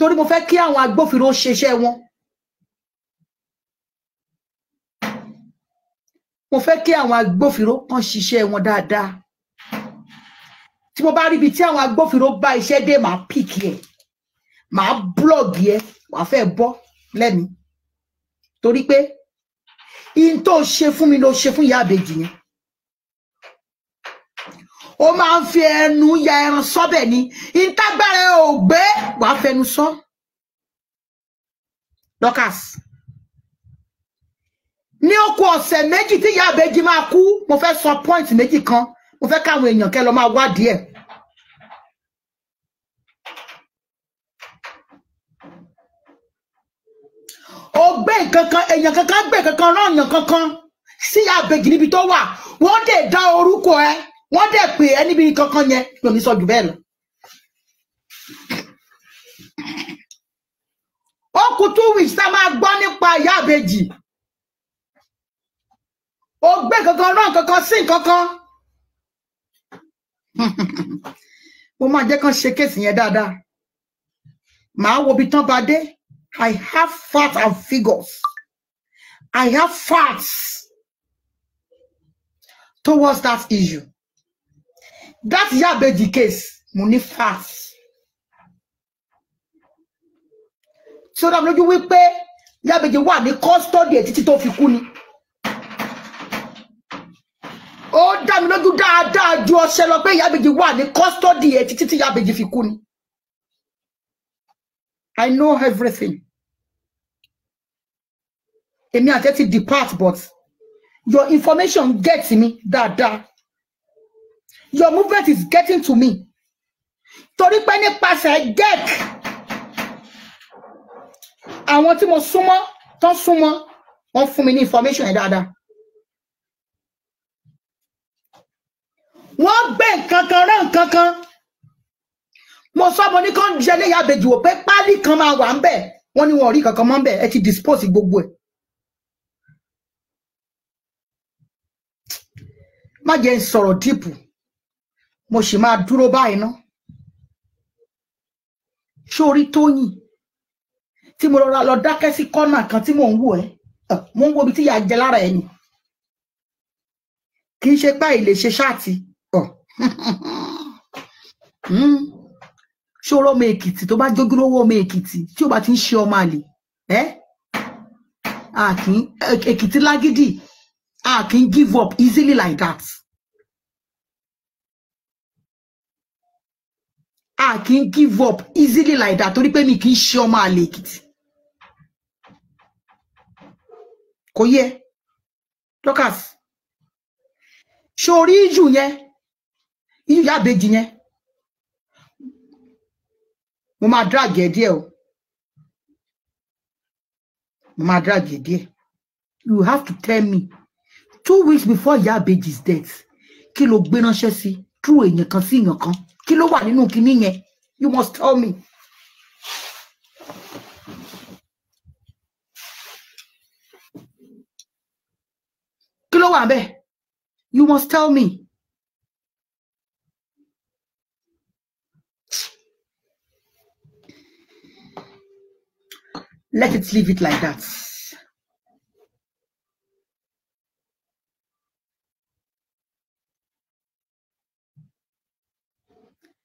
Torí mo fẹ́ kí àwọn agbófinró ṣeṣẹ́ wọn mo fẹ́ kí àwọn agbófinró kan ṣiṣẹ́ wọn dáadáa tí mo bá rí ibi tí àwọn agbófinró bá iṣẹ́ dé màá pìkì ẹ̀ màá búlọ̀gì ẹ̀ wàá fẹ́ bọ́ lẹ́nu torí pé ihun tó ṣe fún mi ló ṣe fún ìyá àbèjì yẹn. Ó máa ń fi ẹnu ya ẹran sọ́bẹ̀ ni ìtagbára ò gbé wàá fẹnu sọ. Dorcas ní oko ọ̀sẹ̀ méjì tí ìyá àbejì máa kú mo fẹ́ sọ point méjì kan mo fẹ́ káwọn èèyàn kẹ́ lọ máa wádìí ẹ̀. Ó gbé kankan èèyàn kankan gbé kankan rán èèyàn kankan sí ìyá àbejì níbi tó wà wọ́n dẹ̀ dá orúkọ ẹ̀. Wọ́n dẹ̀ pé ẹ níbi kankan yẹn pé omi sọ jù bẹ́ẹ̀ lọ. Ó kù 2 weeks tá a máa gbọ́ nípa ìyá àbejì. Ó gbé kankan rán kankan sí kankan. Mo máa jẹ́ kán ṣe kéèsì yẹn dáadáa. Màá wo ibi tán bá dé. I have facts and figures. I have facts towards that issue. That ìyá àbejì case mo ní facts so dá mi lójú wípé ìyá àbejì wà ní custody ẹ̀ títí tó fi kú ni ó dá mi lójú dáadáa ju ọṣẹ lọ pé ìyá àbejì wà ní custody ẹ̀ títí tí ìyá àbejì fi kú ni I know everything èmi àti ẹ ti depart but Your information gets me, dáadáa. Your movement is getting to me. Torí pé nípasẹ̀ GEC, àwọn tí mo súnmọ́, tán súnmọ́, wọ́n fún mi ní information yẹn dáadáa. Wọ́n gbé nǹkan kan rán nǹkan kan. Mo sọ mo ní kán jẹ léyà bèjì wò pé páálí kan máa wà ń bẹ̀. Wọ́n ní wọn ò rí kankan mọ́ ń bẹ̀, ẹ ti dispose gbogbo ẹ̀. Má jẹ́ n sọ̀rọ̀ díìpù, mo sì máa dúró báyìí ná. Sórí Tóyìn tí mo rọra lọ dákẹ́ sí kọ́nà kan tí mò ń wò ẹ́, mò ń wo ibi tí ìyà jẹ lára ẹ̀ ni. Kì í ṣe pé àìlè ṣe ṣáàtì. Ṣòro ọmọ Èkìtì tó bá jógúrò owó ọmọ Èkìtì tí ó bá ti ń ṣe ọmọ àlè. Èkìtì lágídì. I can give up easily like that. I can give up easily like that. Torí pé mi kì í ṣe ọmọ àlè Èkìtì. Kò yẹ. Dokas. Sórí ìjù yẹn. Ìjù ya beji yẹn. Mo máa drag ẹ díẹ̀ o. Mo máa drag ẹ díẹ̀. You have to tell me. 2 weeks before Iya Ibeji's death, kí ló gbé ránṣẹ́ sí through èèyàn kan sí èèyàn kan, kí ló wà nínú kinní yẹn? You must tell me. Kí ló wà bẹ́ẹ̀? You must tell me. Let it leave it like that.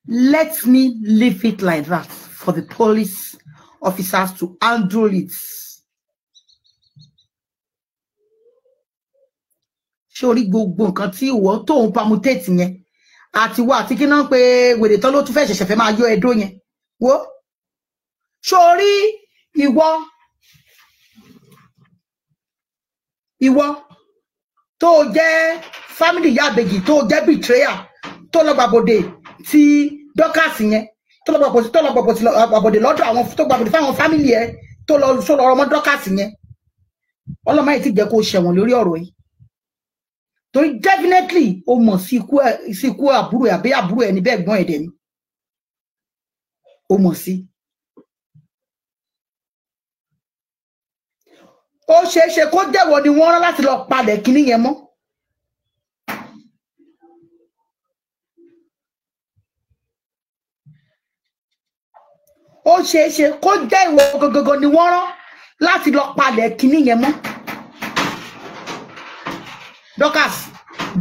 Let me leave it like that for the police officers to handle it. Sórí gbogbo nǹkan tí ìwọ tó ń permutate yẹn àti wá àti kí náà pé wèrè tán ló tún fẹ́ ṣẹ̀ṣẹ̀ fẹ́ máa yọ ẹ̀dọ̀ yẹn wò. Sórí ìwọ tó jẹ́ family Iya Ibeji tó jẹ́ betrayer tó lọ gbàbọdè. Ti Dorkas yẹn tó lọ gbàbọdè lọ́dọ̀ àwọn tó gbàbọdè fáwọn fámìlì ẹ tó lọ sọ̀rọ̀ ọmọ Dorkas yẹn ọlọ́mọ yìí ti jẹ́ kó ṣẹ̀wọ̀n lórí ọ̀rọ̀ yìí torí definitely o mọ̀ sí ikú àbúrò ẹ̀ àbí àbúrò ẹ̀ níbẹ̀ ẹ̀gbọ́n ẹ̀dẹ̀ ni o mọ̀ sí. Ó ṣeé ṣe kó dẹ̀wọ̀ ni wọ́n rán láti lọ palẹ̀ kínní yẹn mọ́. Ó ṣeé ṣe kó jẹ́ ìwọ gangan ni wọ́n rán láti lọ palẹ̀ kinní yẹn mọ́. Dorkas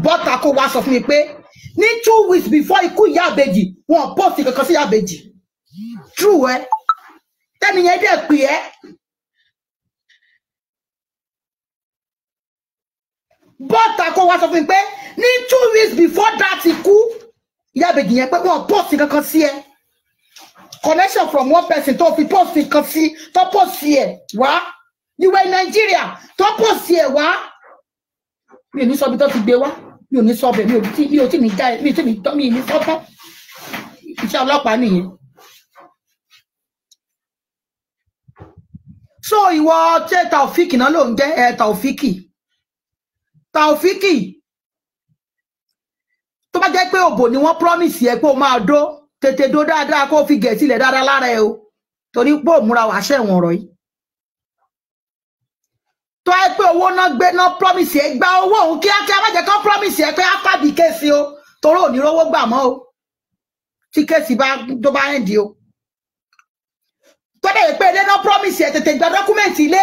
bọ́tà kó wá sọ fún mi pé ní 2 weeks before ikú Iya Ibeji wọn post kankan sí Iya Ibeji true ẹ tẹ́ni yẹn dẹ̀ pè ẹ́ bọ́tà kó wá sọ fún mi pé ní 2 weeks before that ikú Iya Ibeji yẹn pé wọn post kankan sí ẹ. Connection from one person to people see to post here wá you were in Nigeria to post here wá mi ò ní sọ bí tó ti gbé wá mi ò ní sọ bẹ́ẹ̀ mi ò ti ní ja mi ti mi to mi ní sọ pa iṣẹ́ ọlọ́pàá nìyẹn. So ìwọ te Taofiki náà ló ń jẹ́ Taofiki tó bá jẹ́ pé òbò ni wọ́n promise ẹ pé ó máa dó tètè dó dáadáa kó fi gẹ̀ẹ́sì lẹ̀ dáadáa lára ẹ o torí pé òmúra wàá ṣẹ̀wọ̀n ọ̀rọ̀ yìí tó ẹ pé owó náà gbé náà promise ẹ gba owó òun kíákíá má jẹ́ kán promise ẹ pé á pàdé kéèsì o torí ò ní rówó gbà mọ́ o tí kéèsì bá tó bá ń di o tó dẹ̀ yẹ pé ilé náà promise ẹ tètè gba dọ́kúmẹ̀ntì ilé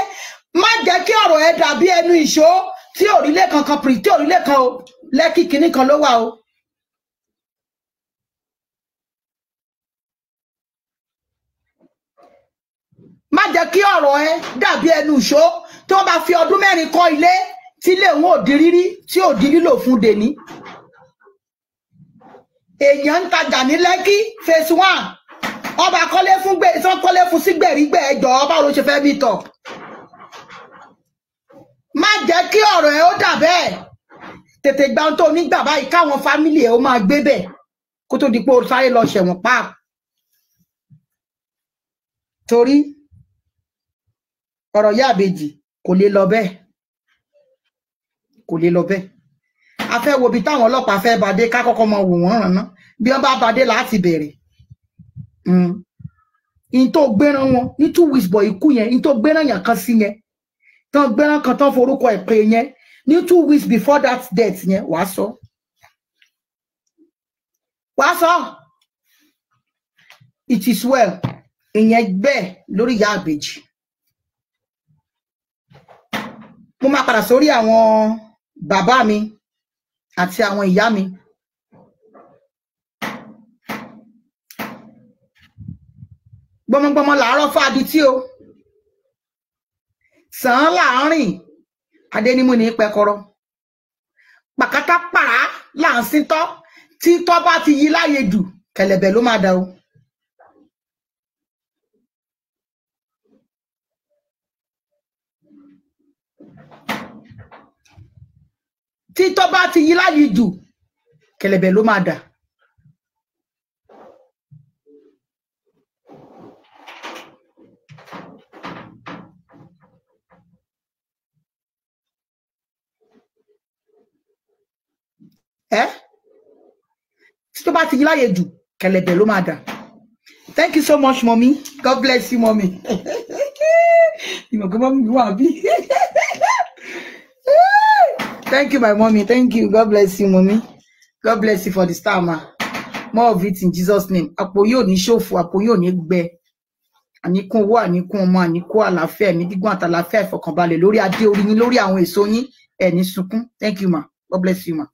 má jẹ́ kí ọ̀rọ̀ ẹ dàbí ẹnu ìṣó tí òrìlé kankan pìrì tí òrìlé kan o lẹ́kì kìíní kan ló wà o. Má jẹ́ kí ọ̀rọ̀ ẹ dàbí ẹnu ìṣó tí wọ́n bá fi ọdún mẹ́rin kọ́ ilé tí ilé òun ò di rírí tí ò di lílò fún dèní. Èèyàn ń tajà ní Lẹ́kí phase 1 ọba kọ́lé fún gbé ìsan kọ́lé fún sígbèrígbè ẹjọ́ ọba òun ṣe fẹ́ bí tọ̀. má jẹ́ kí ọ̀rọ̀ ẹ ó dà bẹ́ẹ̀, tètè gba ohun tó nígbà báyìí káwọn fámìlì ẹ ó máa gbé bẹ́ẹ̀ kó tó di pé o sáré lọ ṣẹ̀wọ̀n pa. Torí ọ̀rọ̀ Ìyá Ìbejì kò lè lọ bẹ́ẹ̀, kò lè lọ bẹ́ẹ̀. A fẹ́ wo ibi táwọn ọlọ́pàá fẹ́ bàdé, ká kọ́kọ́ mọ wò wọ́n ràn ná bí wọ́n bá bàdé láti bẹ̀rẹ̀. In tó gbẹ́ran wọn ní 2 weeks bọ̀ ikú yẹn, in tó gbẹ́ran yàn kan sí yẹn, tán gbẹ́ran kan tán forúkọ ẹ̀ pé yẹn ní 2 weeks before that death yẹn, wàá sọ. Wàá sọ. It is well. Ìyẹn bẹ́ẹ̀ lórí Ìyá Ìbejì. Mo máa padà sórí àwọn bàbá mi àti àwọn ìyá mi. Gbọmọgbọmọ làárọ̀ fáadì tí o sàn láàárín adénímù ní pẹkọrọ pàkátà pàrà láǹsìntọ títọ bá ti yí láàyè jù kẹlẹbẹ ló máa dà o. Títọ bá ti yí láàyè jù kẹlẹbẹ ló máa dà. Thank you so much, mommy. God bless you, mommy. Thank you, my mommy. Thank you. God bless you, mommy. God bless you for the star, ma. More of it in Jesus' name. Apoyo ni shofu, apoyo ni gbe. Anikun wa, anikun ma, anikun alafe, ni digun atalafe fọkànbalẹ̀ lórí adé orí ni lórí àwọn èso yín, ẹ ní sunkún. Thank you, ma. God bless you, ma.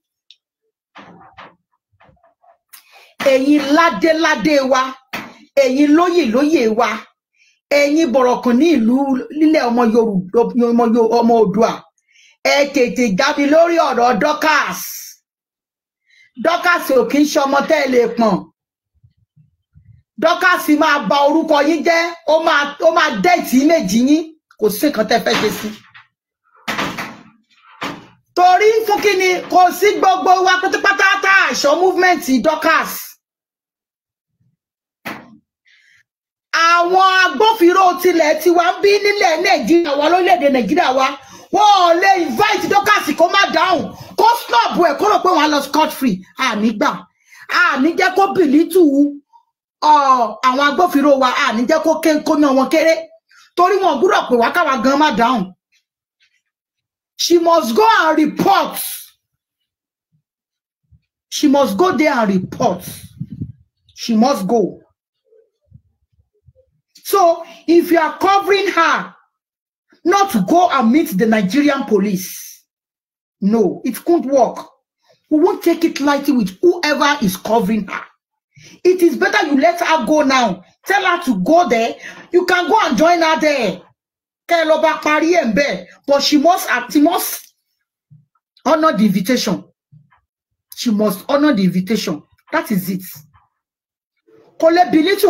Ẹ̀yin ládéládé wa, ẹ̀yin lóyèlóyè wa, ẹ̀yin bọ̀rọ̀kàn ní ìlú nílẹ̀ ọmọ Yorùbá, ọmọ Oòduà, ẹ tètè jáde lórí ọ̀rọ̀ Dorcas. Dorcas ò kì í ṣe ọmọ tẹ́ ẹ lè pọ̀n. Dorcas máa ba orúkọ yín jẹ́, ó máa dẹ́ẹ̀tì méjì yín, kò sí nǹkan tẹ́ fẹ́ ṣe sí. Torí fún kí ni kò sí gbogbo wa pátápátá tá àṣọ movement Dorcas. Àwọn agbófinró tilẹ̀ tiwa ń bí nílẹ̀ Nàìjíríà wa, lórílẹ̀-èdè Nàìjíríà wa, wọn ò lè invite Dorcas kó má dáhùn, kó snub ẹ̀ kó rò pé wọ́n á lọ scot free. Àní gbà, àní jẹ́ kó bìlítù àwọn agbófinró wa, àní jẹ́ kó ná wọn kéré, torí wọn gbúdọ̀ pè wá káwa gan má dáhùn. She must go and report. She must go there and report. She must go. So, if you are covering her, not to go and meet the Nigerian police. No, it couldn't work. We won't take it lightly with whoever is covering her. It is better you let her go now. Tell her to go there. You can go and join her there. But she must honor the invitation. She must honor the invitation. That is it. Because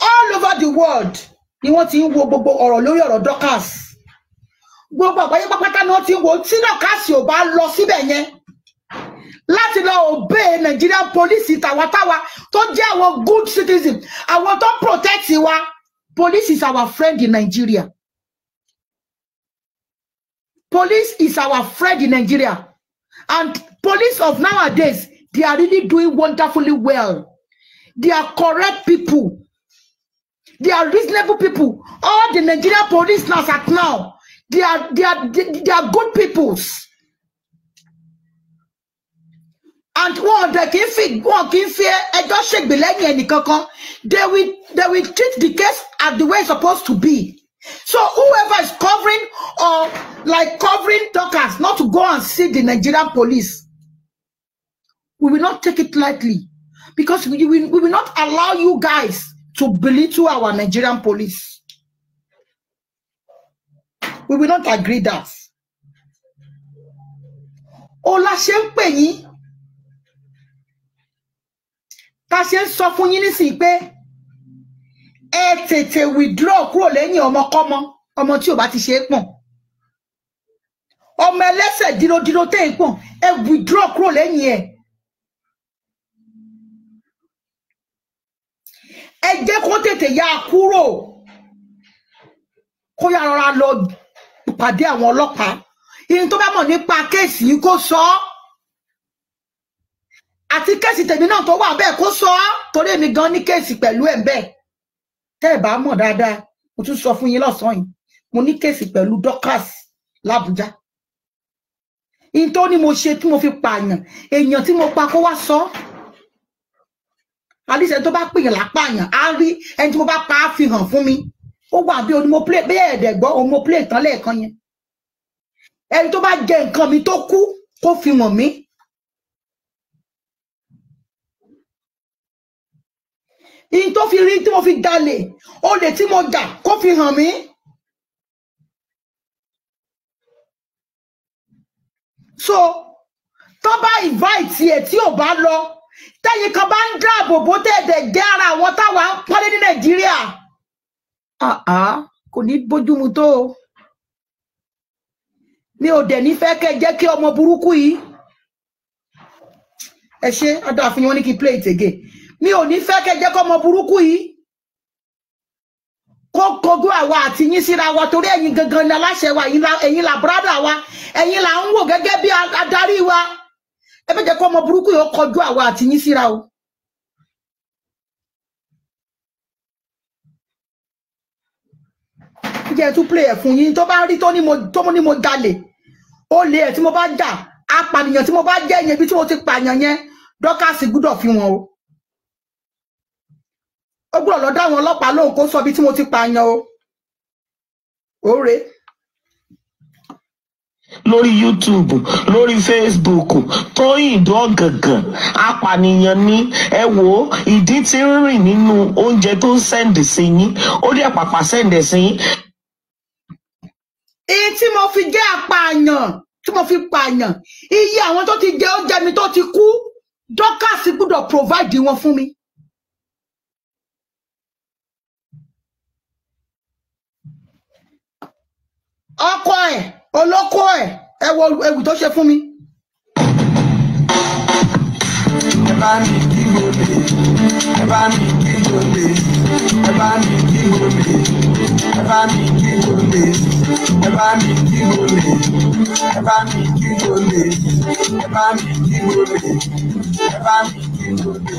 all over the world, you want to go or lawyer or doctors. Láti lọ obey Nigerian police tàwátàwá tó jẹ́ àwọn good citizen, àwọn tó protect wa. Police is our friend in Nigeria. Police is our friend in Nigeria. And police of nowadays, they are really doing wonderfully well. They are correct people. They are reasonable people. All the Nigerian police now, they are good peoples. And they will treat the case as the way it's supposed to be. So whoever is covering or like covering Dorcas, not to go and see the Nigerian police, we will not take it lightly, because we will not allow you guys to belittle our Nigerian police. We will not agree that. Olashepeyi. Ta ṣe ń sọ fún yín nísìnyí pé ẹ tètè withdraw kúrò lẹ́yìn ọmọkọ́mọ, ọmọ tí ò bá ti ṣe é pọ̀n, ọmọ ẹlẹ́sẹ̀ dìrodìro tẹ́ ìpọ̀n ẹ withdraw kúrò lẹ́yìn ẹ̀. Ẹ jẹ́ kó tètè yá kúrò kó yá rọra lọ pàdé àwọn ọlọ́pàá. Ìyẹn tó bá mọ̀ nípa kéèsì yìí kó sọ ọ́. Àti kéèsì tèmi náà tó wà bẹ́ẹ̀ kó sọ ọ́ torí èmi gan ní kéèsì pẹ̀lú ẹ̀ bẹ́ẹ̀. Tẹ́ ẹ̀ bá mọ̀ dáadáa, mo tún sọ fún yín lọ́sàn-án yìí, mo ní kéèsì pẹ̀lú Dorcas l'Abuja. Ìyẹn tó ní mo ṣe tí mo fi pààyàn, èèyàn tí mo pa kó wá sọ ọ́. Alice tó bá pèèyàn lápàyàn á rí ẹni tí mo bá pa á fi hàn fún mi. Ó wà bí onímọ play bẹ́ẹ̀ ẹ̀dẹ̀gbọ́ onímọ play tán lẹ́ẹ̀kan yẹn. Ẹni tó bá jẹ nǹkan mi tó kú kó fi hàn mí. Ìyí tó fi rí tí mo fi dalè olè tí mo jà kó fi hàn mí. So tó bá invite ẹ tí ò bá lọ. Tẹ́yìn kan bá ń dáàbò bó tẹ́ẹ̀dẹ̀ jẹ́ ara àwọn táwa ń pọ́nlé ní Nàìjíríà. Kò ní bójúmu tó o. Mi ò dẹ̀ ní fẹ́ kẹ́ jẹ́ kí ọmọ burúkú yìí. Ẹ ṣe ọdọ àfihàn wọn ní kí play it again. Mi ò ní fẹ́ kẹ́ jẹ́ kí ọmọ burúkú yìí. Kó kojú àwa àti yín síra wa torí ẹ̀yin gangan ni aláṣẹ wa, ẹ̀yin la brada wa, ẹ̀yin la ń wò gẹ́gẹ́ bí adarí wa. Ẹ bẹ́ẹ̀ jẹ́ kó ọmọ burúkú yóò kọjú àwa àti yín síra o. Jẹ́ tún play ẹ̀ fún yín tó bá rí tó ní mo jalè. Ó lè ẹ̀ tí mo bá jà apànìyàn tí mo bá jẹ́ yẹn ibi tí mo ti pààyàn yẹn Dorcas gbúdọ̀ fi wọn o. Ó gbúdọ̀ lọ dá àwọn ọlọ́pàá lóhùn kó sọ ibi tí mo ti pààyàn o. Òre. Lórí YouTube, lórí Facebook, Tóyìn Dọ́gàngàn apànìyàn ni ẹ wò ìdí tí ń rìn nínú oúnjẹ tó ń sẹ́ǹdì sí yín ó dẹ̀ pàpà sẹ́ǹdì sí yín. Èyí tí mo fi jẹ́ apààyàn tí mo fi pààyàn iye àwọn tó ti jẹ oúnjẹ mi tó ti kú Dorcas gbọ́dọ̀ provide wọn fún mi. Ọkọ ẹ̀ olóko ẹ̀ ẹ wo ewu tó ṣe fún mi. Ẹ bá mi kí olè, ẹ bá mi kí olè, ẹ bá mi kí olè, ẹ bá mi kí olè, ẹ bá mi kí olè, ẹ bá mi kí olè, ẹ bá mi kí olè, ẹ bá mi kí olè,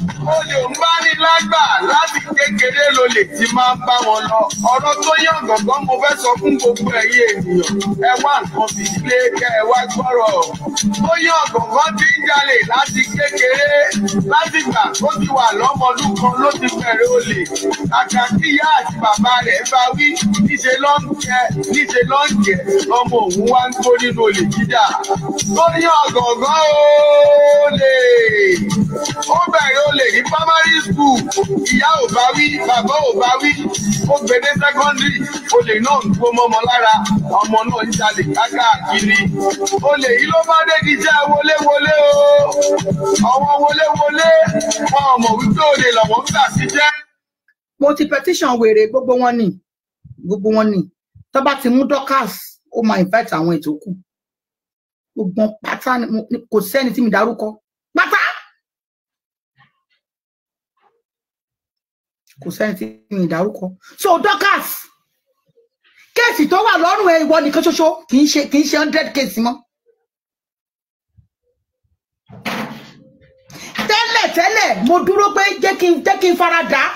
láti kékeré ló lè ti máa ń bá wọn lọ. Ọ̀rọ̀ tó yàn gàngán mo fẹ́ sọ fún gbogbo ẹ̀yin ènìyàn. Ẹ wá nǹkan fi ilé kẹ́ ẹ wá gbọ́rọ̀. Ó yàn gàngán tí ń jalè láti kékeré. Látìgbà tó ti wà lọ́mọdún kan ló ti bẹ̀rẹ̀ olè. Kàkà kí ìyá àti bàbá rẹ̀ bá wí. Níṣe ló ń jẹ, níṣe ló ń jẹ. Ọmọ òun wá ń kó nínú olè jíjà. Ó yàn gàngán olè. Ó bẹ̀rẹ̀ olè ní primary school. Ìyá ò bá wí, bàbá ò bá wí. Ó gbé dé secondary. Olè náà ń gbó mọ́mọ lára. Ọmọ náà ń jalè káàkiri. Olè yìí ló bá dé jíjà wọléwọlé o. Àwọn wọléwọlé wọn ò mọ̀ wípé olè lọ́wọ́ ń gbà sí jẹ́. Mo ti petition wèrè gbogbo wọn ni tó bá ti mú Dorcas ó máa invite àwọn ètò kù gbogbo pátá kò sẹ́ni tí mi dárúkọ pátá kò sẹ́ni tí mi dárúkọ. So Dorcas kéèsì tó wà lọ́rùn ẹ ìwọ nìkan ṣoṣo kì í ṣe 100 kéèsì mọ́. Tẹ́lẹ̀ mo dúró pé jẹ́ kí n fara dà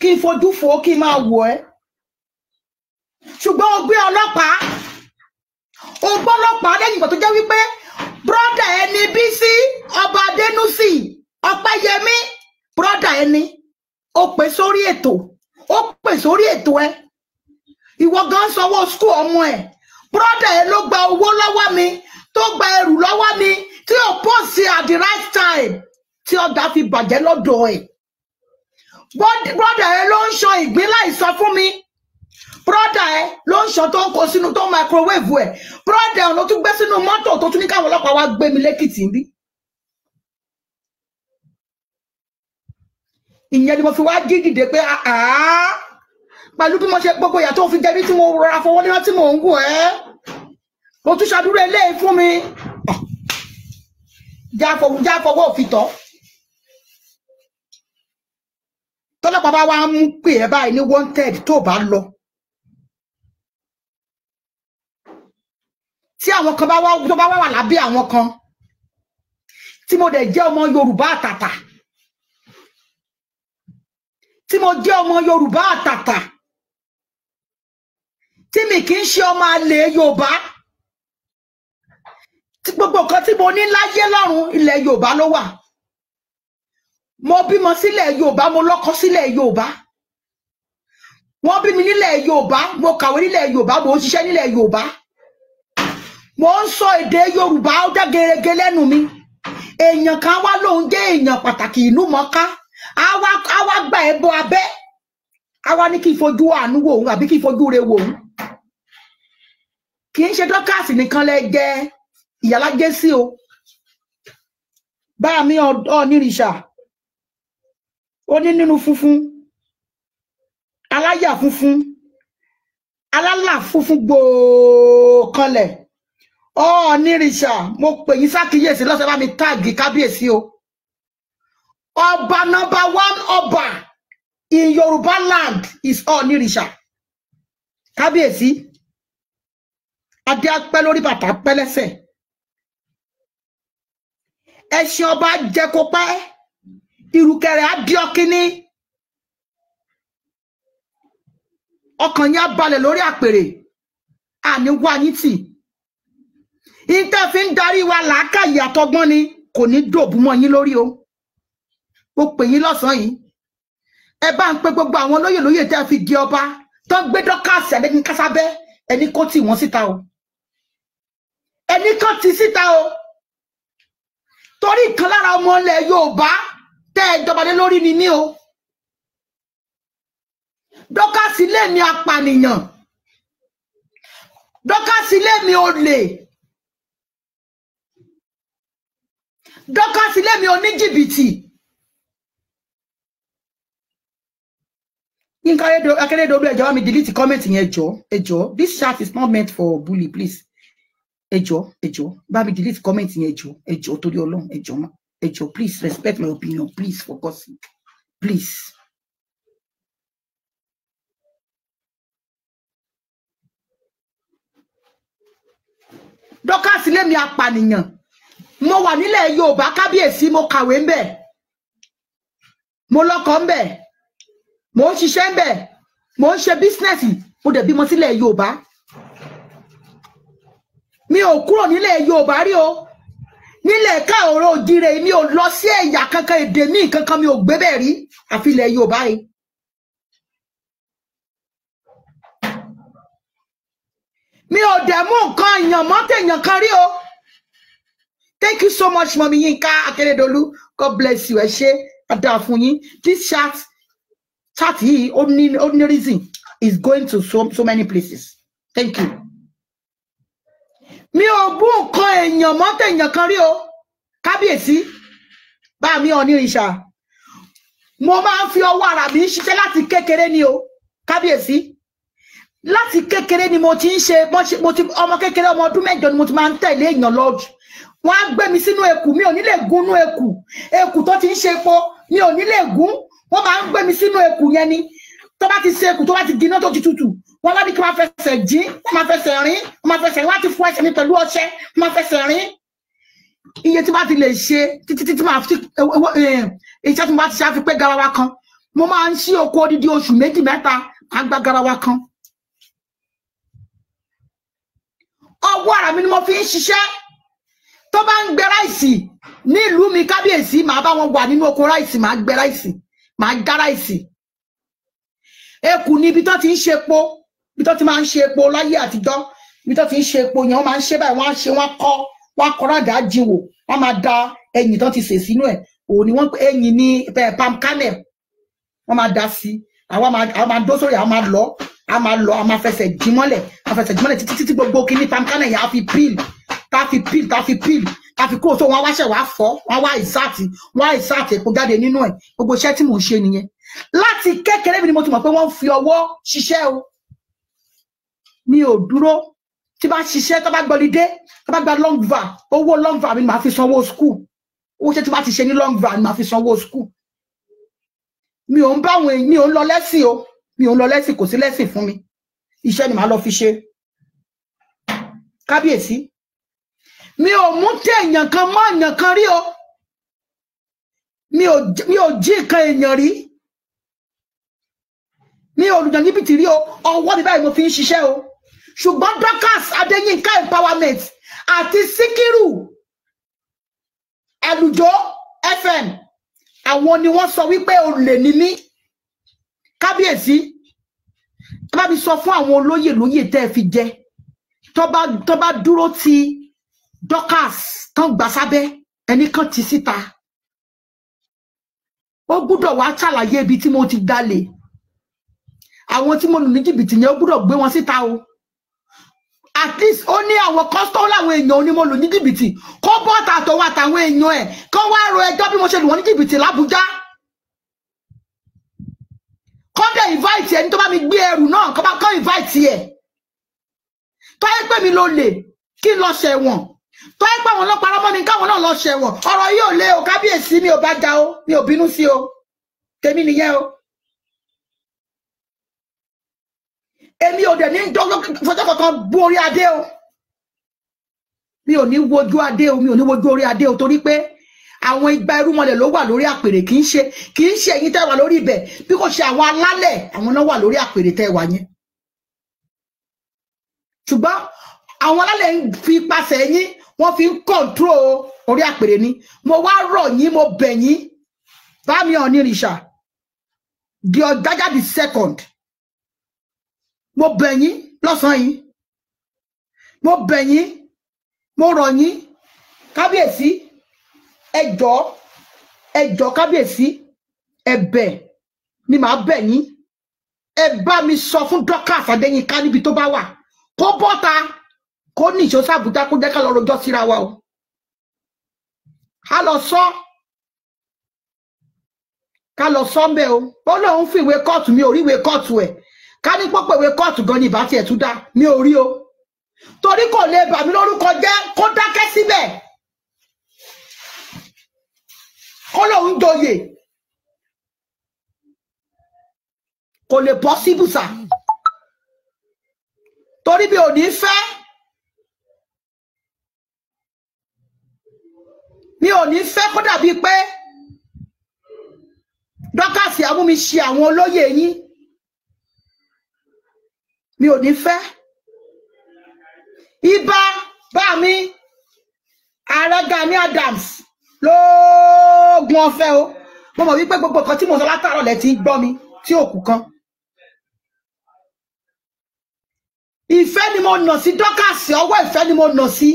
kí n fojú fò ó kí n máa wò ẹ́. Ṣùgbọ́n o gbé ọlọ́pàá lẹ́yìn ìgbà tó jẹ́ wípé brọ́dà ẹni Bísí ọba Adénúsì Ọpẹ́yẹmí brọ́dà ẹni ó pè sórí ètò ẹ ìwọ gan sanwó skul ọmọ ẹ brọ́dà ẹ ló gba owó lọ́wọ́ mi tó gba ẹrù lọ́wọ́ mi tí ò pọ́sì at the right time tí ọ̀gá fi bàjẹ́ lọ́dọ̀ ẹ̀ brọ́dà ẹ ló ń ṣan ìgbín láì sọ fún mi brọ́dà ẹ ló ń ṣàn tó ń kó sínú tó ń microwave ẹ brother ọ̀nà tún gbé sínú mọ́tò tó tún ní káwọn ọlọ́pàá wá gbé mi lẹ́kìtì bí. Ìyẹn ni mo fi wá jí dìde pé pẹ̀lú bí mo ṣe gbogbo ìyà tó fi jẹ mí tí mo rọra fọwọ́ níná tí mò ń gùn ẹ́ mo tún ṣàdúró eléyìí fún mi jáfọwọ́ òfin tọ́ tọ́lọ́pàá bá wá ń pè ẹ́ báyìí ní wanted tó bá lọ tí àwọn kan bá wá tó bá wà lábẹ́ àwọn kan tí mo dẹ̀ jẹ́ ọmọ Yorùbá àtàtà tí mo jẹ́ ọmọ Yorùbá àtàtà tí mi kì í ṣe ọmọ àlè Yorùbá tí gbogbo nǹkan tí mo ní láyé lọ́run ilẹ̀ Yorùbá ló wà mo bímọ sílẹ̀ Yorùbá mo lọ́kọ sílẹ̀ Yorùbá wọ́n bí mi nílẹ̀ Yorùbá mo kàwé nílẹ̀ Yorùbá mo ń ṣiṣẹ́ nílẹ̀ Yorùbá mo ń sọ èdè Yorùbá ó dá gerege lẹ́nu mi èèyàn kan wá lóun jẹ́ èèyàn pàtàkì ìlú mọ̀ọ́ká àwa gba ẹbọ abẹ́ àwa ní kí n fojú àánú wò òun àbí kí n fojú re wò òun kì í ṣe dọ́kàsì nìkan lẹ jẹ ìyálájẹ sí o bá mi ọdọ nírìṣà ó ní nínú funfun aláyà funfun alálà funfun gbòò kanlẹ̀ ọ nírìṣà mo pè yín sákìyèsí lọ́sẹ̀ bá mi táàgì kábíyèsí o. Ọba number one ọba in Yoruba land is Onirisha. Kábíyèsí. Adé apẹ́ lórí bàtà pẹ́ lẹ́sẹ̀. Ẹṣin ọba jẹ kó pẹ́. Ìrùkẹ̀rẹ̀ á di ọkíní. Ọkàn yín á balẹ̀ lórí àpèrè. Àní wá yín tì. Ìtẹ́ fi ń darí wa làákàyè àtọgbọ́n ni kò ní dòbú mọ́ yín lórí o. Mo pè yín lọ́sàn-án yìí ẹ bá ń pe gbogbo àwọn lóyè lóyè tẹ́ fi di ọba tó ń gbé dọ́kàsì ẹni kásábẹ́ ẹni kó tì wọ́n síta o ẹni kan ti síta o torí kan lára ọmọ ilẹ̀ Yorùbá tẹ́ ẹ jọba lé lórí ni mí o dọ́kàsì lé mi apànìyàn dọ́kàsì lé mi olè dọ́kàsì lé mi oníjìbìtì. Akérédolú ẹ jọ̀ọ́ bá mi delete comment yẹn ẹ jọ̀ọ́ this chat is not meant for bully please ẹ jọ̀ọ́ bá mi delete comment yẹn ẹ jọ̀ọ́ torí Ọlọ́run ẹ jọ̀ọ́ please respect my opinion please for God's sake please. Dọ́kàsí lèmi apànìyàn mo wà nílẹ̀ Yorùbá kábíyèsí mo kàwé ń bẹ̀ mo lọ́kọ ń bẹ̀. Mo ń ṣiṣẹ́ ń bẹ̀ mo ń ṣe bísínẹ́sì mo dẹ̀ bímọ sílẹ̀ Yorùbá mi ò kúrò nílẹ̀ Yorùbá rí o nílẹ̀ káàárọ̀ oòjíire mi ò lọ sí ẹ̀yà kankan èdè míì kankan mi ò gbé bẹ́ẹ̀ rí àfi ilẹ̀ Yorùbá yìí mi ò dẹ̀ mú nǹkan èèyàn mọ́ tèèyàn kan rí o thank you so much mọ̀mí Yínká Akérédolú God bless you ẹ ṣé adá fún yín this chat. Chat yìí only reason is going to so many places. Thank you. Mi ò bú nǹkan èèyàn mọ́ tèèyàn kan rí o. Kábíyèsí bá mi Onírìṣà. Mo máa ń fi ọwọ́ ara mi ṣiṣẹ́ láti kékeré ni o. Kábíyèsí. Láti kékeré ni mo ti ń ṣe ọmọ kékeré ọmọ ọdún mẹ́jọ ni mo ti máa ń tẹ̀lé èèyàn lọ́jù. Wọ́n á gbé mi sínú ekù mi ò ní lè gún nú ekù. Ekù tó ti ń ṣe epo mi ò ní lè gún. Wọ́n máa ń gbé mi sínú ekù yẹn ni tó bá ti ṣe ekù tó bá ti gbiná tó ti tutù wọ́n wá ní kí n máa fẹsẹ̀ dín wọ́n máa fẹsẹ̀ rìn wọ́n máa fẹsẹ̀ rìn wọ́n á ti fọ ẹsẹ̀ mi pẹ̀lú ọṣẹ wọ́n máa fẹsẹ̀ rìn iye tí wọ́n ti lè ṣe títí títí máa fi iṣẹ́ tí wọ́n bá ti ṣe á fi pé garawa kan mo máa ń ṣí oko odidi oṣù méjì mẹ́ta á gba garawa kan ọwọ́ ara mi ni mo fi ń ṣiṣẹ́ tó bá ń gbẹ ráìsì ní ìlú mi kábíyèsí màá bá wọn wà nínú oko ráìsì màá gbẹ ráìsì máa gára ìsì ekù ni ibi tó ti ń ṣe epo ibi tó ti máa ń ṣe epo láyé àtijọ́ ibi tó ti ń ṣe epo yẹn wọ́n máa ń ṣe báyìí wọ́n á ṣe wọ́n á kọ́ rádàá jinwò wọ́n máa da ẹyìn tó ti sè sínú ẹ̀ òun ni wọ́n pè ẹyìn ní palm kernel wọ́n máa da sí àwọn máa dó sórí àwọn máa lọ a máa lọ, a máa fẹsẹ̀ jí mọ́lẹ̀, a fẹsẹ̀ jí mọ́lẹ̀ títí títí gbogbo kíní pamkánà yà á fi peel, tá a fi peel, tá a fi peel, tá a fi kó so wọn wá ṣẹ̀ wá fọ́, wọn á ìsáàtì epo jáde nínú ẹ̀. Gbogbo iṣẹ́ tí mò ń ṣe nìyẹn. Láti kékeré mi ni mo ti mọ̀ pé wọ́n fi ọwọ́ ṣiṣẹ́ o. Mi ò dúró, tí bá ṣiṣẹ́ tó bá gbọ́lidé, tó bá gba long va, owó long va mi ni màá fi sanwó school. Owó tí bá ti ṣe ní long va ni màá fi sanwó school. Mi ò ń bá àwọn èèyàn, mi ò ń lọ lẹ́sìn o. Mi ò lọ lẹ́sìn, kò sí lẹ́sìn fún mi. Iṣẹ́ ni màá lọ fi ṣe. Kábíyèsí, mi ò mú tẹ èèyàn kan mọ́ èèyàn kan rí o. Mi ò jí nǹkan èèyàn rí. Mi ò lùjọ níbi tí rí o. Ọwọ́ mi báyìí mo fi ń ṣiṣẹ́ o. Ṣùgbọ́n Dorcas Adéyínká Empowerment àti Síkírù Àlùjọ FM, àwọn ni wọ́n sọ wípé olè ni mí. Kábíyèsí, ẹ bá mi sọ fún àwọn olóyè lóyè tẹ́ ẹ fi jẹ, tó bá dúró ti Dorcas tán gbà sábẹ́ ẹni kan ti síta, ó gbúdọ̀ wá ṣàlàyé ibi tí mo ti dalè. Àwọn tí mo lù ní jìbìtì yẹn ó gbúdọ̀ gbé wọn síta o. At least ó ní àwọn kọ́sítọ́ láwọn èèyàn ó ní mo lù ní jìbìtì, kó bọ́ta àtọwọ́ àtàwọn èèyàn ẹ̀ kán wá ro ẹjọ́ bí mo ṣe lù wọ́n ní jìbìtì l'Ábújá. Kọ́dẹ̀ invite ẹni tó bá mi gbé ẹrù náà kọ́ bá kọ́ invite ẹ̀. Tọ́yé pé mi ló lè kí n lọ ṣẹ̀wọ̀n. Tọ́yé pé àwọn ọlọ́pàá ọmọ mi káwọn náà lọ ṣẹ̀wọ̀n. Ọ̀rọ̀ yìí ò lé o, kábíyèsí, mi ò bá ja o, mi ò bínú sí o. Tèmi nìyẹn o. Èmi ò dẹ̀ ní dọ́gbọ́n fọjọ́ kankan bú orí adé o. Mi ò ní wojú adé o, mi ò ní wojú orí adé o torí pé àwọn igba irúmọlẹ̀ ló wà lórí àpèrè, kì í ṣe ẹ̀yin tẹ́ wà lórí ibẹ̀, bí kò ṣe àwọn alálẹ̀ àwọn náà wà lórí àpèrè tẹ́ wà yẹn. Ṣùgbọ́n àwọn alálẹ̀ ń fi ipasẹ̀ yín, wọ́n fi ń kọńtró orí àpèrè ni. Mo wá rọ̀ yín, mo bẹ̀ yín, bá mi Ọ̀nírìṣà di Ọjájá the second. Mo bẹ̀ yín lọ́sàn yín, mo bẹ̀ yín, mo rọ̀ yín, kábíyèsí. Ẹjọ́ kábíyèsí, ẹ̀bẹ̀ ni màá bẹ̀ yín. Ẹ bá mi sọ fún Dorcas Adéyínká níbi tó bá wà kó bọ́ta, kó ní ìṣọ́sá Àbújá, kó jẹ́ ká lọ rojọ́ síra wa o. Ká lọ sọ mbẹ́ o. Ó lóun fi ìwé kóòtù, mi ò rí ìwé kóòtù ẹ̀. Ká ní pọ́pọ̀ ìwé kóòtù gan ni ìbá tiẹ̀ tún dá, mi ò rí o. Torí kò lè bà mí lórúkọ jẹ́, kó dákẹ́ síbẹ̀. Kó lóun joyè, kò lè possible sá, torí bí ò ní fẹ́, mi ò ní fẹ́ kó dàbí pé Dorcas amú mi ṣe àwọn olóyè yín. Mi ò ní fẹ́. Ìbà bá mi Ààrẹ Gani Adams lóògùn ọ̀fẹ́ o. Mo mọ̀ wípé gbogbo kan tí mo sọ látàárọ̀ lẹ ti gbọ́ mi tí òkú kan. Ìfẹ́ ni mo nà sí Dorcas, ọwọ́ ìfẹ́ ni mo nà sí.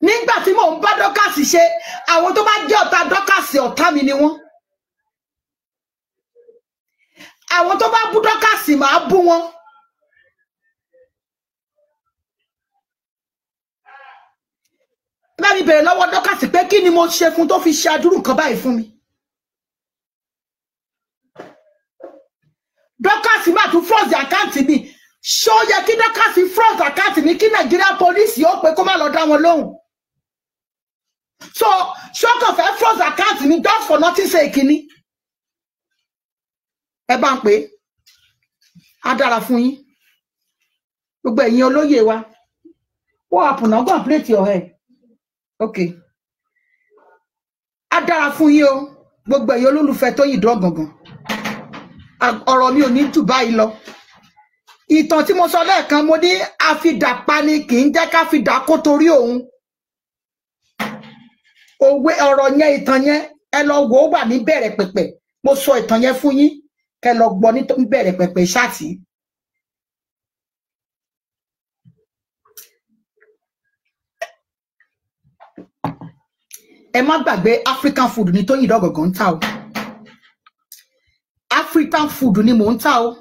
Nígbà tí mò ń bá Dorcas ṣe, àwọn tó bá jẹ́ ọ̀tá Dorcas ọ̀tá mi ni wọ́n. Àwọn tó bá bú Dorcas màá bú wọn. Bá mi bèrè lọ́wọ́ Dorcas pé kí ni mo ṣe fún tó fi ṣe àdúrú nǹkan báyìí fún mi. Dorcas máa tún froze àkáǹtì mi. Ṣó yẹ kí Dorcas froze àkáǹtì mi kí Nàìjíríà pólísì ó pé kó má lọ dá wọn lóhùn? So ṣó kàn fẹ́ froze àkáǹtì mi just for nothing sake ni? Ẹ bá ń pè é, á dára fún yín. Gbogbo ẹ̀yin olóyè wa, wọ́n àpùnà gbọ́n plate your head. Okay, a dára fún yín o, gbogbo ẹ̀yin olólùfẹ́ Tóyìn Dán Gangan. Ọ̀rọ̀ mi ò ní jù báyìí lọ. Ìtàn tí mo sọ lẹ́ẹ̀kan, mo ní àfidà pani kì í jẹ́ ká fidà kó torí òun. Òwe ọ̀rọ̀ yẹn, ìtàn yẹn, ẹ lọ wò ó wà ní bẹ̀rẹ̀ pẹ̀pẹ̀. Mo sọ ìtàn yẹn fún yín, kẹ́ lọ gbọ́ ní bẹ̀rẹ̀ pẹ̀pẹ̀ ṣáàtì. Ẹ má gbàgbé African food ni Tóyìn Dán Gangan ń tà o. African food ni mò ń tà o.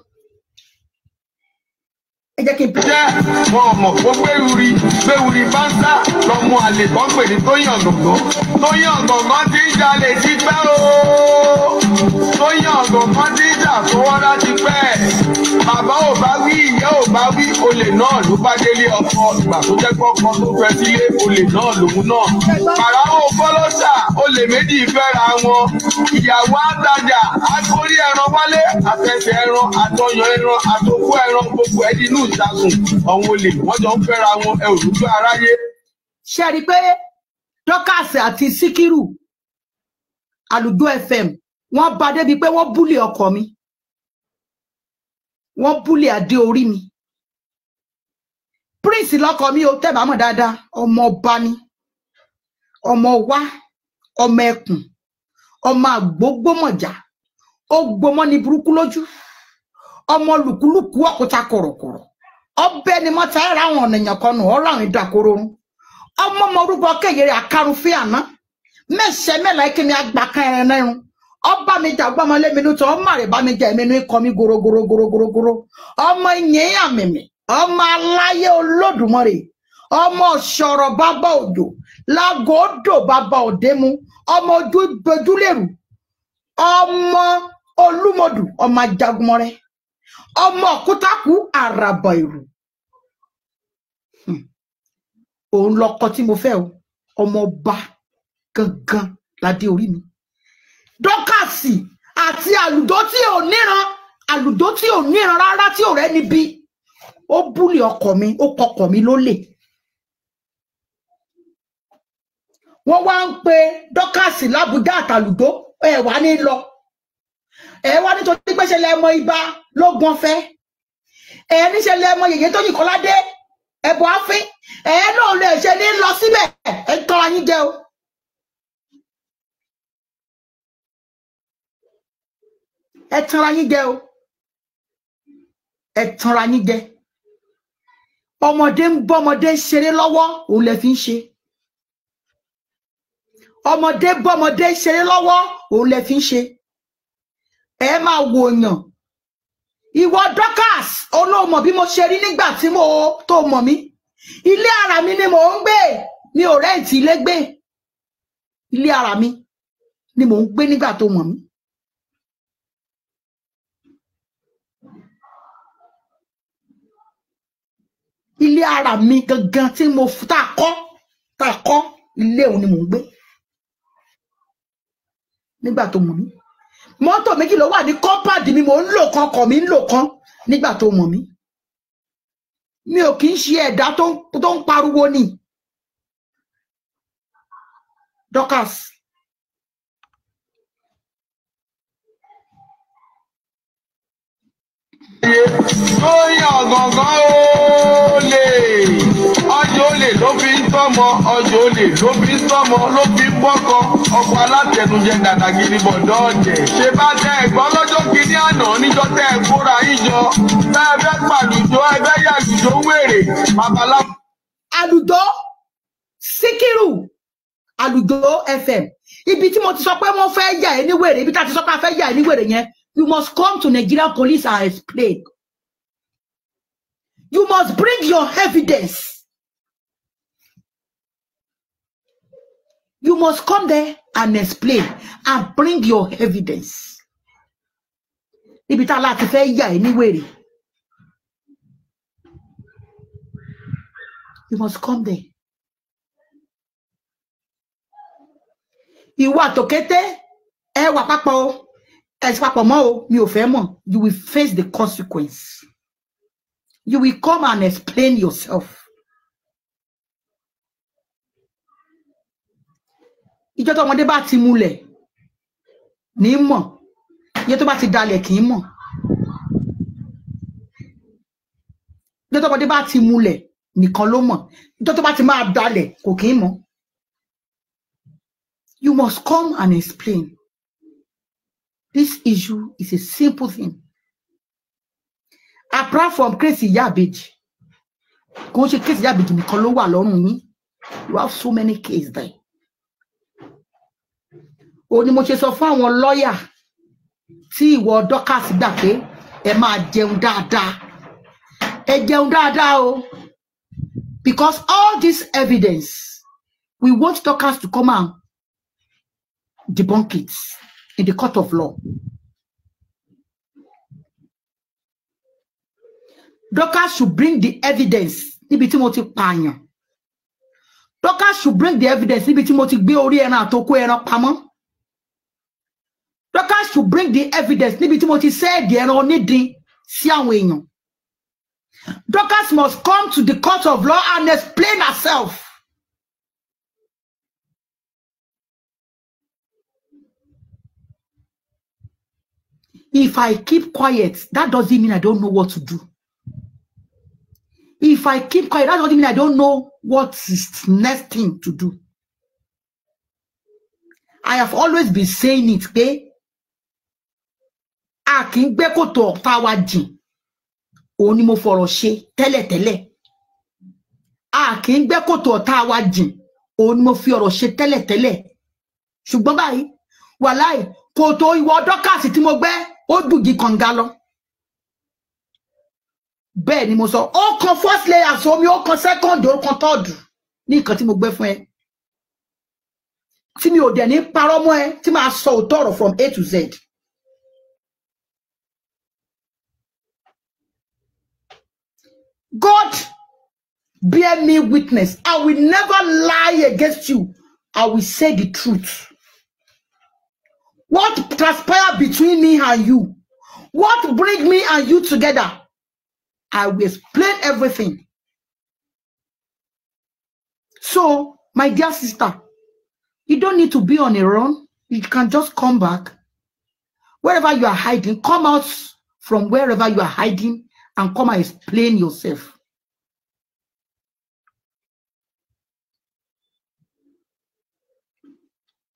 Ṣẹ́rí pé Dọ́kàsì àti Síkírù Àlùjọ FM wọ́n bá débi pé wọ́n búlì ọkọ mi, wọ́n búlì adé orí mi. Prince lọ́kọ mi ò tẹ́ bá mọ̀ dáadáa, ọmọ ọba ni, ọmọ wa, ọmọ ẹkùn, ọmọ àgbógbómọ̀jà, ó gbomọ́ ní burúkú lójú, ọmọ lùkúlùkú ọ̀kúta kọ̀rọ̀kọ̀rọ̀. Ọbẹ̀ ni mo ta ra àwọn ènìyàn kan nù ọ̀rọ̀ àwọn ìdàkórórun ọmọ ọmọ orúkọ kẹyẹrẹ àkàrúfẹ àná mẹsẹ mẹla kí mi àgbà kan ẹran ẹrun ọba mi dàgbà ọmọ lẹmi lóòótọ́ ọmọ àrè bá mi jẹ ẹmí inú ikọ mi gorogorogorogoro ọmọ yẹn àmìmì ọmọ aláyé Olódùmarè ọmọ ọ̀ṣọ̀rọ̀ bàbá òjò lágò odò bàbá òdemu ọmọ ojú gbẹdúlẹrù ọmọ Olúmọdù ọmọ Ajagunmọrẹ ọmọ Òkútakù àràbà ìrù òun lọkọ tí mo fẹ́ o ọmọ ọba gangan ládé orí mi. Dọ́kàsì àti Àlùjọ tí ò níran, Àlùjọ tí ò níran rárá tí ò rẹ níbi ó búlì ọkọ mi, ó kọkọ mi lólè. Wọ́n wá ń pe Dọ́kàsì l'Àbújá àtàlùjọ ẹ wá ní lọ ẹ wá nítorí pé ṣe lẹmọ ibà ló gbọn fẹ ẹ níṣe lẹmọ yèyé tó yìí kọládé ẹbọ afín ẹ̀yẹ́ náà lè ṣe ní lọ síbẹ̀ ẹ̀ ń tọ́ra yín jẹ o. Ẹ tanra yín jẹ o. Ẹ tanra yín jẹ. Ọmọdé ń bọ́mọdé ṣeré lọ́wọ́ òun lẹ fi ń ṣe. Ọmọdé bọ́mọdé ṣeré lọ́wọ́ òun lẹ fi ń ṣe. Ẹ máa wo èèyàn. Ìwọ Dorcas olóòmọ bí mo ṣe rí nígbà tí mo tó mọ̀ mí. Ilé ara mi ni mò ń gbé, mi ò rẹ́ǹtì ilé gbé. Ilé ara mi ni mò ń gbé nígbà tó mọ̀ mí. Ilé ara mi gangan tí mo tá a kọ́ ilé òun ni mò ń gbé nígbà tó mọ̀ mí. Mọ́tò méjì ló wà ní kọ́mpáàdì mi, mò ń lò kan, ọkọ̀ mi ń lò kan nígbà tó mọ̀ mí. Mi ò kì í ṣe ẹ̀dá tó ń pariwo ni. Dorcas. Ó yàn gàngán olè, ọjọ́ olè ló fi ń tọ́mọ, ọjọ́ olè ló fi ń tọ́mọ, ló fi ń bọ́kọ, ọkọ̀ alátẹnujẹ dàdàgìrì bọ̀dọ̀ ọ̀jẹ̀. Ṣé bá tẹ ẹ̀gbọ́n lọ́jọ́ kìíní àná níjọ́ tẹ ẹ̀kóra yín jọ? Bẹ́ẹ̀ Àlùjọ ẹgbẹ́ yà Àlùjọ wèrè babaláwo. Àlùjọ Síkírù Àlùjọ FM ibi tí mo ti sọ pé wọ́n fẹ́ yà ẹ́ ní wèrè, ibi tá a ti sọ pé a fẹ́ yà ẹ́ ní wèrè yẹn, you must come to Nigerian police and explain. You must bring your evidence. You must come there and explain and bring your evidence. Ibi tá a láti fẹ́ yà ẹ́ ní wèrè. You must come there. Ìwà tòkété ẹ wà papọ̀ o, ẹ sì papọ̀ mọ́ o, mi ò fẹ́ mọ̀. You will face the consequence. You will come and explain yourself. Ìjọ́ tó ọmọdé bá ti múlẹ̀ ní mọ̀, ìjọ́ tó bá ti dalẹ̀ kì í mọ̀. Ìjọ́ tó ọmọdé bá ti múlẹ̀ nìkan ló mọ̀, ìjọ́ tó bá ti máa dalẹ̀ kò kí mọ̀. You must come and explain. This issue is a simple thing. Apart from crazy yabage, kò ṣe crazy yabage nìkan ló wà lọ́rùn yín. You have so many cases there. Ó ní mo ṣe sọ fún àwọn lọ́yà tí ìwọ Dorcas gbà pé ẹ máa jẹun dáadáa. ẹ jẹun dáadáa o, because all this evidence we want doctors to come and debunk it in the court of law. Doctors should bring the evidence níbi tí mo ti pààyàn. Doctors should bring the evidence níbi tí mo ti gbé orí ẹran àtòkó ẹran pamọ́. Doctors should bring the evidence níbi tí mo ti sẹ́ẹ̀dì ẹran onídìí sí àwọn èèyàn. Doctors must come to the court of law and explain herself. If I keep quiet, that doesn't mean I don't know what to do. If I keep quiet, that doesn't mean I don't know what is next thing to do. I have always been saying it, okay? A kì í gbé kòtò ọ̀tá wa jìn, òun ni mo fọ̀rọ̀ ṣe tẹ́lẹ̀tẹ́lẹ̀. A kì í gbé kòtò ọ̀tá wa jìn, òun ni mo fi ọ̀rọ̀ ṣe tẹ́lẹ̀tẹ́lẹ̀. Ṣùgbọ́n báyìí, wàláì, kòtò ìwọ dọ́kàsì tí mo gbẹ́, ó dùgí kànga lọ. Bẹ́ẹ̀ ni mo sọ, ó kan first layer sómi, ó kan second, ó kan third ní nǹkan tí mo gbé fún ẹ. Tí mi ò dẹ̀ ní parọ́ mọ́ ẹ, tí màá sọ òótọ́ ọ̀rọ̀ from A to Z. God bear me witness, I will never lie against you, I will say the truth. What transpired between me and you? What bring me and you together? I will explain everything. So, my dear sister, you don't need to be on a run. You can just come back. Wherever you are hiding, come out from wherever you are hiding and come and explain yourself.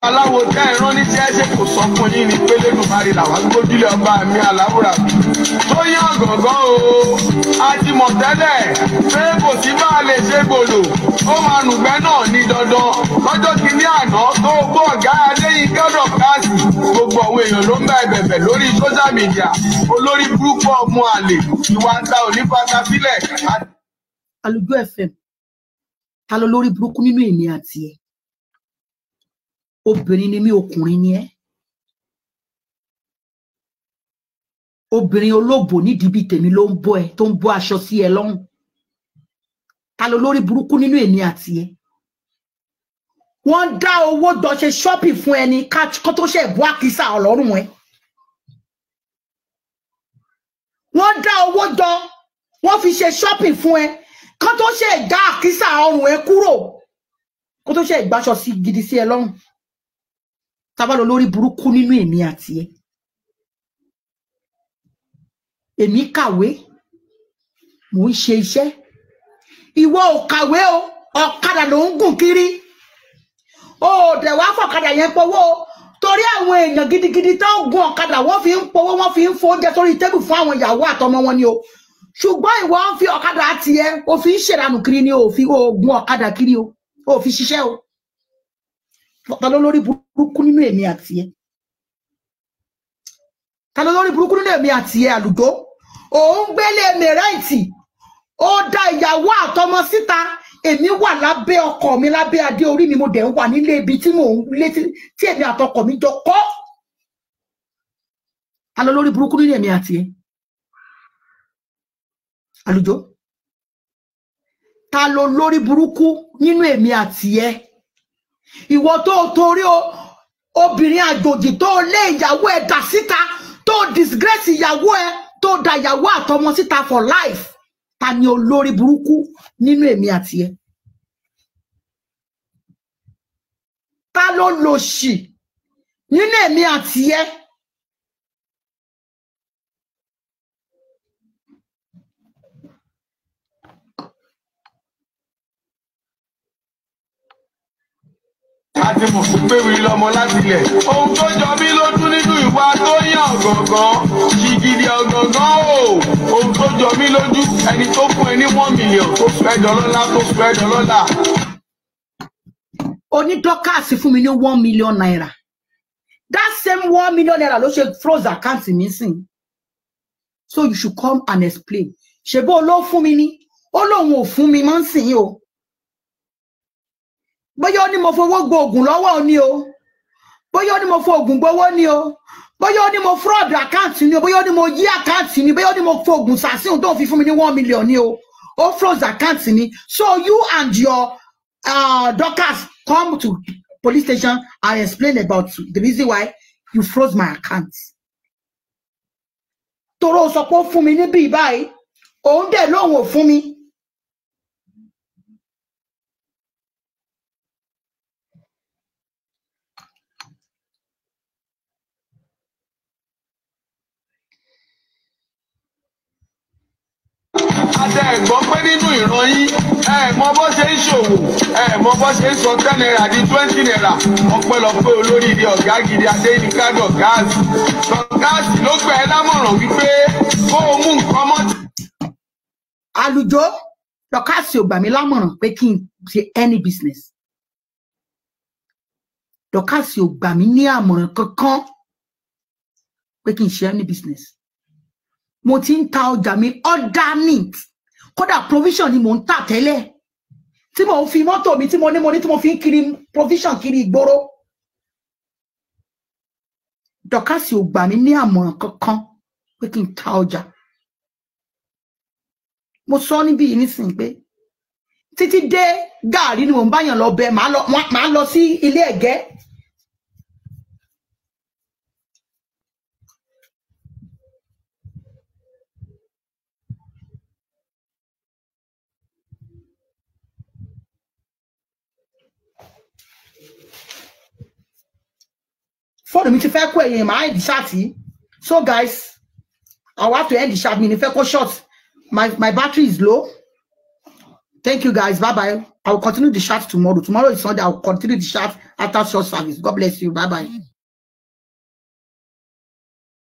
Àlùjọ FM, ta ló lórí burúkú nínú èmi àti ẹ? Obìnrin ni mí, ọkùnrin ni ẹ́. Obìnrin olóbò nídìí bíi tèmi ló ń bọ́ ẹ, tó ń bọ́ aṣọ sí ẹ lọ́rùn. Ta ló lórí burúkú nínú èmi àti ẹ? Wọ́n dá owó dọ̀ṣe ṣọ́ọ̀pì fún ẹni kó tó ṣe ìbú àkísà ọlọ́run ẹ. Wọ́n dá owó dọ, wọ́n fi ṣe ṣọ́ọ̀pì fún ẹ kó tó ṣe ìgbà àkísà ọrùn ẹ kúrò, kó tó ṣe ìgbàṣọ sí gidi sí ẹ lọ́rùn. Ta bá lọ lórí burúkú nínú èmi àti ẹ. Èmi kàwé, mò ń ṣe iṣẹ́. Ìwọ ò kàwé o, ọ̀kadà ló ń gùn kiri. O ò dẹ̀ wá fọ̀kadà yẹn powó o, torí àwọn èèyàn gidigidi tó ń gun ọ̀kadà wọ́n fi ń powó, wọ́n fi ń fo oúnjẹ sórí tébù fún àwọn ìyàwó àtọmọ wọn ni o. Ṣùgbọ́n ìwọ ń fi ọ̀kadà tiẹ̀, o fi ń ṣèrànù kiri ni o, o fi gun ọ̀kadà kiri o, o fi ṣiṣẹ́ o. Ta ló lórí burúkú nínú èmi àti ẹ? Ta ló lórí burúkú nínú èmi àti ẹ, Àlùjọ? Ò ń gbélé mẹ́rẹ́ǹtì, ó dá ìyàwó àtọmọ síta, èmi wà lábẹ́ ọkọ mi, lábẹ́ adé orí mi, mo dẹ̀ ń wà nílé ibi tí mò ń lé tí èmi àtọkọ mi jọ kọ́. Ta ló lórí burúkú nínú èmi àti ẹ, Àlùjọ? Ta ló lórí burúkú nínú èmi àti ẹ? Ìwọ tó torí obìnrin àjòjì tó lé ìyàwó ẹ dà síta, tó disgrace ìyàwó ẹ, tó da ìyàwó àtọmọ síta for life. Ta ni olórí burúkú nínú èmi àti ẹ? Ta ló lòṣì nínú èmi àti ẹ? Àti mọ̀ pé wí lọ́mọ láti ilẹ̀. Ohun tó jọ mí lójú nínú ìwà tó yàn ọ̀gọ̀ngàn, ṣìgìdì ọ̀gọ̀ngàn o. Ohun tó jọ mí lójú, ẹni tó fún ẹ ní 1 million tó fún ẹ dọ́lọ́lá, tó fún ẹ dọ́lọ́lá. Onídọ́kàsí fún mi ní 1 million naira. That same 1 million naira ló ṣe froze account mi sìn. So you should come and explain. Ṣebó olóhùn fún mi ni, olóhùn ò fún mi máa ń sìn yín o. Bóyá ó ní mo fowó gbóògùn lọ́wọ́ ò ní o. Bóyá ó ní mo fòògùn gbowó ní o. Bóyá ó ní mo fraud account ní o. Bóyá ó ní mo yí account ní. Bóyá ó ní mo fòògùn sàṣìhùn tó fi fún mi ní 1 million ní o. Ó fraud account ní. So you and your doctors come to police station and explain about the reason why you froze my account. Toro sọ pé ó fún mi níbí báyìí, òun dẹ̀ lóhùn ò fún mi. Àtẹ ẹ̀gbọ́n pé nínú ìran yín ẹ mọ bó ṣe ń ṣòwò ẹ mọ bó ṣe ń sọ 10 naira di 20 naira. Ọpẹ́lọpẹ́ olórí ilé ọ̀gá gidi Adéyínká Dọ̀gáàsì. Dọ̀gáàsì ló gbà ẹ́ lámọ̀ràn wípé kó o mú nǹkan mọ́. Àlùjọ Dọ̀gáàsì ò gbà mí lámọ̀ràn pé kí n ṣe any business. Dọ̀gáàsì ò gbà mí ní àmọ̀ràn kankan pé kí n ṣe any business. Mo ti ń ta ọjà mi organic, kódà provision ni mo ń tà tẹ́lẹ̀, tí mo fi mọ́tò mi tí mo ní mo ní tí mo fi ń kiri provision kiri ìgboro. Dọ̀kásì ò gbà mí ní àmọ̀ràn kankan pé kí n ta ọjà. Mo sọ níbí yìí nísìnyí pé títí dé gàárì ni mò ń báyàn lọ bẹ, màá lọ sí ilé ẹ̀gẹ́. For the meeting, fair query, my end shorty. So, guys, I will have to end the short. Meaning, fair short. My battery is low. Thank you, guys. Bye bye. I will continue the short tomorrow. Tomorrow is Sunday. I will continue the short after short service. God bless you. Bye bye.